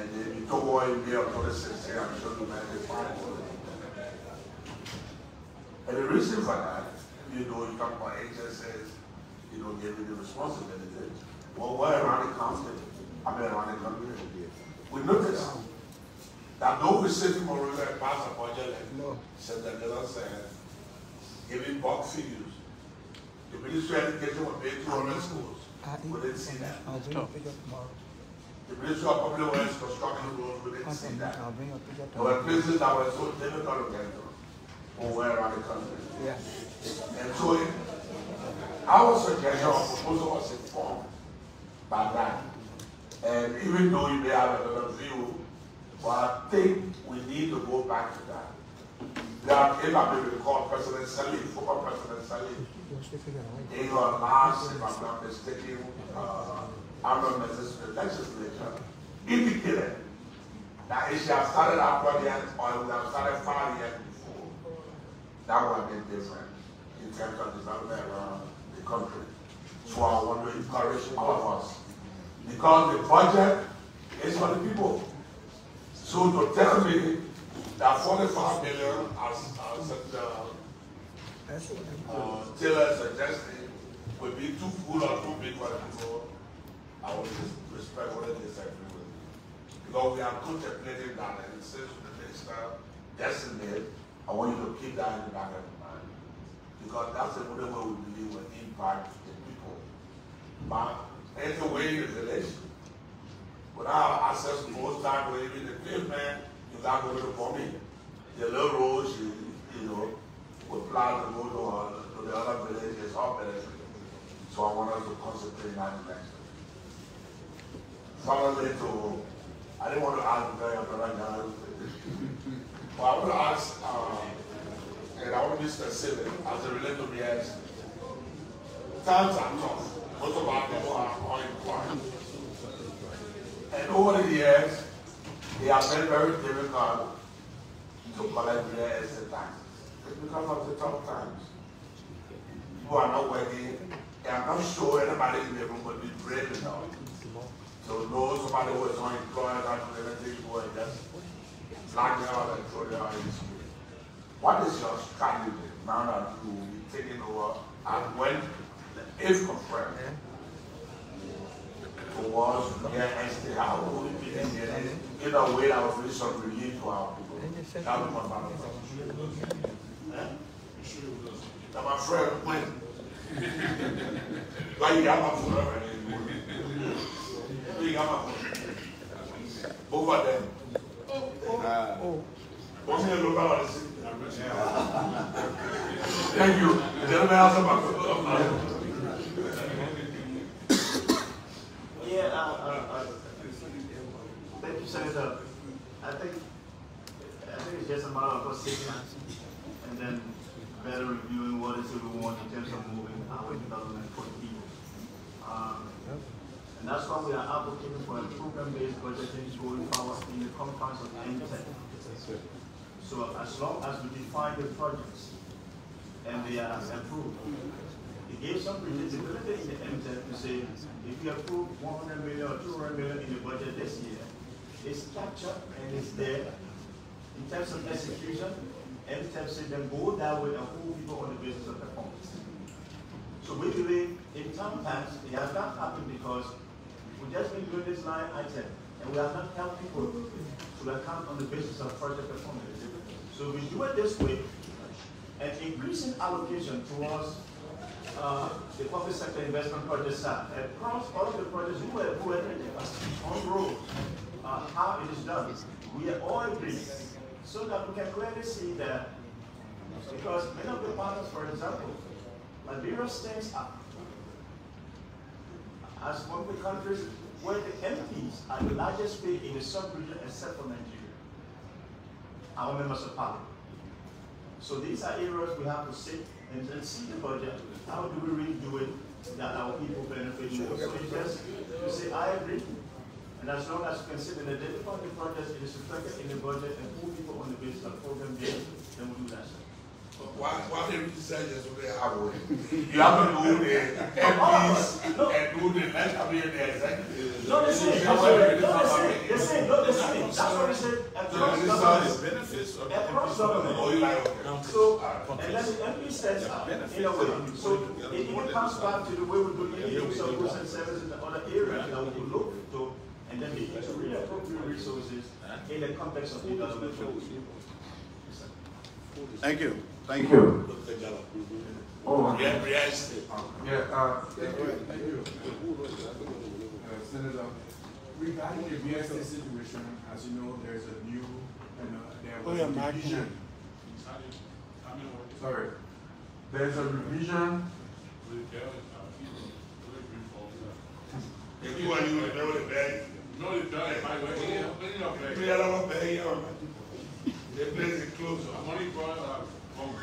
And then we took over in the year of twenty sixteen, I'm sure you met it there. And the reason for that, you know, you talk about agencies, you know, gave me the responsibility. Well, we're around the country, I mean around the community. We noticed that though we sit in Moreover and pass a budget like no, said that they said, giving bulk figures. The Ministry of Education will pay two hundred schools. We didn't see that. The Ministry of Public Works constructing roads, we didn't see that. There were places that were so difficult to get to, over around the country. Yes. And so it, our suggestion or proposal was informed by that. And even though you may have another view, but I think we need to go back to that. Now, if I may recall, President Salih, former President Salih, in her last, if I'm not mistaken, uh, Arnold Message legislature, indicated that if she had started our project or it would have started five years before, that would have been different in terms of development around the country. So I want to encourage all of us, because the budget is for the people. So to tell me that forty-five million, as Taylor suggested, would be too full or too big for the people, I would respectfully disagree with you. Because we are contemplating that, and since the minister designated, I want you to keep that in the back of your mind. Because that's the only way we believe will impact the people. But any way in the village, without access to most time, where even the pavement, you're not going to for me. The little roads, you, you know, will plan to go to, uh, to the other villages or better. So I want us to concentrate in that direction. Finally, to, I didn't want to ask very much, but I want to ask, uh, and I want to be specific as it relates to the answer. Times are tough. Most of our people are unemployed. And over the years, they have been very difficult to collect their extra taxes. It's because of the tough times. People are not working. And I'm not sure anybody in the room would be brave enough to know somebody who is unemployed and everything who is just black out and throw their eyes. What is your strategy now that you will be taking over and when that if confirmed, the wars from their entity, how would it be ended? Get away our release of relief to our people. That would confirm it. I'm afraid when. Like you got my food. You got my food. Over there. Oh, oh, oh. Thank you. Yeah, uh, uh, thank you, Senator. I think I think it's just a matter of us sitting and then better reviewing what it is we want in terms of moving our development for the people. Um, and that's why we are advocating for a program-based budgeting going forward in the confines of M TEP. So as long as we define the projects and they are approved, it gave some predictability in the M TEP to say, if you approve one hundred million or two hundred million in the budget this year, it's captured and it's there. In terms of execution, M TEP said then go that way and hold people on the basis of performance. So we believe in sometimes it has not happened because we've just been doing this line item and we have not helped people to account on the basis of project performance. So we do it this way, and increasing allocation towards uh, the public sector investment projects across all the projects who were who were on road, uh, how it is done. We are all agreed, so that we can clearly see that, because many of the partners, for example, Liberia stands up as one of the countries where the M Ps are the largest paid in the sub-region except for Nigeria. Our members of parliament. So these are areas we have to sit and, and see the budget. How do we really do it that our people benefit more? So it's just to say, I agree. And as long as you can sit and identify the projects, it is reflected in the budget and pull people on the basis of program data, then we do that. Why, why did we decide just today how you have to do the M Ps no. and do the next I mean, the executive? No, they say, no, they say, no, they say. That's what we said. Across government. Across government. So, and then the M P stands out in a way. So, it even comes back to the way we do the use of goods and services in the other areas that we look to, and then we need to reappropriate resources in the context of the government. Thank you. Thank you. Doctor Jallah. Oh, yeah, yes. Yeah, uh, thank you. Thank you. Uh, Senator, regarding the B S A situation, as you know, there's a new, you know, there was a revision. Sorry. There's a revision. Everyone, you know the bag. No, the bag. We have our bag here. They play the clothes. I'm only brought up. Thank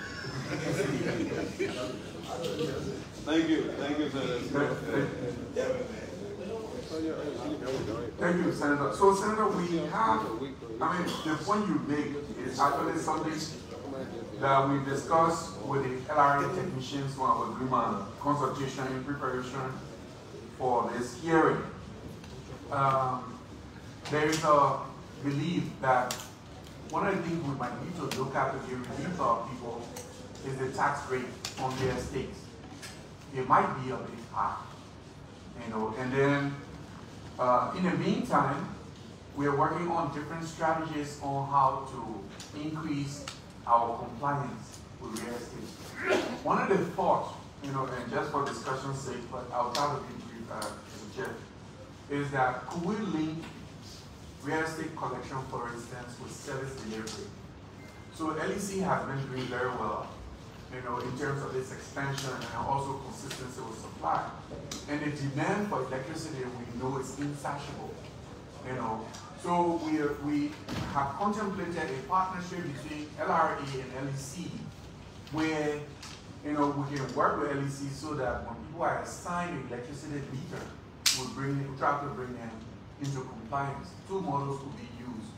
you. Thank you, Senator. Thank you, Senator. So, Senator, we have, I mean, the point you make is actually something that we discussed with the L R A technicians for our agreement consultation in preparation for this hearing. Um, there is a belief that one of the things we might need to look at to give relief to our people is the tax rate on their states. It might be a bit high, you know. And then, uh, in the meantime, we are working on different strategies on how to increase our compliance with real estate. One of the thoughts, you know, and just for discussion's sake, but I'll try to be uh, suggest, is that could we link real estate collection, for instance, with service delivery? So L E C has been doing very well, you know, in terms of its expansion and also consistency with supply. And the demand for electricity, we know, is insatiable, you know. So we, are, we have contemplated a partnership between L R A and L E C where, you know, we can work with L E C so that when people are assigned electricity meter, we'll bring, we'll try to bring them into compliance. Two models could be used.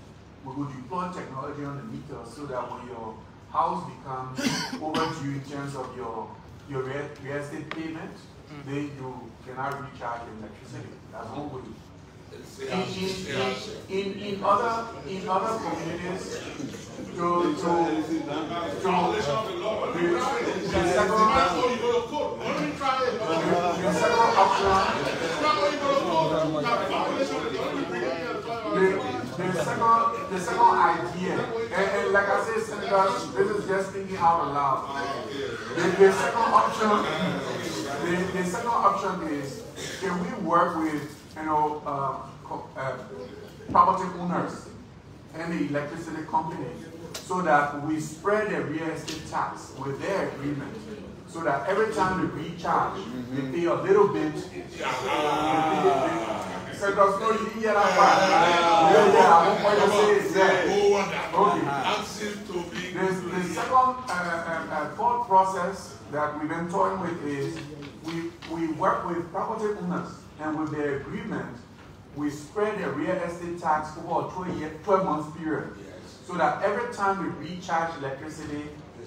We could deploy technology on the meter so that when your house becomes overdue in terms of your your real estate payment, then you cannot recharge electricity. That's one way. In, in, in, in, in other in other communities, to, to translation. The second idea, and, and like I said, Senators, this is just thinking out loud. The, the second option, the, the second option is, can we work with you know uh, uh, property owners and the electricity companies, so that we spread the real estate tax with their agreement, so that every time they recharge, mm-hmm. they pay a little bit. So there's no you hear that part. Okay. The second uh, uh, thought process that we've been toying with is we we work with property owners, and with their agreement, we spread the real estate tax over a twelve-month period. So that every time we recharge electricity,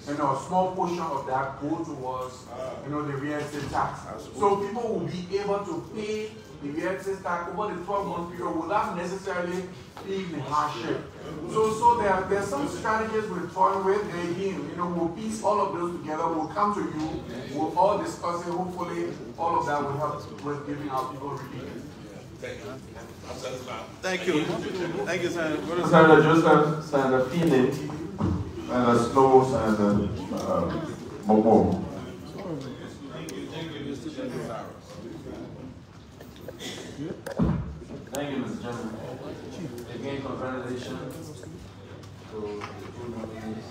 you know, a small portion of that goes towards, you know, the real estate tax. So people will be able to pay the real estate tax over the twelve-month period without necessarily being in hardship. So, so there, there are some strategies we're toying with, and again, you know, we'll piece all of those together. We'll come to you. We'll all discuss it. Hopefully, all of that will help with giving our people relief. Thank you. Thank you. Thank you, Senator. Senator Joseph, Senator Feeney, Senator Snow, Senator uh, Momo. Thank you, thank you, Mister Chairman. Thank you, Mister Chairman. Again, congratulations to the two nominees.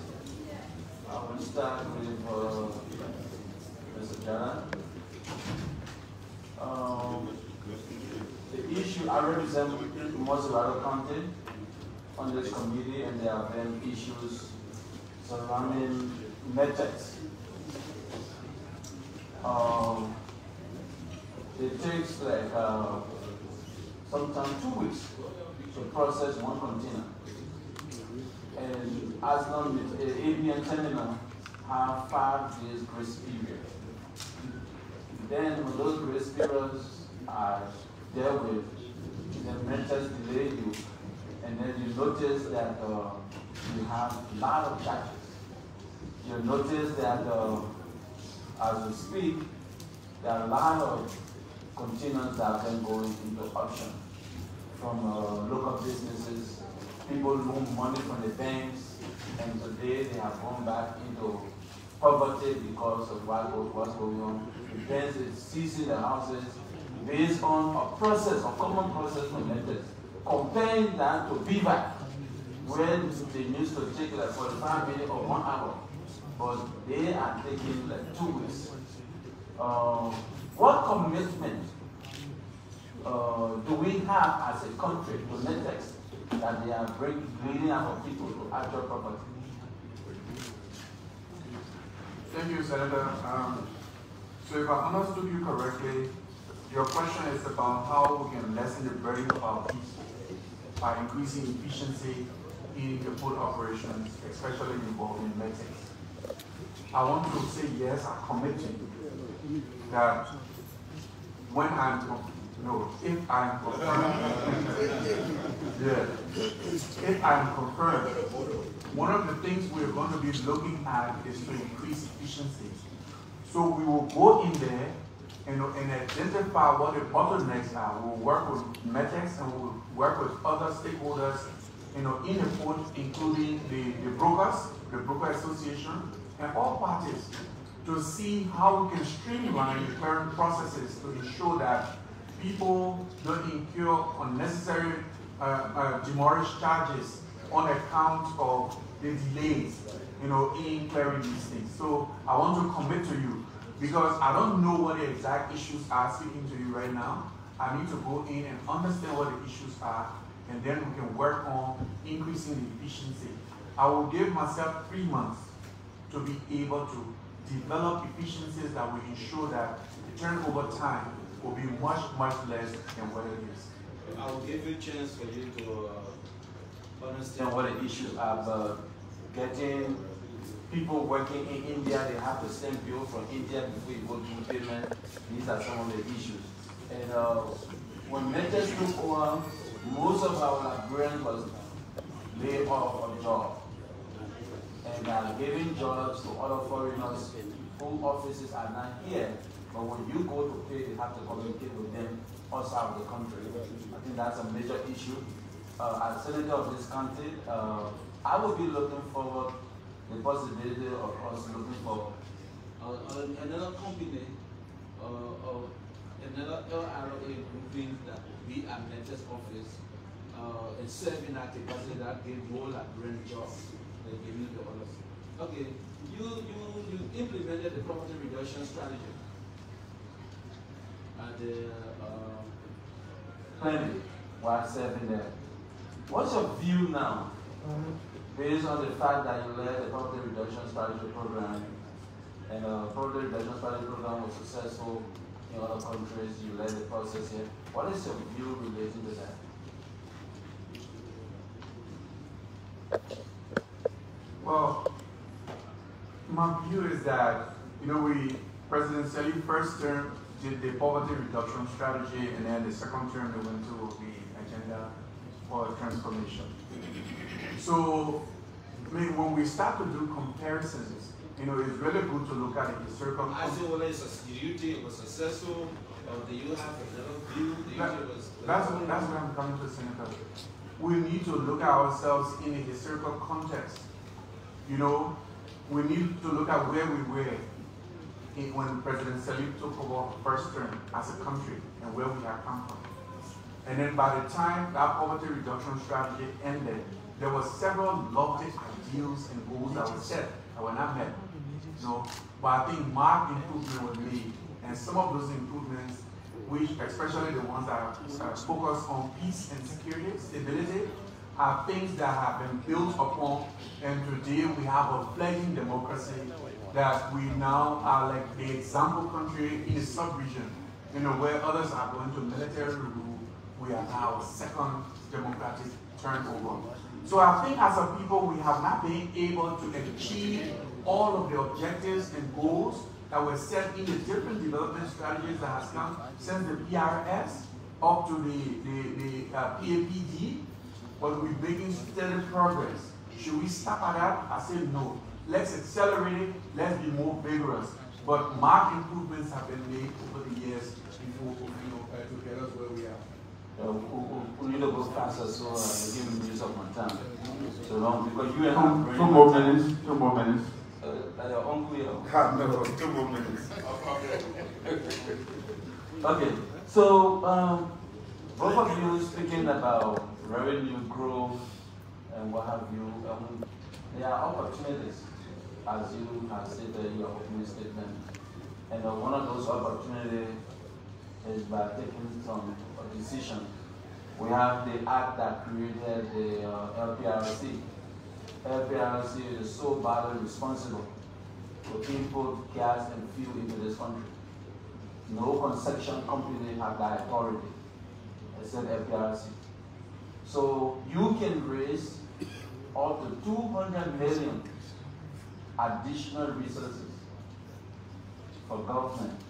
I will start with uh, Mister Jallah. Um, The issue, I represent Montserrat County on this committee, and there have been issues surrounding METEX. Um, it takes like uh, sometimes two weeks to process one container. And as long as the avian terminal have five days grace period. Then with those grace periods are there with the mentors delay you, and then you notice that uh, you have a lot of charges. You notice that uh, as we speak, there are a lot of containers that have been going into auction from uh, local businesses, people loan money from the banks, and today they have gone back into poverty because of what was going on. The banks are seizing the houses, based on a process, a common process for methods, comparing that to B V A C, when they used to take like forty-five minutes or one hour, but they are taking like two weeks. Uh, what commitment uh, do we have as a country to METEX that they are bringing our people to actual property? Thank you, Senator. Um, so if I understood you correctly, your question is about how we can lessen the burden of our people by increasing efficiency in the port operations, especially involving METEX. I want to say yes, I commit to you that when I'm, no, if I'm confirmed, yeah, if I'm confirmed, one of the things we're going to be looking at is to increase efficiency. So we will go in there And, and identify what the bottlenecks are. We'll work with METEX and we'll work with other stakeholders, you know, in the port, including the, the brokers, the broker association, and all parties, to see how we can streamline the current processes to ensure that people don't incur unnecessary uh, uh, demurrage charges on account of the delays, you know, in clearing these things. So I want to commit to you, because I don't know what the exact issues are speaking to you right now. I need to go in and understand what the issues are, and then we can work on increasing the efficiency. I will give myself three months to be able to develop efficiencies that will ensure that the turnover time will be much, much less than what it is. I'll give you a chance for you to uh, understand what the issues are about getting people working in India. They have the same bill from India before you go to payment. These are some of the issues. And uh, when METEX took over, most of our Liberians was laid off of job. and are giving jobs to other foreigners whose offices are not here. But when you go to pay, they have to communicate with them outside of the country. I think that's a major issue. Uh, as senator of this country, uh, I would be looking forward to the possibility of us looking for uh, another company uh, of another L R A moving that will be at METEX office uh, and serving at the capacity that they roll at rent jobs. They give me the orders. Okay, you, you, you implemented the poverty reduction strategy and the uh, planning while serving there. What's your view now, based on the fact that you led the poverty reduction strategy program, and the uh, poverty reduction strategy program was successful in other countries, you led the process here. What is your view related to that? Well, my view is that, you know, we, President Sali first term did the poverty reduction strategy, and then the second term they went to the agenda for transformation. So, I mean, when we start to do comparisons, you know, it's really good to look at the circle. I see what is, do you think it was successful? Or do you have another view? That, was, that's, that's what I'm coming to, Senator. We need to look at ourselves in a historical context. You know, we need to look at where we were in, when President Salif took over first term as a country and where we have come from. And then by the time that poverty reduction strategy ended, there were several lofty ideals and goals that were set that were not met. You know, but I think marked improvement was made, and some of those improvements, which especially the ones that uh, focus on peace and security, stability, are things that have been built upon. And today we have a fledgling democracy that we now are like the example country in the sub-region, you know, where others are going to military rule. We are now second democratic turnover. So I think as a people, we have not been able to achieve all of the objectives and goals that were set in the different development strategies that has come since the P R S up to the, the, the uh, P A P D, but we're making steady progress. Should we stop at that? I say no. Let's accelerate it, let's be more vigorous. But marked improvements have been made over the years before, you know, to get us where we are. Uh, we need to go faster, so uh, give me use of my time. So long, because you and two, two more minutes. Two more minutes. Uh, uh, no, two more minutes. Okay. So um, both of you speaking about revenue growth and what have you. Um, there are opportunities, as you have stated in your opening statement, and uh, one of those opportunities is by taking some decision. We have the act that created the uh, L P R C. L P R C is so badly responsible to import gas and fuel into this country. No concession company has that authority, except L P R C. So you can raise up to two hundred million additional resources for government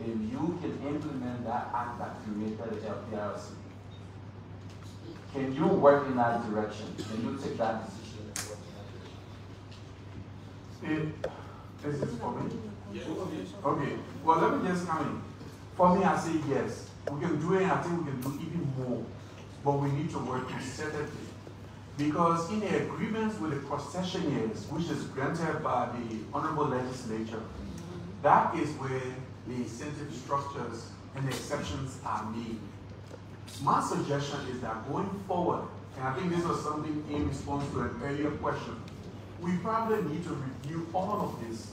if you can implement that act that created the L P R C. Can you work in that direction? Can you take that decision? It, this is for me? Yes. Okay, well, let me just come in. For me, I say yes. We can do it, and I think we can do even more. But we need to work concertedly. Because in the agreements with the concessionaires, which is granted by the Honorable Legislature, that is where the incentive structures and the exceptions are made. My suggestion is that going forward, and I think this was something in response to an earlier question, we probably need to review all of this.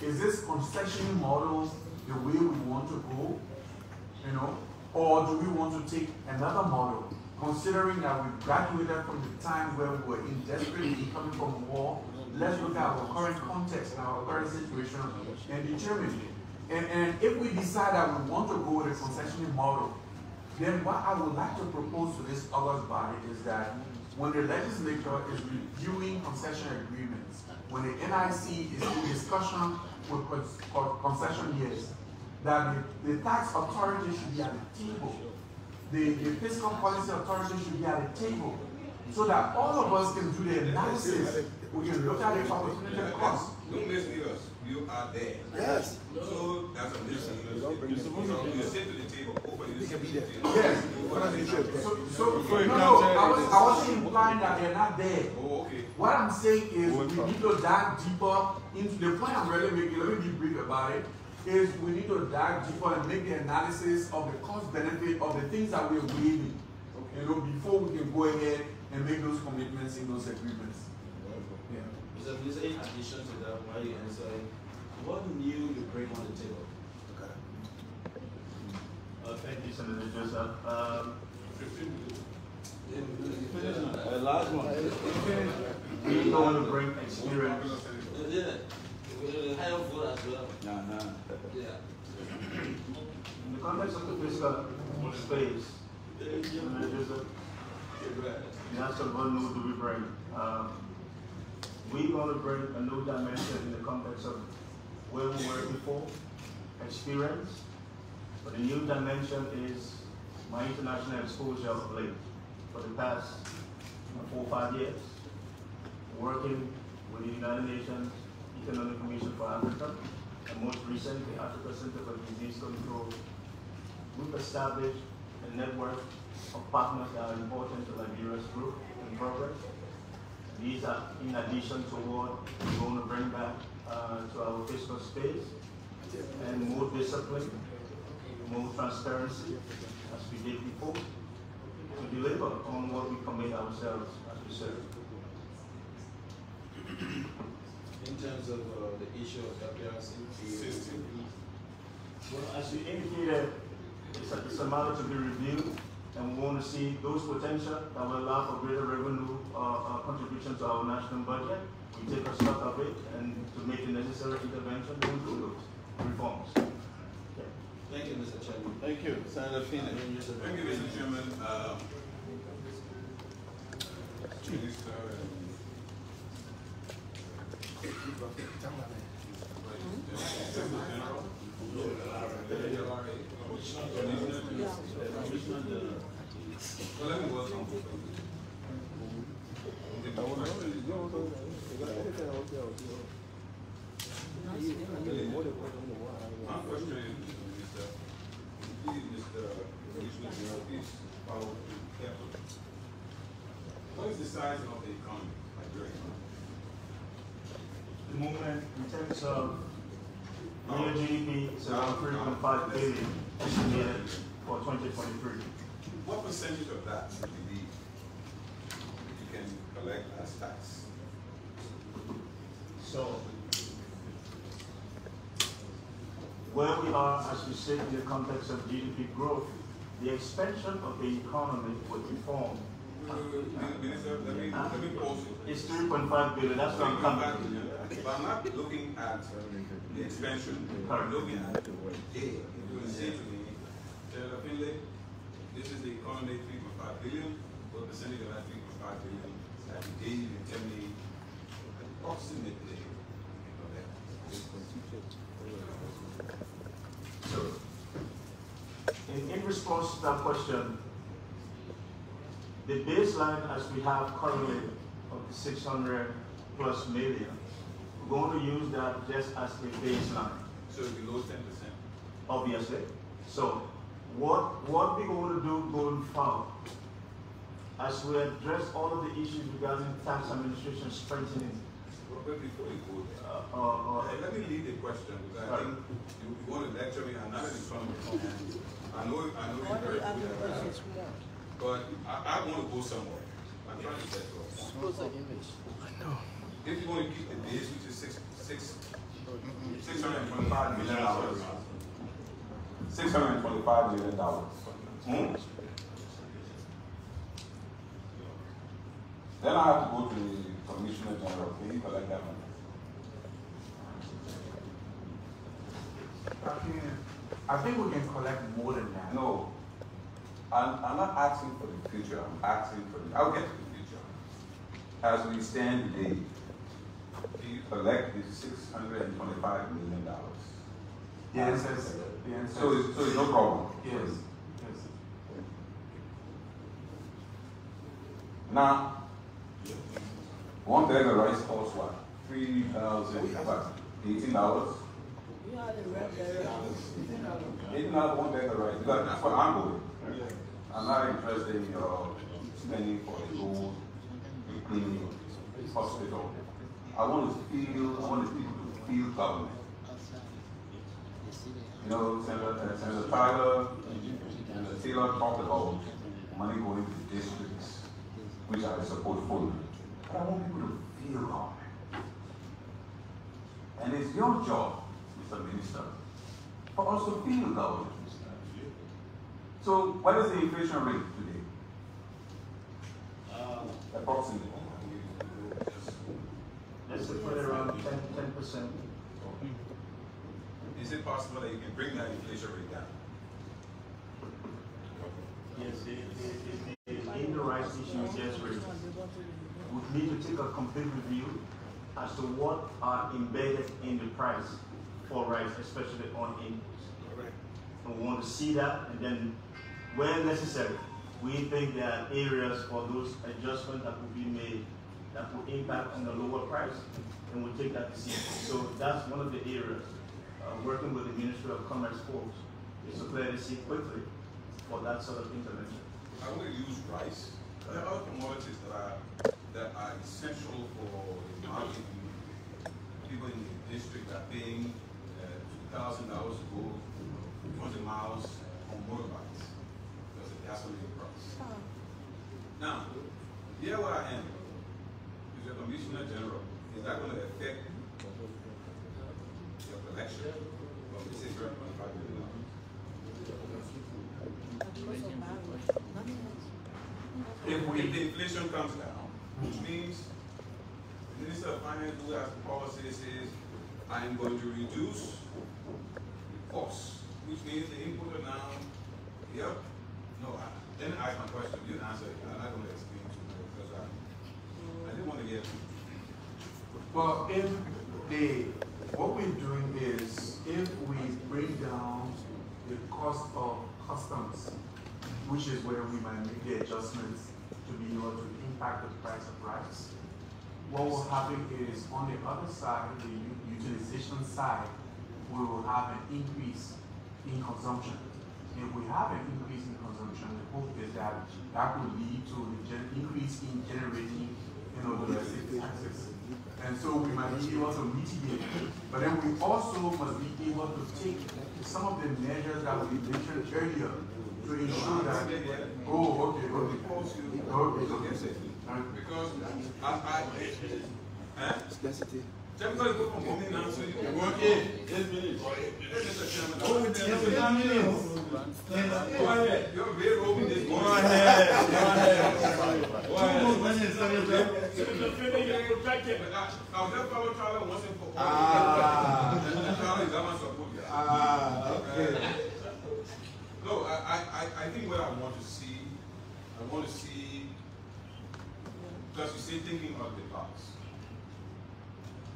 Is this concession model the way we want to go, you know, or do we want to take another model, considering that we graduated from the time where we were in desperate need coming from war? Let's look at our current context and our current situation and determine it. And, and if we decide that we want to go with a concession model, then what I would like to propose to this August body is that when the legislature is reviewing concession agreements, when the N I C is in discussion with concessionaires, that the, the tax authority should be at the table, the, the fiscal policy authority should be at the table, so that all of us can do the analysis. We can look at the opportunity and cost. Don't mislead us. You are there. Yes. So that's a mission. You're supposed to sit to the table. Open can be there. Yes. So, so no, no, I was I wasn't implying that they're not there. Oh, okay. What I'm saying is we need to dive deeper into the point I'm really making. Let me be brief about it. Is we need to dive deeper and make the analysis of the cost benefit of the things that we're waiving. Okay. You know, before we can go ahead and make those commitments in those agreements. Yeah. So, in addition to that, why you answer, what new you bring on the table? Okay. Uh, thank you, Senator Joseph. Um, the last one. We want to bring experience. Yeah. Higher vote as well. No, no. Yeah. In the context of the fiscal space, Senator Joseph, you asked us what new do we bring? Um, We want to bring a new dimension in the context of where we were before, experience, but the new dimension is my international exposure of late for the past four or five years, working with the United Nations Economic Commission for Africa, and most recently, Africa Center for Disease Control. We've established a network of partners that are important to Liberia's growth and progress. These are in addition to what we're going to bring back uh, to our fiscal space, and more discipline, more transparency, as we did before, to deliver on what we commit ourselves as we serve. In terms of uh, the issue of L P R C, well, as you indicated, it's a, it's a matter to be reviewed. And we want to see those potential that will allow for greater revenue uh, uh, contribution to our national budget. We take a stock of it and to make the necessary intervention to do those reforms. Okay. Thank you, Mister Chairman. Thank you, Senator Phoenix. Thank you, Mister Chairman. Um, Minister, General, my question is that Mister Commissioner General is followed carefully. What is the size of the economy, Nigeria economy? The movement in terms of real G D P is around three point five billion estimated for twenty twenty-three. What percentage of that do you believe you can collect as tax? So, where we are, as we said, in the context of G D P growth, the expansion of the economy would inform. Minister, let me, let me pause it. It's three point five billion, that's what I'm coming to. But I'm not looking at the expansion, I'm looking at it. You will say to me, Senator Finlay, this is the economy, three point five billion. What percentage of that three point five billion is that today you can tell me approximately? So, in, in response to that question, the baseline as we have currently of the six hundred plus million, we're going to use that just as the baseline. So it's below ten percent? Obviously. So what, what we're going to do going forward, as we address all of the issues regarding tax administration strengthening. Robert, before you go there, uh, uh, uh, let me lead the question, because right. I think you, you want to lecture me, I'm not an economist. I know, I know you're very good. But I, I want to go somewhere. I'm trying to get to I know. If you want to keep the base, which is six, six, six hundred twenty-five million dollars, six hundred twenty-five million dollars. Hmm? Then I have to go to the Commissioner General. Can you collect that money? I think, I think we can collect more than that. No. I'm, I'm not asking for the future, I'm asking for the, I'll get to the future. As we stand today, do you collect the six hundred twenty-five million dollars? Yes, yes, yes. The answer so, is, so it's no problem? Yes, yes. Now, one bag of rice costs what? three thousand, about eighteen dollars. eighteen dollars one bag of rice, because that's what I'm going. I'm not interested in your spending for the road, the cleaning, the hospital. I want to feel, I want people to feel government. You know, Senator, Senator Tyler and the Taylor talked about money going to districts, which I support fully. But I want people to feel government. And it's your job, Mister Minister, for us to feel government. So, what is the inflation rate today? Uh, Approximately. Let's say put it around ten percent. Is it possible that you can bring that inflation rate down? Yes, it, it, it, it, in the rice issue, yes, really. We need to take a complete review as to what are embedded in the price for rice, especially on inputs. And we want to see that, and then when necessary, we think there are areas for those adjustments that will be made that will impact on the lower price, and we'll take that decision. So that's one of the areas. Uh, working with the Ministry of Commerce folks is to clearly see quickly for that sort of intervention. I want to use rice. There are other commodities that are, that are essential for the market. People in the district are paying uh, two thousand dollars to go twenty miles on motorbikes because of the gasoline price. Oh. Now, here where I am, is the Commissioner General. Is that going to affect election? Well, this is very much five million dollars. If the inflation comes down, which means the Minister of Finance, who has the policy, says, I am going to reduce the cost, which means the input are now, yep, no, I, then I ask my question, you answer it, I'm not going to explain to you, because I, I didn't want to get it. Well, if the what we're doing is, if we bring down the cost of customs, which is where we might make the adjustments to be able to impact the price of rice, what will happen is on the other side, the utilization side, we will have an increase in consumption. If we have an increase in consumption, the hope is that that will lead to an increase in generating, you know, domestic taxes. And so we might be able to mitigate, but then we also must be able to take some of the measures that we mentioned earlier to ensure that. Oh, okay, okay. Okay, okay. Because I, I, just because you go from home now, so you can work in eight minutes. Oh, it's ten minutes. Go ahead. You're very open this morning. Go ahead. Go ahead. So the feeling is protected. I'll help our travel once and for all. Ah. The travel is how much support you have. Ah, okay. No, I, I, I think what I want to see, I want to see, because you say thinking of the past.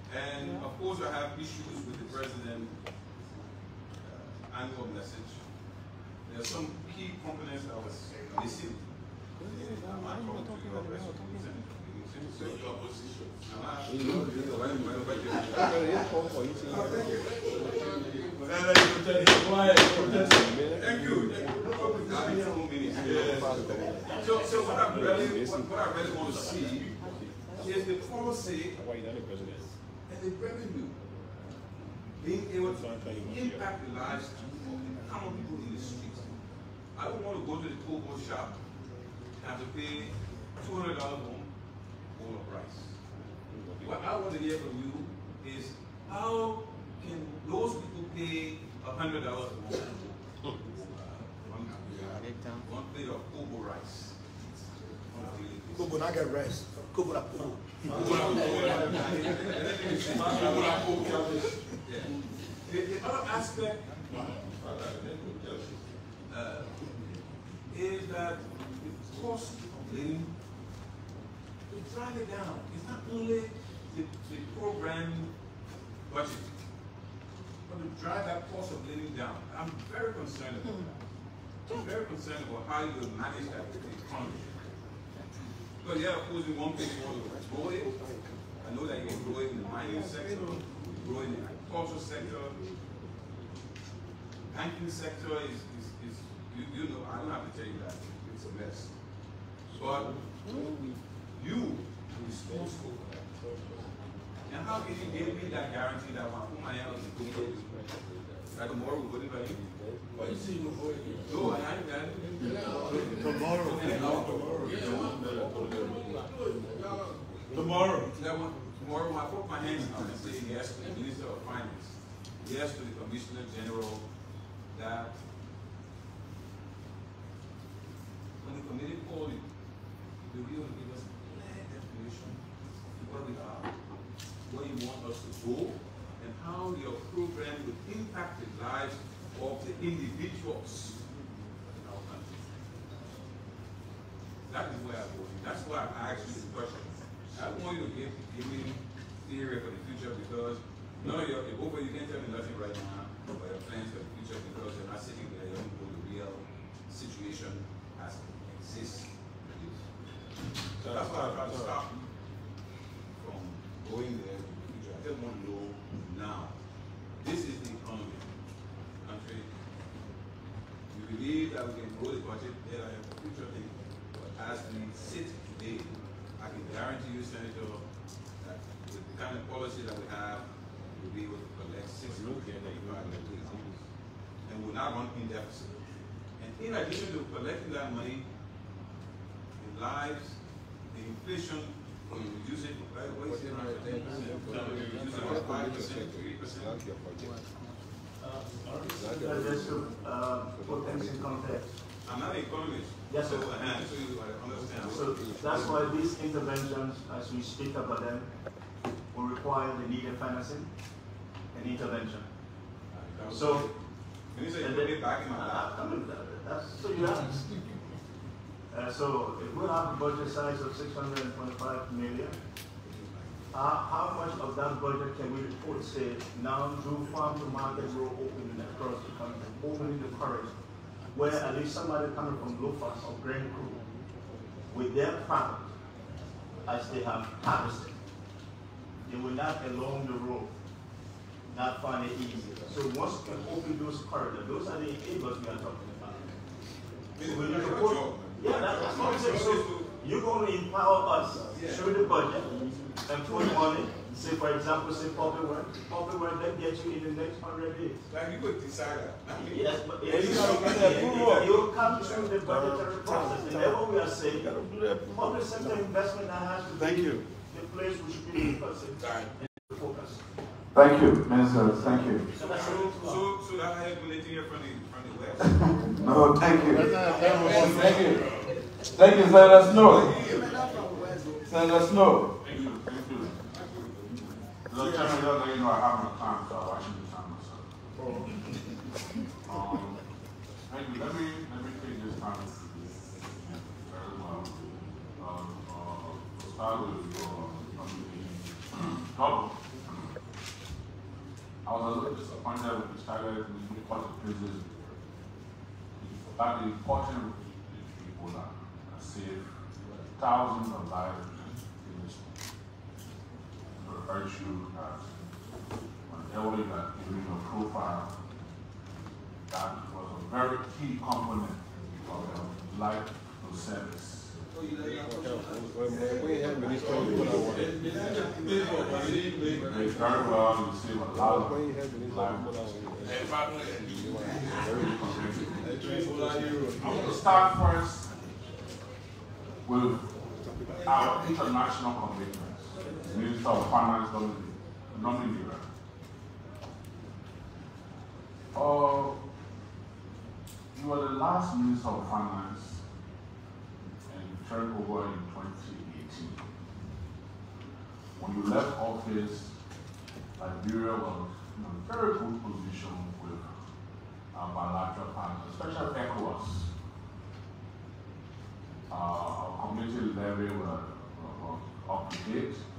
And of course I have issues with the president's uh, annual message. There are some key components that was missing. I'm not talking to your president. So, so what I really, what, what I really want to see is the policy and the revenue being able to impact the lives of common people in the streets. I don't want to go to the cocoa shop and have to pay two hundred dollars more. Of rice. What I want to hear from you is how can those people pay a hundred dollars more for one plate of kobo rice? Kobo naga rice. Kobo na kobo. The other aspect uh, is that the cost of living. Drive it down. It's not only the, the program budget, but to drive that cost of living down. I'm very concerned about that. I'm very concerned about how you manage that economy. Because you're opposing one big model. Oil. I know that you can grow in the mining sector, grow in the agricultural sector, banking sector is, is, is you, you know, I don't have to tell you that. It's a mess. But you are responsible for that. And how can you give me that guarantee that my woman else is going to do this? That tomorrow we're going to do it? No, I ain't that. Tomorrow. Tomorrow. Tomorrow. Tomorrow, I put my hands up and say yes to the Minister of Finance, yes to the Commissioner General, that when the committee called it, the real give us a clear definition of what we are, where you want us to go, and how your program will impact the lives of the individuals in our country. That is where I'm going. That's why I asked you the question. I want you to give, give me theory for the future, because none of your, over you can't tell me nothing right now about your plans for the future, because you're not sitting there, you don't know the real situation as it exists. So that's why I try to stop you from going there in the future. I just want to know now. This is the economy of the country. We believe that we can grow the budget there in the future, but as we sit today, I can guarantee you, Senator, that with the kind of policy that we have, we'll be able to collect six million and we'll not run in deficit. And in addition to collecting that money, the lives, the inflation, we reduce it by what is it, around ten percent, we reduce it by five percent, three percent. Uh, put things in context. I'm not an economist. Yes, sir. So, uh, so, you, I understand. So that's why these interventions, as we speak about them, will require the need of financing and intervention. Uh, so, can you say uh, the, back in my uh, I mean, that, that's so you have. Uh, so if we have a budget size of six hundred twenty-five million, uh, how much of that budget can we report, say, now through farm to market rural opening across the country, opening the corridor, where at least somebody coming from Lofas or Grand Crew with their product as they have harvested, they will not along the road not find it easy. So once you can open those corridors, those are the enablers we are talking about. So when you report, yeah, that's what I'm saying. So you're going to empower us through the budget and put money. Say, for example, say public work. Public work that gets you in the next hundred days. Like you could decide that. I mean, yes, but if you, you, you come through the budgetary process, and that's what we are saying. Public sector investment that has to be Thank you. the place we should be focusing and focus. Thank you, Minister. Thank you. So, so, so that I have from the from the West. No, thank you. Thank you. Thank you. Let us know. Let us know. So, Chairman, the other day, you know, I have no time, so I should do time myself. Um, thank you. Let me, let me take this time very well. Um, uh, to start with, uh, um, I was a little disappointed when we started with the new college business. You forgot the important people that saved thousands of lives in this country. Virtue as an elderly that giving a profile that was a very key component of their life of service. They very well receive a lot of life. I want to start first with our international commitment. Minister of Finance, Dominica. Uh, you were the last Minister of Finance and you turned over in twenty eighteen. When you left office, Liberia was in a very good position with our bilateral partners, especially ECOWAS. Uh, our community level were uh, up to date.